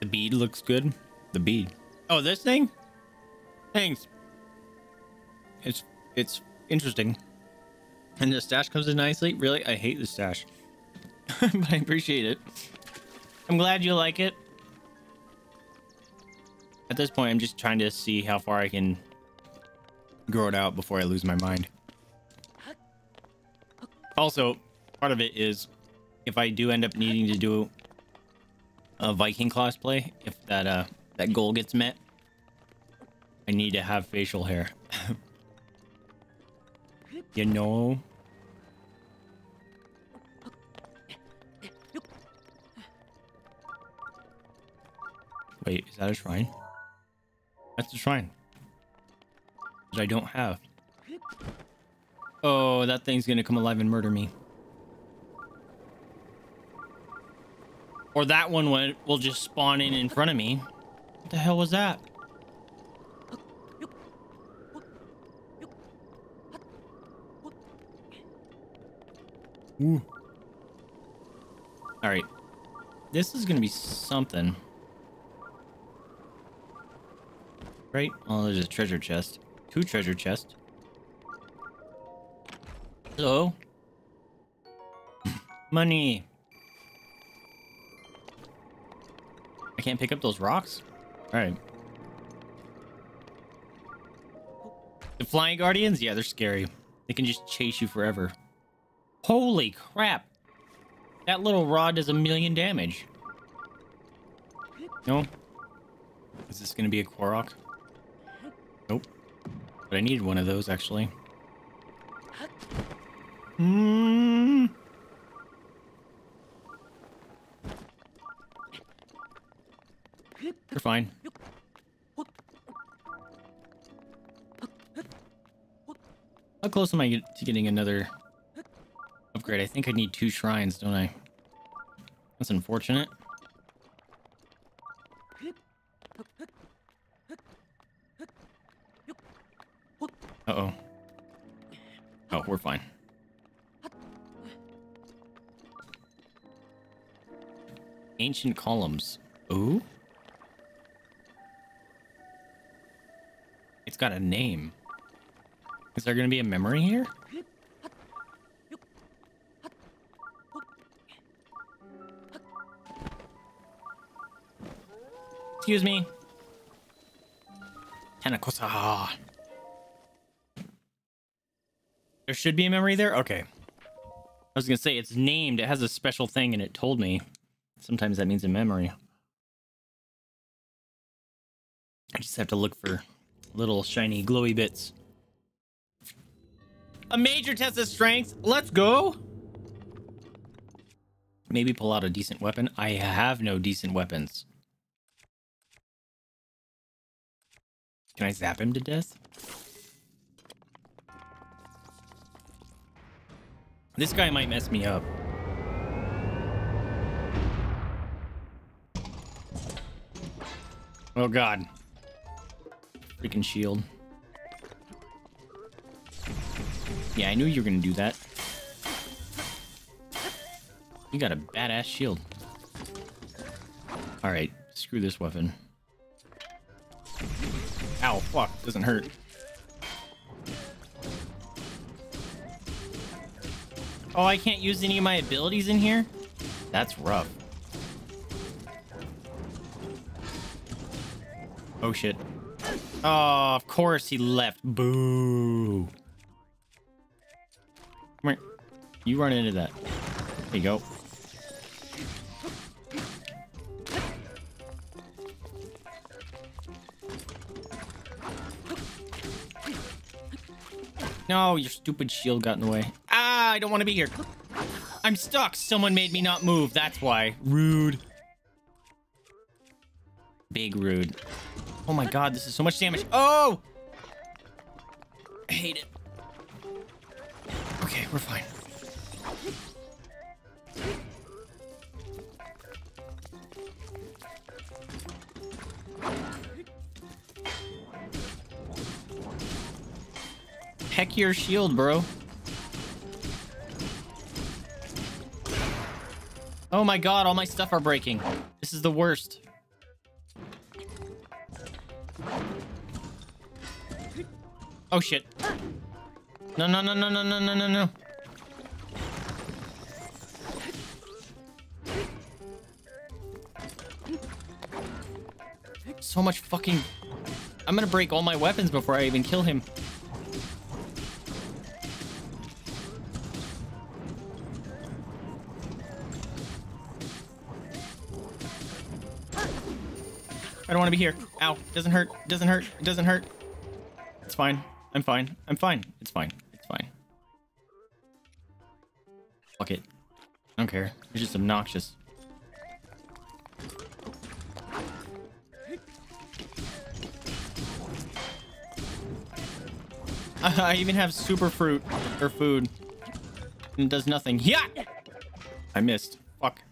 The bead looks good. The bead. Oh, this thing? Thanks. It's it's interesting. And the stash comes in nicely. Really? I hate the stash. But I appreciate it. I'm glad you like it. At this point, I'm just trying to see how far I can grow it out before I lose my mind. Also, part of it is if I do end up needing to do a Viking cosplay, if that uh that goal gets met, I need to have facial hair. You know. Wait, is that a shrine? That's a shrine that I don't have. Oh, that thing's gonna come alive and murder me. Or that one will just spawn in in front of me. What the hell was that? Ooh. All right, this is gonna be something. Right? Oh, there's a treasure chest. Two treasure chests. Hello? Money. I can't pick up those rocks? Alright. The flying guardians? Yeah, they're scary. They can just chase you forever. Holy crap. That little rod does a million damage. No? Is this going to be a Korok? Nope. But I needed one of those, actually. Mm. You're fine. How close am I get to getting another upgrade? I think I need two shrines, don't I? That's unfortunate. Uh-oh. Oh, we're fine. Ancient columns. Ooh. It's got a name. Is there going to be a memory here? Excuse me. Tanakosa. There should be a memory there? Okay. I was gonna say it's named. It has a special thing and it told me. Sometimes that means a memory. I just have to look for little shiny glowy bits. A major test of strength. Let's go. Maybe pull out a decent weapon. I have no decent weapons. Can I zap him to death? This guy might mess me up. Oh god. Freaking shield. Yeah, I knew you were gonna do that. You got a badass shield. Alright, screw this weapon. Ow, fuck, doesn't hurt. Oh, I can't use any of my abilities in here? That's rough. Oh, shit. Oh, of course he left. Boo. Come here. You run into that. There you go. No, your stupid shield got in the way. I don't want to be here. I'm stuck. Someone made me not move. That's why. Rude. Big rude. Oh my god, this is so much damage. Oh! I hate it. Okay, we're fine. Heck your shield, bro. Oh my god, all my stuff are breaking. This is the worst. Oh shit. No, no, no, no, no, no, no, no, no. So much fucking... I'm gonna break all my weapons before I even kill him. I don't want to be here. Ow. Doesn't hurt. Doesn't hurt. Doesn't hurt. It's fine. I'm fine. I'm fine. It's fine. It's fine. Fuck it. I don't care. It's just obnoxious. I even have super fruit or food. And it does nothing. Yeah! I missed. Fuck.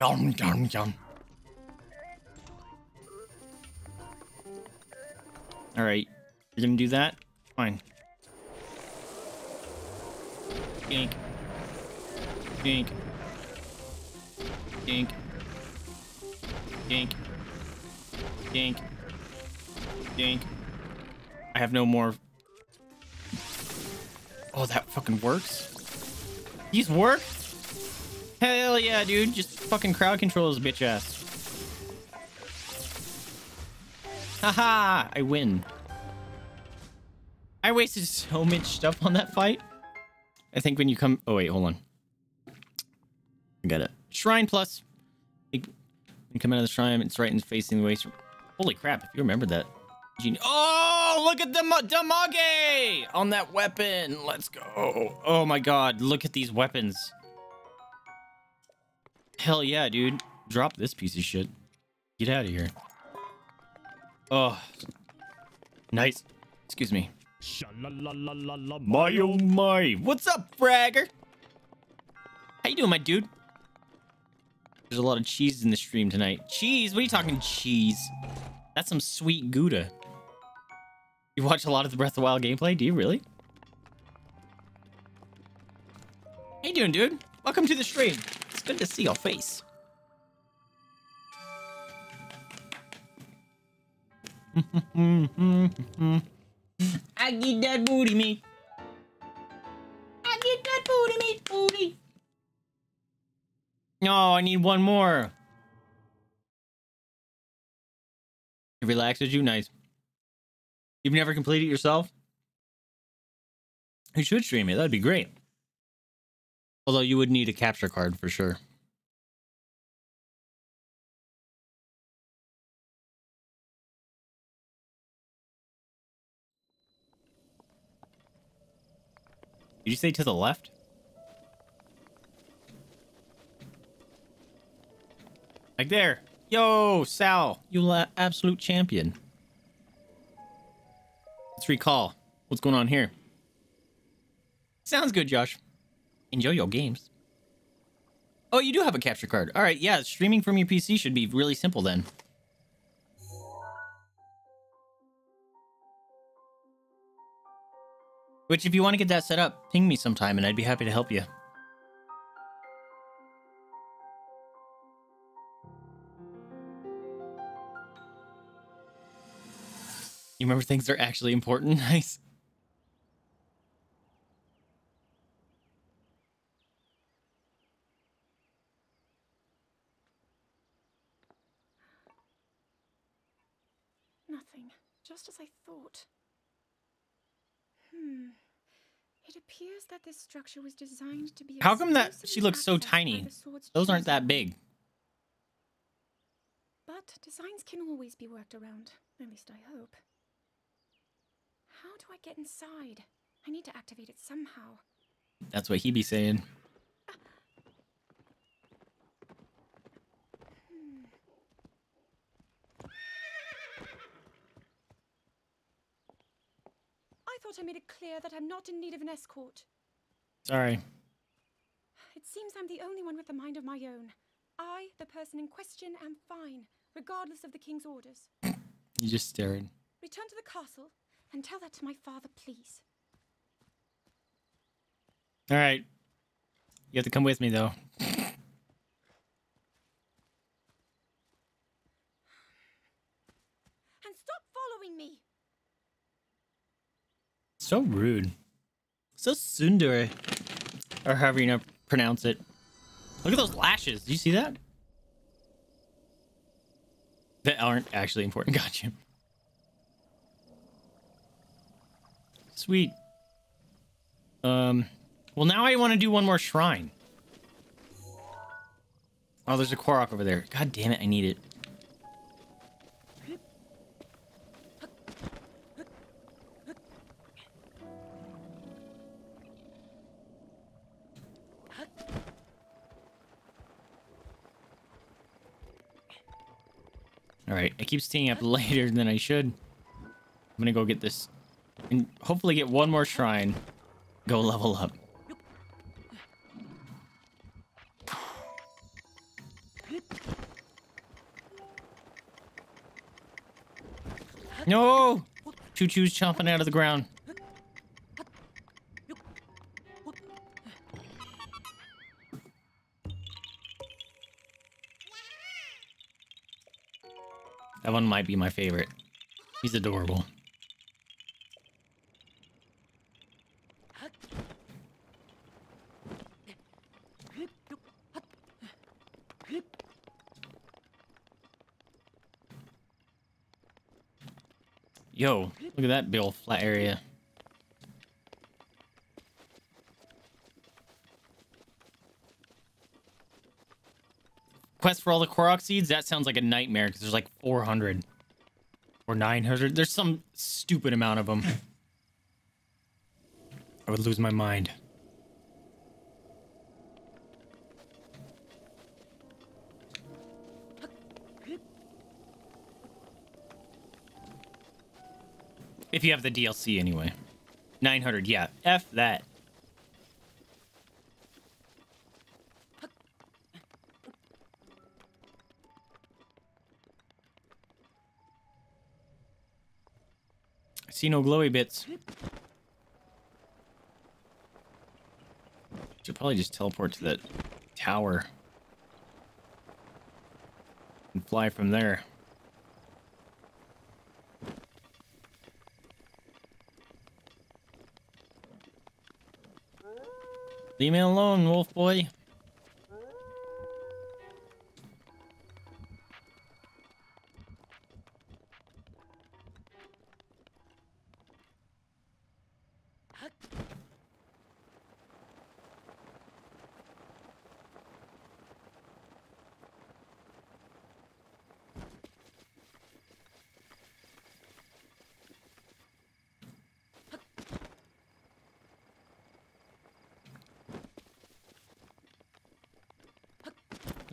Yum, yum, yum. All right, you're gonna do that? Fine. Yank. Yank. Yank. Yank. Yank. Yank. I have no more. Oh, that fucking works? These work? Hell yeah, dude. Just fucking crowd control this bitch ass. Haha, I win. I wasted so much stuff on that fight. I think when you come... Oh, wait, hold on. I got it. Shrine plus. You come out of the shrine, it's right in facing the waste. Holy crap, if you remember that. Genius. Oh, look at the damage on that weapon. Let's go. Oh my god, look at these weapons. Hell yeah, dude. Drop this piece of shit. Get out of here. Oh, nice. Excuse me. My oh my. What's up, Bragger? How you doing, my dude? There's a lot of cheese in the stream tonight. Cheese? What are you talking cheese? That's some sweet Gouda. You watch a lot of the Breath of the Wild gameplay? Do you really? How you doing, dude? Welcome to the stream. It's good to see your face. I get that booty meat. I get that booty meat, booty. No, oh, I need one more. It relaxes you, nice. You've never completed it yourself? You should stream it. That'd be great. Although you would need a capture card for sure. Did you say to the left? Like there. Yo, Sal, you la absolute champion. Let's recall. What's going on here? Sounds good, Josh. Enjoy your games. Oh, you do have a capture card. All right, yeah, streaming from your P C should be really simple then. Which, if you want to get that set up, ping me sometime and I'd be happy to help you. You remember things that are actually important? Nice. Nothing. Just as I thought. Hmm. It appears that this structure was designed to be. How come that she looks so tiny? Those aren't that big. But designs can always be worked around. At least I hope. How do I get inside? I need to activate it somehow. That's what he be saying. Uh, hmm. thought I made it clear that I'm not in need of an escort. Sorry. It seems I'm the only one with a mind of my own. I, the person in question, am fine, regardless of the king's orders. You just stared. Return to the castle and tell that to my father, please. All right. You have to come with me, though. And stop following me. So rude. So tsundere. Or however you know pronounce it. Look at those lashes. Do you see that? That aren't actually important. Gotcha. Sweet. Um, well, now I want to do one more shrine. Oh, there's a Korok over there. God damn it, I need it. Alright, I keep staying up later than I should. I'm gonna go get this and hopefully get one more shrine. Go level up. No! Choo-choo's chomping out of the ground. That one might be my favorite. He's adorable. Yo, look at that big old flat area. Quest for all the Korok seeds? That sounds like a nightmare because there's like four hundred or nine hundred. There's some stupid amount of them. I would lose my mind. If you have the D L C anyway. nine hundred, yeah. F that. See no glowy bits. Should probably just teleport to that tower and fly from there. Leave me alone, wolf boy.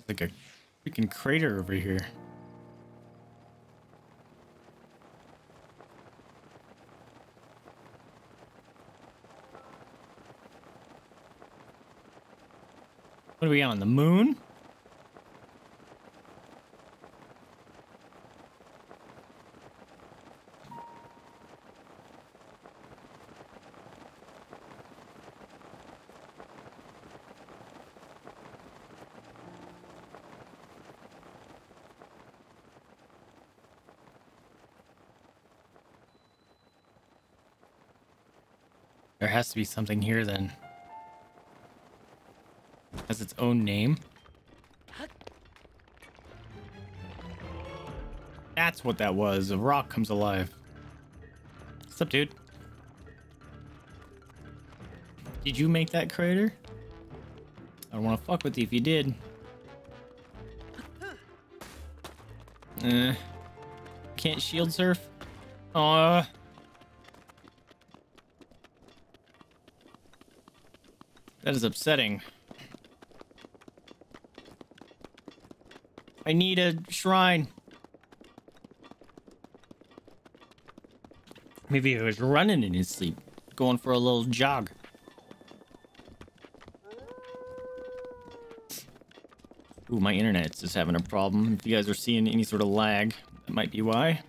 Like a freaking crater over here. What are we on, the moon? There has to be something here then. It has its own name. That's what that was. A rock comes alive. What's up, dude? Did you make that crater? I don't want to fuck with you if you did. Uh, can't shield surf? Aww. That is upsetting. I need a shrine. Maybe he was running in his sleep. going for a little jog. Ooh, my internet's just having a problem. If you guys are seeing any sort of lag, that might be why.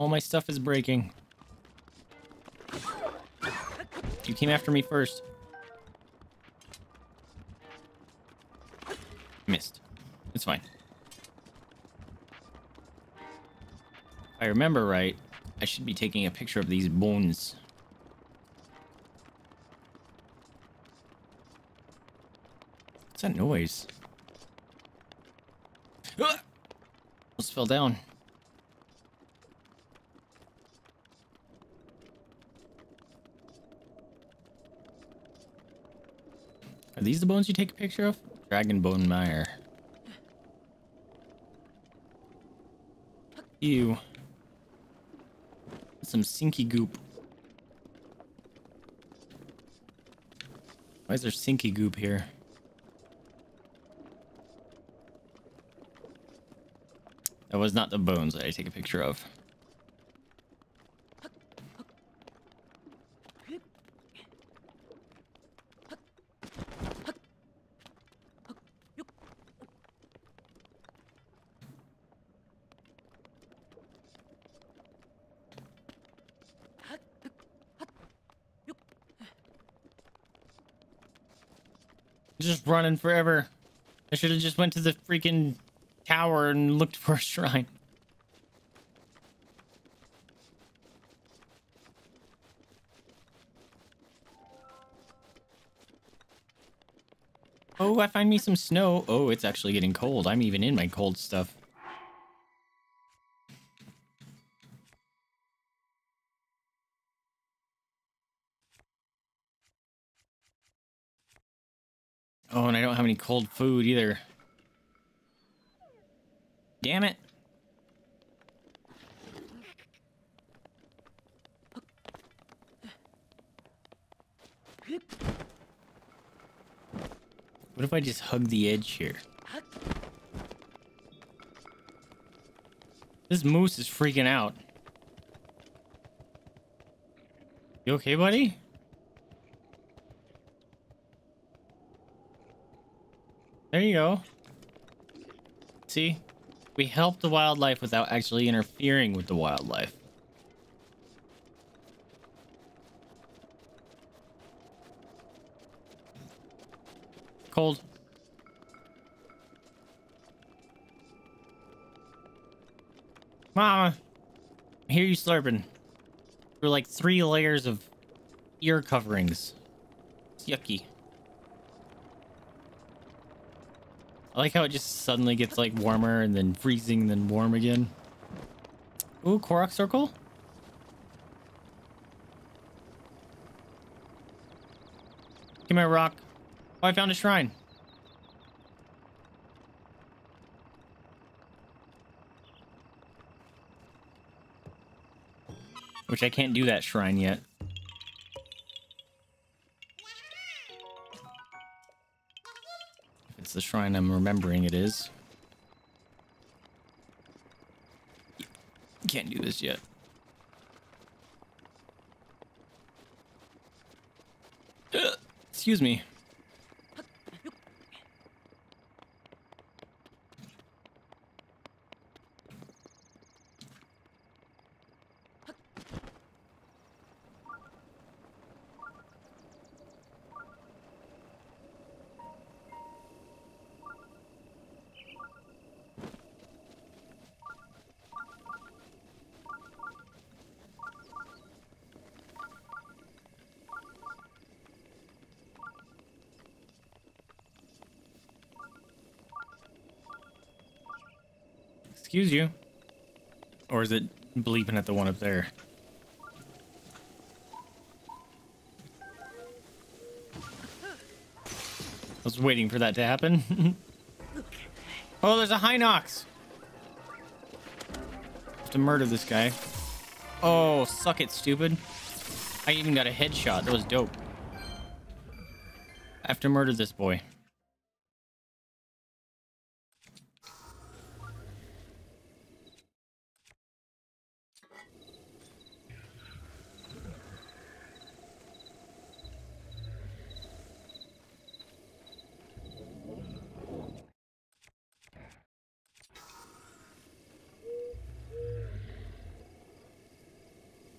All my stuff is breaking. You came after me first. Missed. It's fine. If I remember right, I should be taking a picture of these bones. What's that noise? Ah! Almost fell down. Are these the bones you take a picture of? Dragon Bone Mire. Ew. Some sinky goop. Why is there sinky goop here? That was not the bones that I take a picture of. Just running forever. I should have just went to the freaking tower and looked for a shrine. Oh, I find me some snow. Oh, it's actually getting cold. I'm even in my cold stuff. Oh, and I don't have any cold food either. Damn it. What if I just hug the edge here? This moose is freaking out. You okay, buddy? There you go. See? We help the wildlife without actually interfering with the wildlife. Cold. Mama, I hear you slurping. There are like three layers of ear coverings. It's yucky. I like how it just suddenly gets like warmer and then freezing, then warm again. Ooh, Korok circle. Give me a rock. Oh, I found a shrine. Which I can't do that shrine yet. The shrine I'm remembering it is. Can't do this yet. Uh, excuse me. Excuse you. Or is it bleeping at the one up there? I was waiting for that to happen. Oh, there's a Hinox. Have to murder this guy. Oh, suck it, stupid. I even got a headshot. That was dope. I have to murder this boy.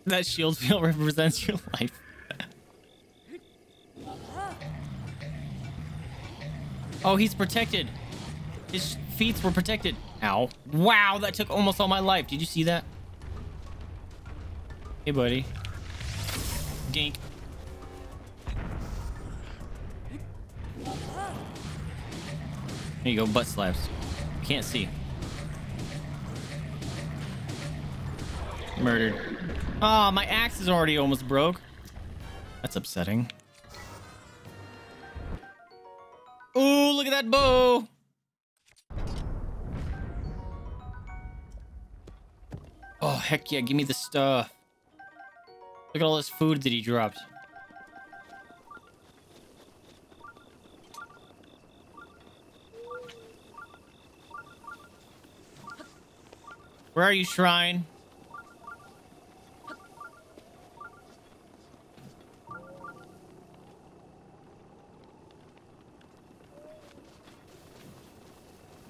that shield field represents your life. Oh, he's protected. His feet were protected. Ow. Wow, that took almost all my life. Did you see that? Hey, buddy. Dink. There you go, butt slaps. You can't see. Murdered. Oh, my axe is already almost broke. That's upsetting. Ooh, look at that bow. Oh, heck yeah, give me the stuff. Look at all this food that he dropped. Where are you, shrine?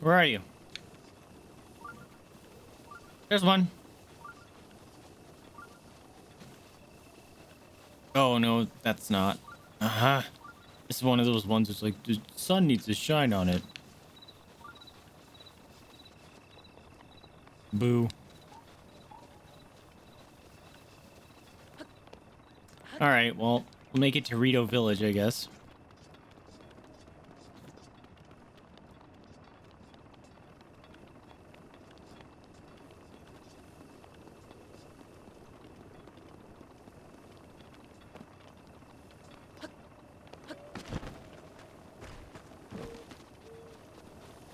Where are you? There's one. Oh, no, that's not. Uh-huh. This is one of those ones that's like, the sun needs to shine on it. Boo. All right, well, we'll make it to Rito Village, I guess.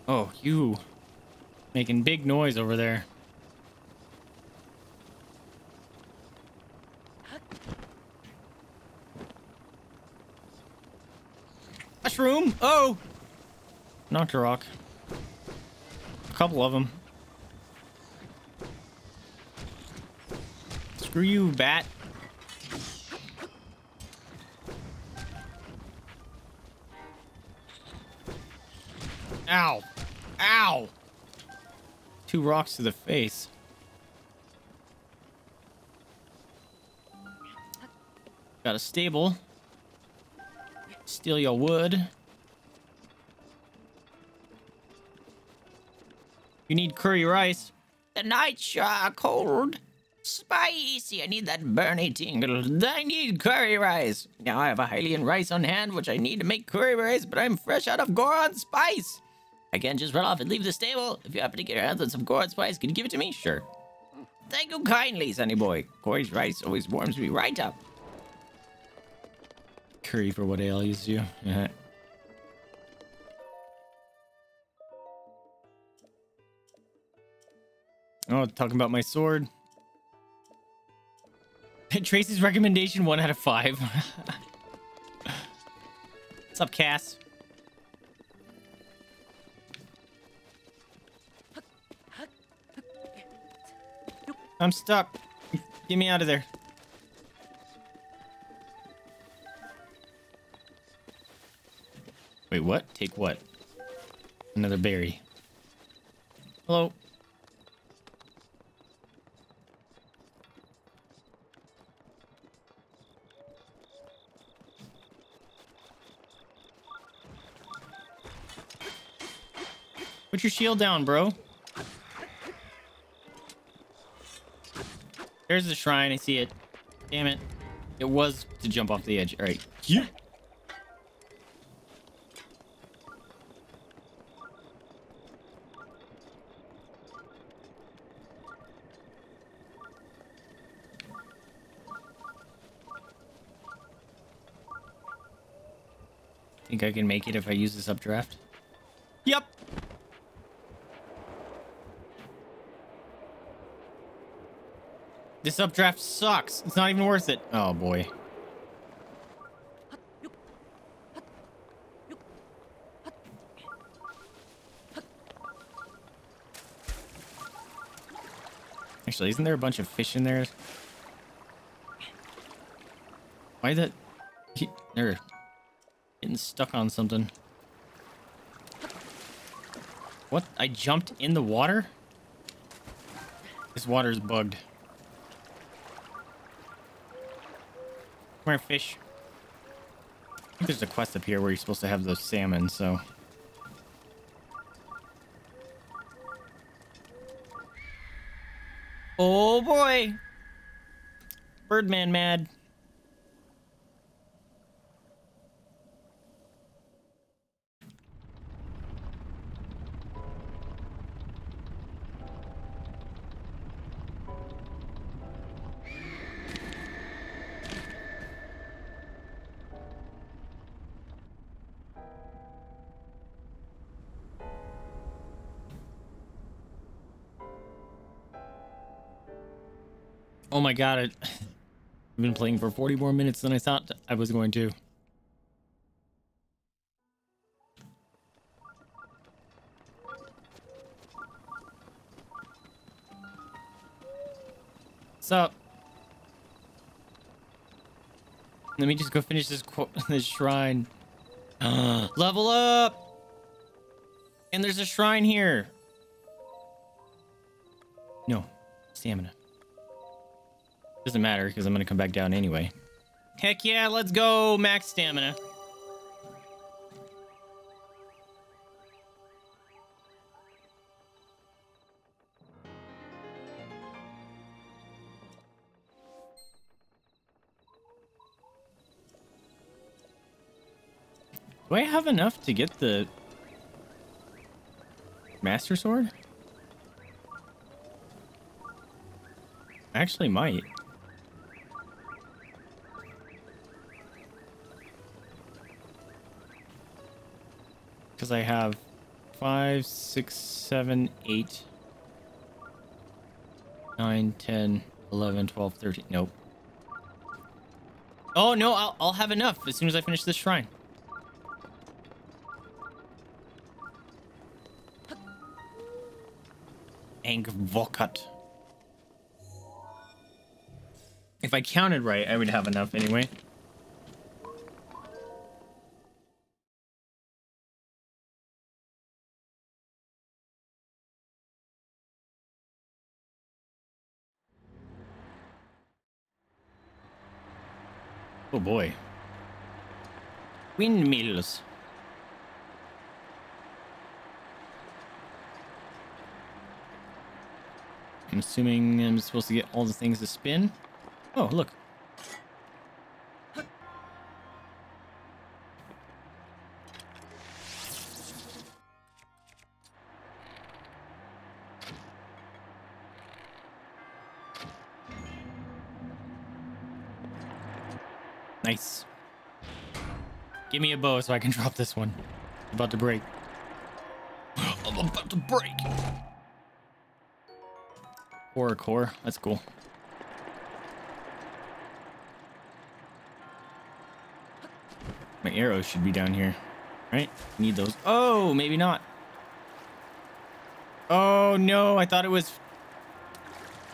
Oh, you making big noise over there. Mushroom? Oh! Knocked a rock. A couple of them. Screw you, bat. Ow. Ow! Two rocks to the face. Got a stable. Steal your wood. You need curry rice. The nights are cold. Spicy. I need that burny tingle. I need curry rice. Now I have a Hylian rice on hand, which I need to make curry rice, but I'm fresh out of Goron spice. I can't just run off and leave the stable. If you happen to get your hands on some Goron spice, can you give it to me? Sure. Thank you kindly, sonny boy. Goron's rice always warms me right up. Curry for what ails you. Yeah. Oh, talking about my sword. Tracy's recommendation, one out of five. What's up, Cass? I'm stuck. Get me out of there. Wait, what? Take what? Another berry. Hello. Put your shield down, bro. There's the shrine. I see it. Damn it. It was to jump off the edge. All right. Yeah. Think I can make it if I use this updraft? Yep. This updraft sucks. It's not even worth it. Oh, boy. Actually, isn't there a bunch of fish in there? Why that? They're getting stuck on something. What? I jumped in the water? This water is bugged. Come here, fish. I think there's a quest up here where you're supposed to have those salmon, so... Oh boy! Birdman mad. Oh my god, I've been playing for forty more minutes than I thought I was going to. So, let me just go finish this qu this shrine. Uh, level up! And there's a shrine here. No, stamina. Doesn't matter because I'm gonna come back down anyway. Heck yeah, let's go max stamina. Do I have enough to get the Master Sword? I actually might. Because I have five, six, seven, eight, nine, ten, eleven, twelve, thirteen. Nope. Oh no, I'll, I'll have enough as soon as I finish this shrine. Angvokat. If I counted right, I would have enough anyway. Oh boy. Windmills. I'm assuming I'm supposed to get all the things to spin. Oh, look. Nice. Give me a bow so I can drop this one. I'm about to break. I'm about to break. Or a core. That's cool. My arrows should be down here. Right? Need those. Oh, maybe not. Oh no, I thought it was...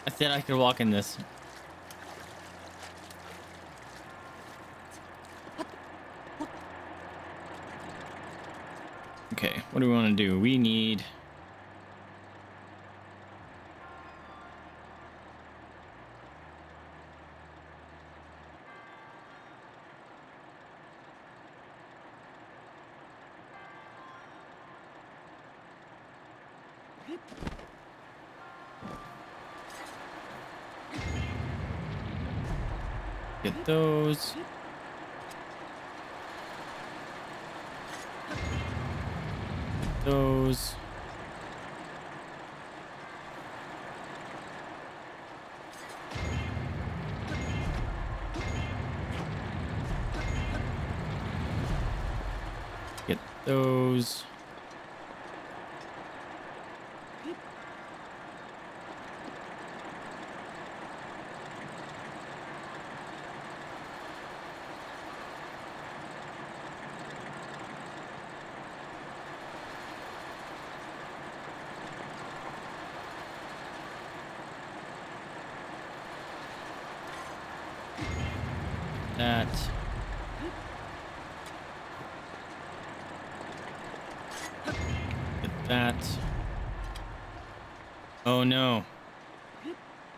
I thought I could walk in this. Okay, what do we want to do? We need... Get those. Those. Get those. That. Get that. Oh no.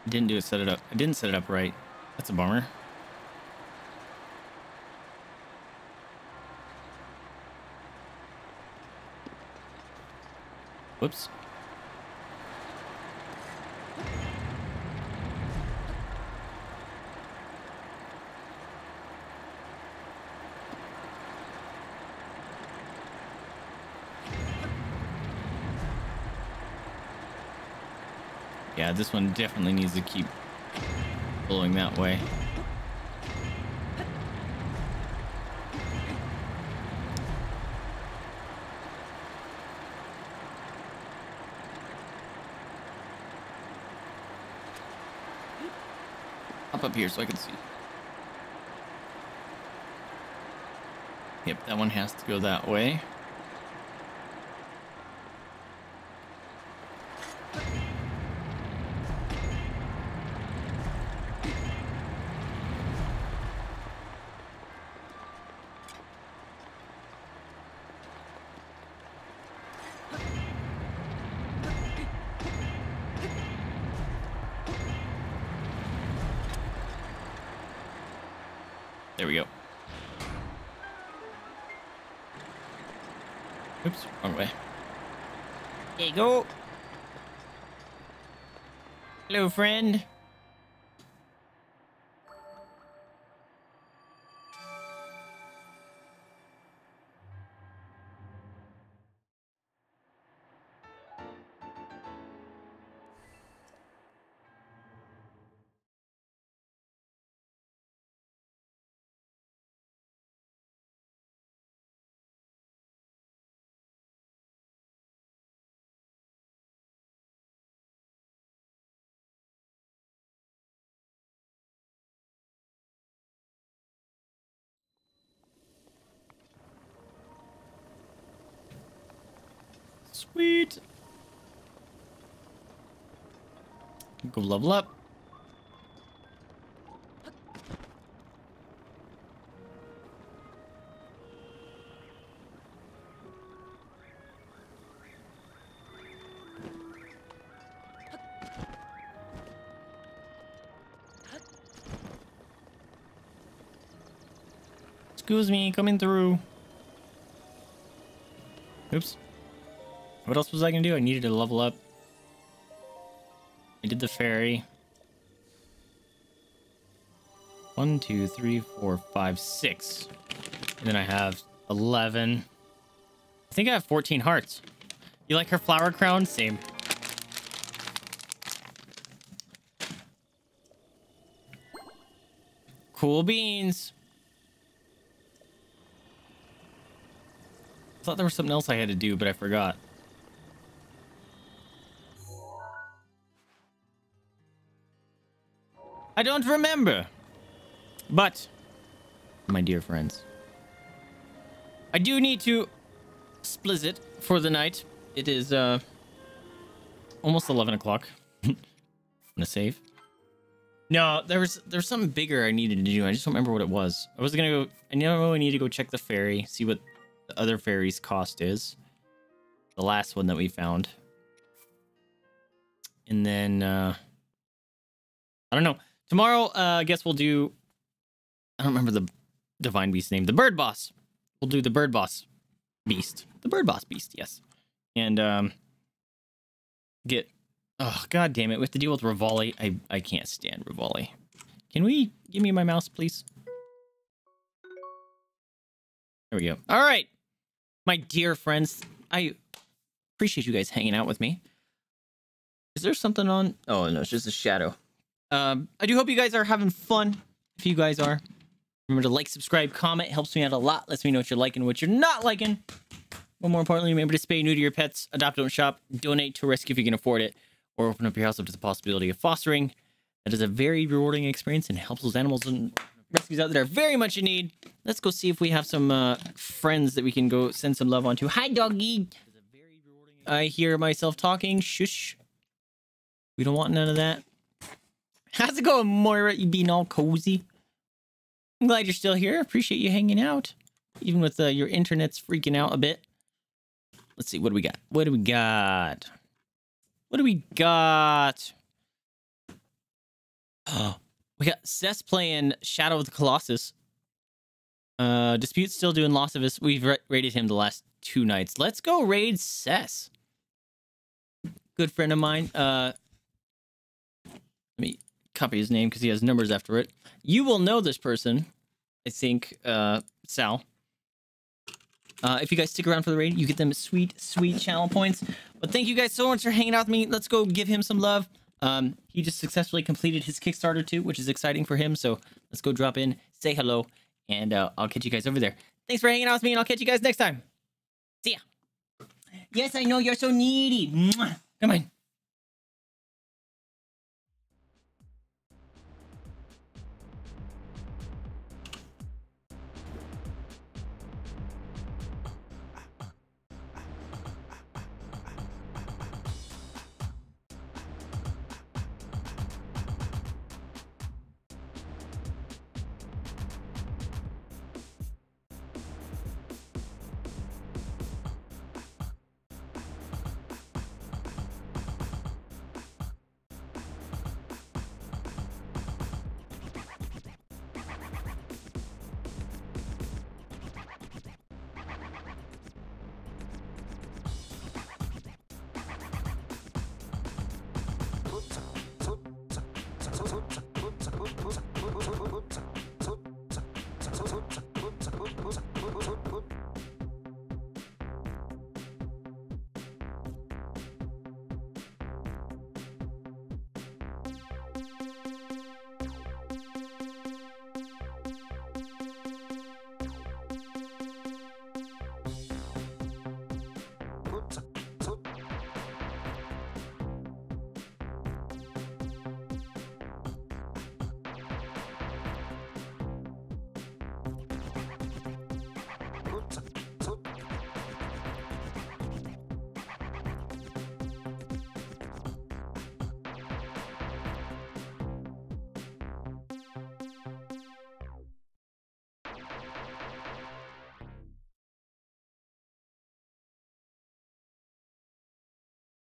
Didn't do it, set it up. I didn't set it up right. That's a bummer. Whoops. Yeah, this one definitely needs to keep pulling that way. Hop up here so I can see. Yep, that one has to go that way. Go. Hello, friend. Sweet. Go level up. Excuse me, coming through. Oops. What else was I gonna do? I needed to level up. I did the fairy. One, two, three, four, five, six. And then I have eleven. I think I have fourteen hearts. You like her flower crown? Same. Cool beans. I thought there was something else I had to do, but I forgot. I don't remember, but my dear friends, I do need to split it for the night. It is uh, almost eleven o'clock. I'm gonna save. No, there was there's something bigger I needed to do. I just don't remember what it was. I was gonna go. I know I need to go check the ferry, see what the other ferry's cost is. The last one that we found, and then uh, I don't know. Tomorrow, uh, I guess we'll do... I don't remember the Divine Beast's name. The Bird Boss. We'll do the Bird Boss Beast. The Bird Boss Beast, yes. And, um... Get... Oh, god damn it. We have to deal with Revali. I, I can't stand Revali. Can we... Give me my mouse, please? There we go. Alright! My dear friends, I appreciate you guys hanging out with me. Is there something on... Oh, no, it's just a shadow. Um, I do hope you guys are having fun. If you guys are, remember to like, subscribe, comment. It helps me out a lot. Lets me know what you're liking, what you're not liking. But more importantly, remember to spay new to your pets, adopt, don't shop, donate to a rescue if you can afford it, or open up your house up to the possibility of fostering. That is a very rewarding experience and helps those animals and rescues out that are very much in need. Let's go see if we have some uh, friends that we can go send some love on to. Hi, doggy. I hear myself talking. Shush. We don't want none of that. How's it going, Moira? You being all cozy? I'm glad you're still here. Appreciate you hanging out. Even with uh, your internet's freaking out a bit. Let's see. What do we got? What do we got? What do we got? Oh, we got Cess playing Shadow of the Colossus. Uh, Dispute's still doing Loss of Us. We've ra raided him the last two nights. Let's go raid Cess. good friend of mine. Uh, let me copy his name because he has numbers after it. You will know this person, I think, uh, Sal. Uh, if you guys stick around for the raid, you get them sweet, sweet channel points. But thank you guys so much for hanging out with me. Let's go give him some love. Um, he just successfully completed his Kickstarter too, which is exciting for him. So let's go drop in, say hello, and uh, I'll catch you guys over there. Thanks for hanging out with me, and I'll catch you guys next time. See ya. Yes, I know you're so needy. Mwah. Come on.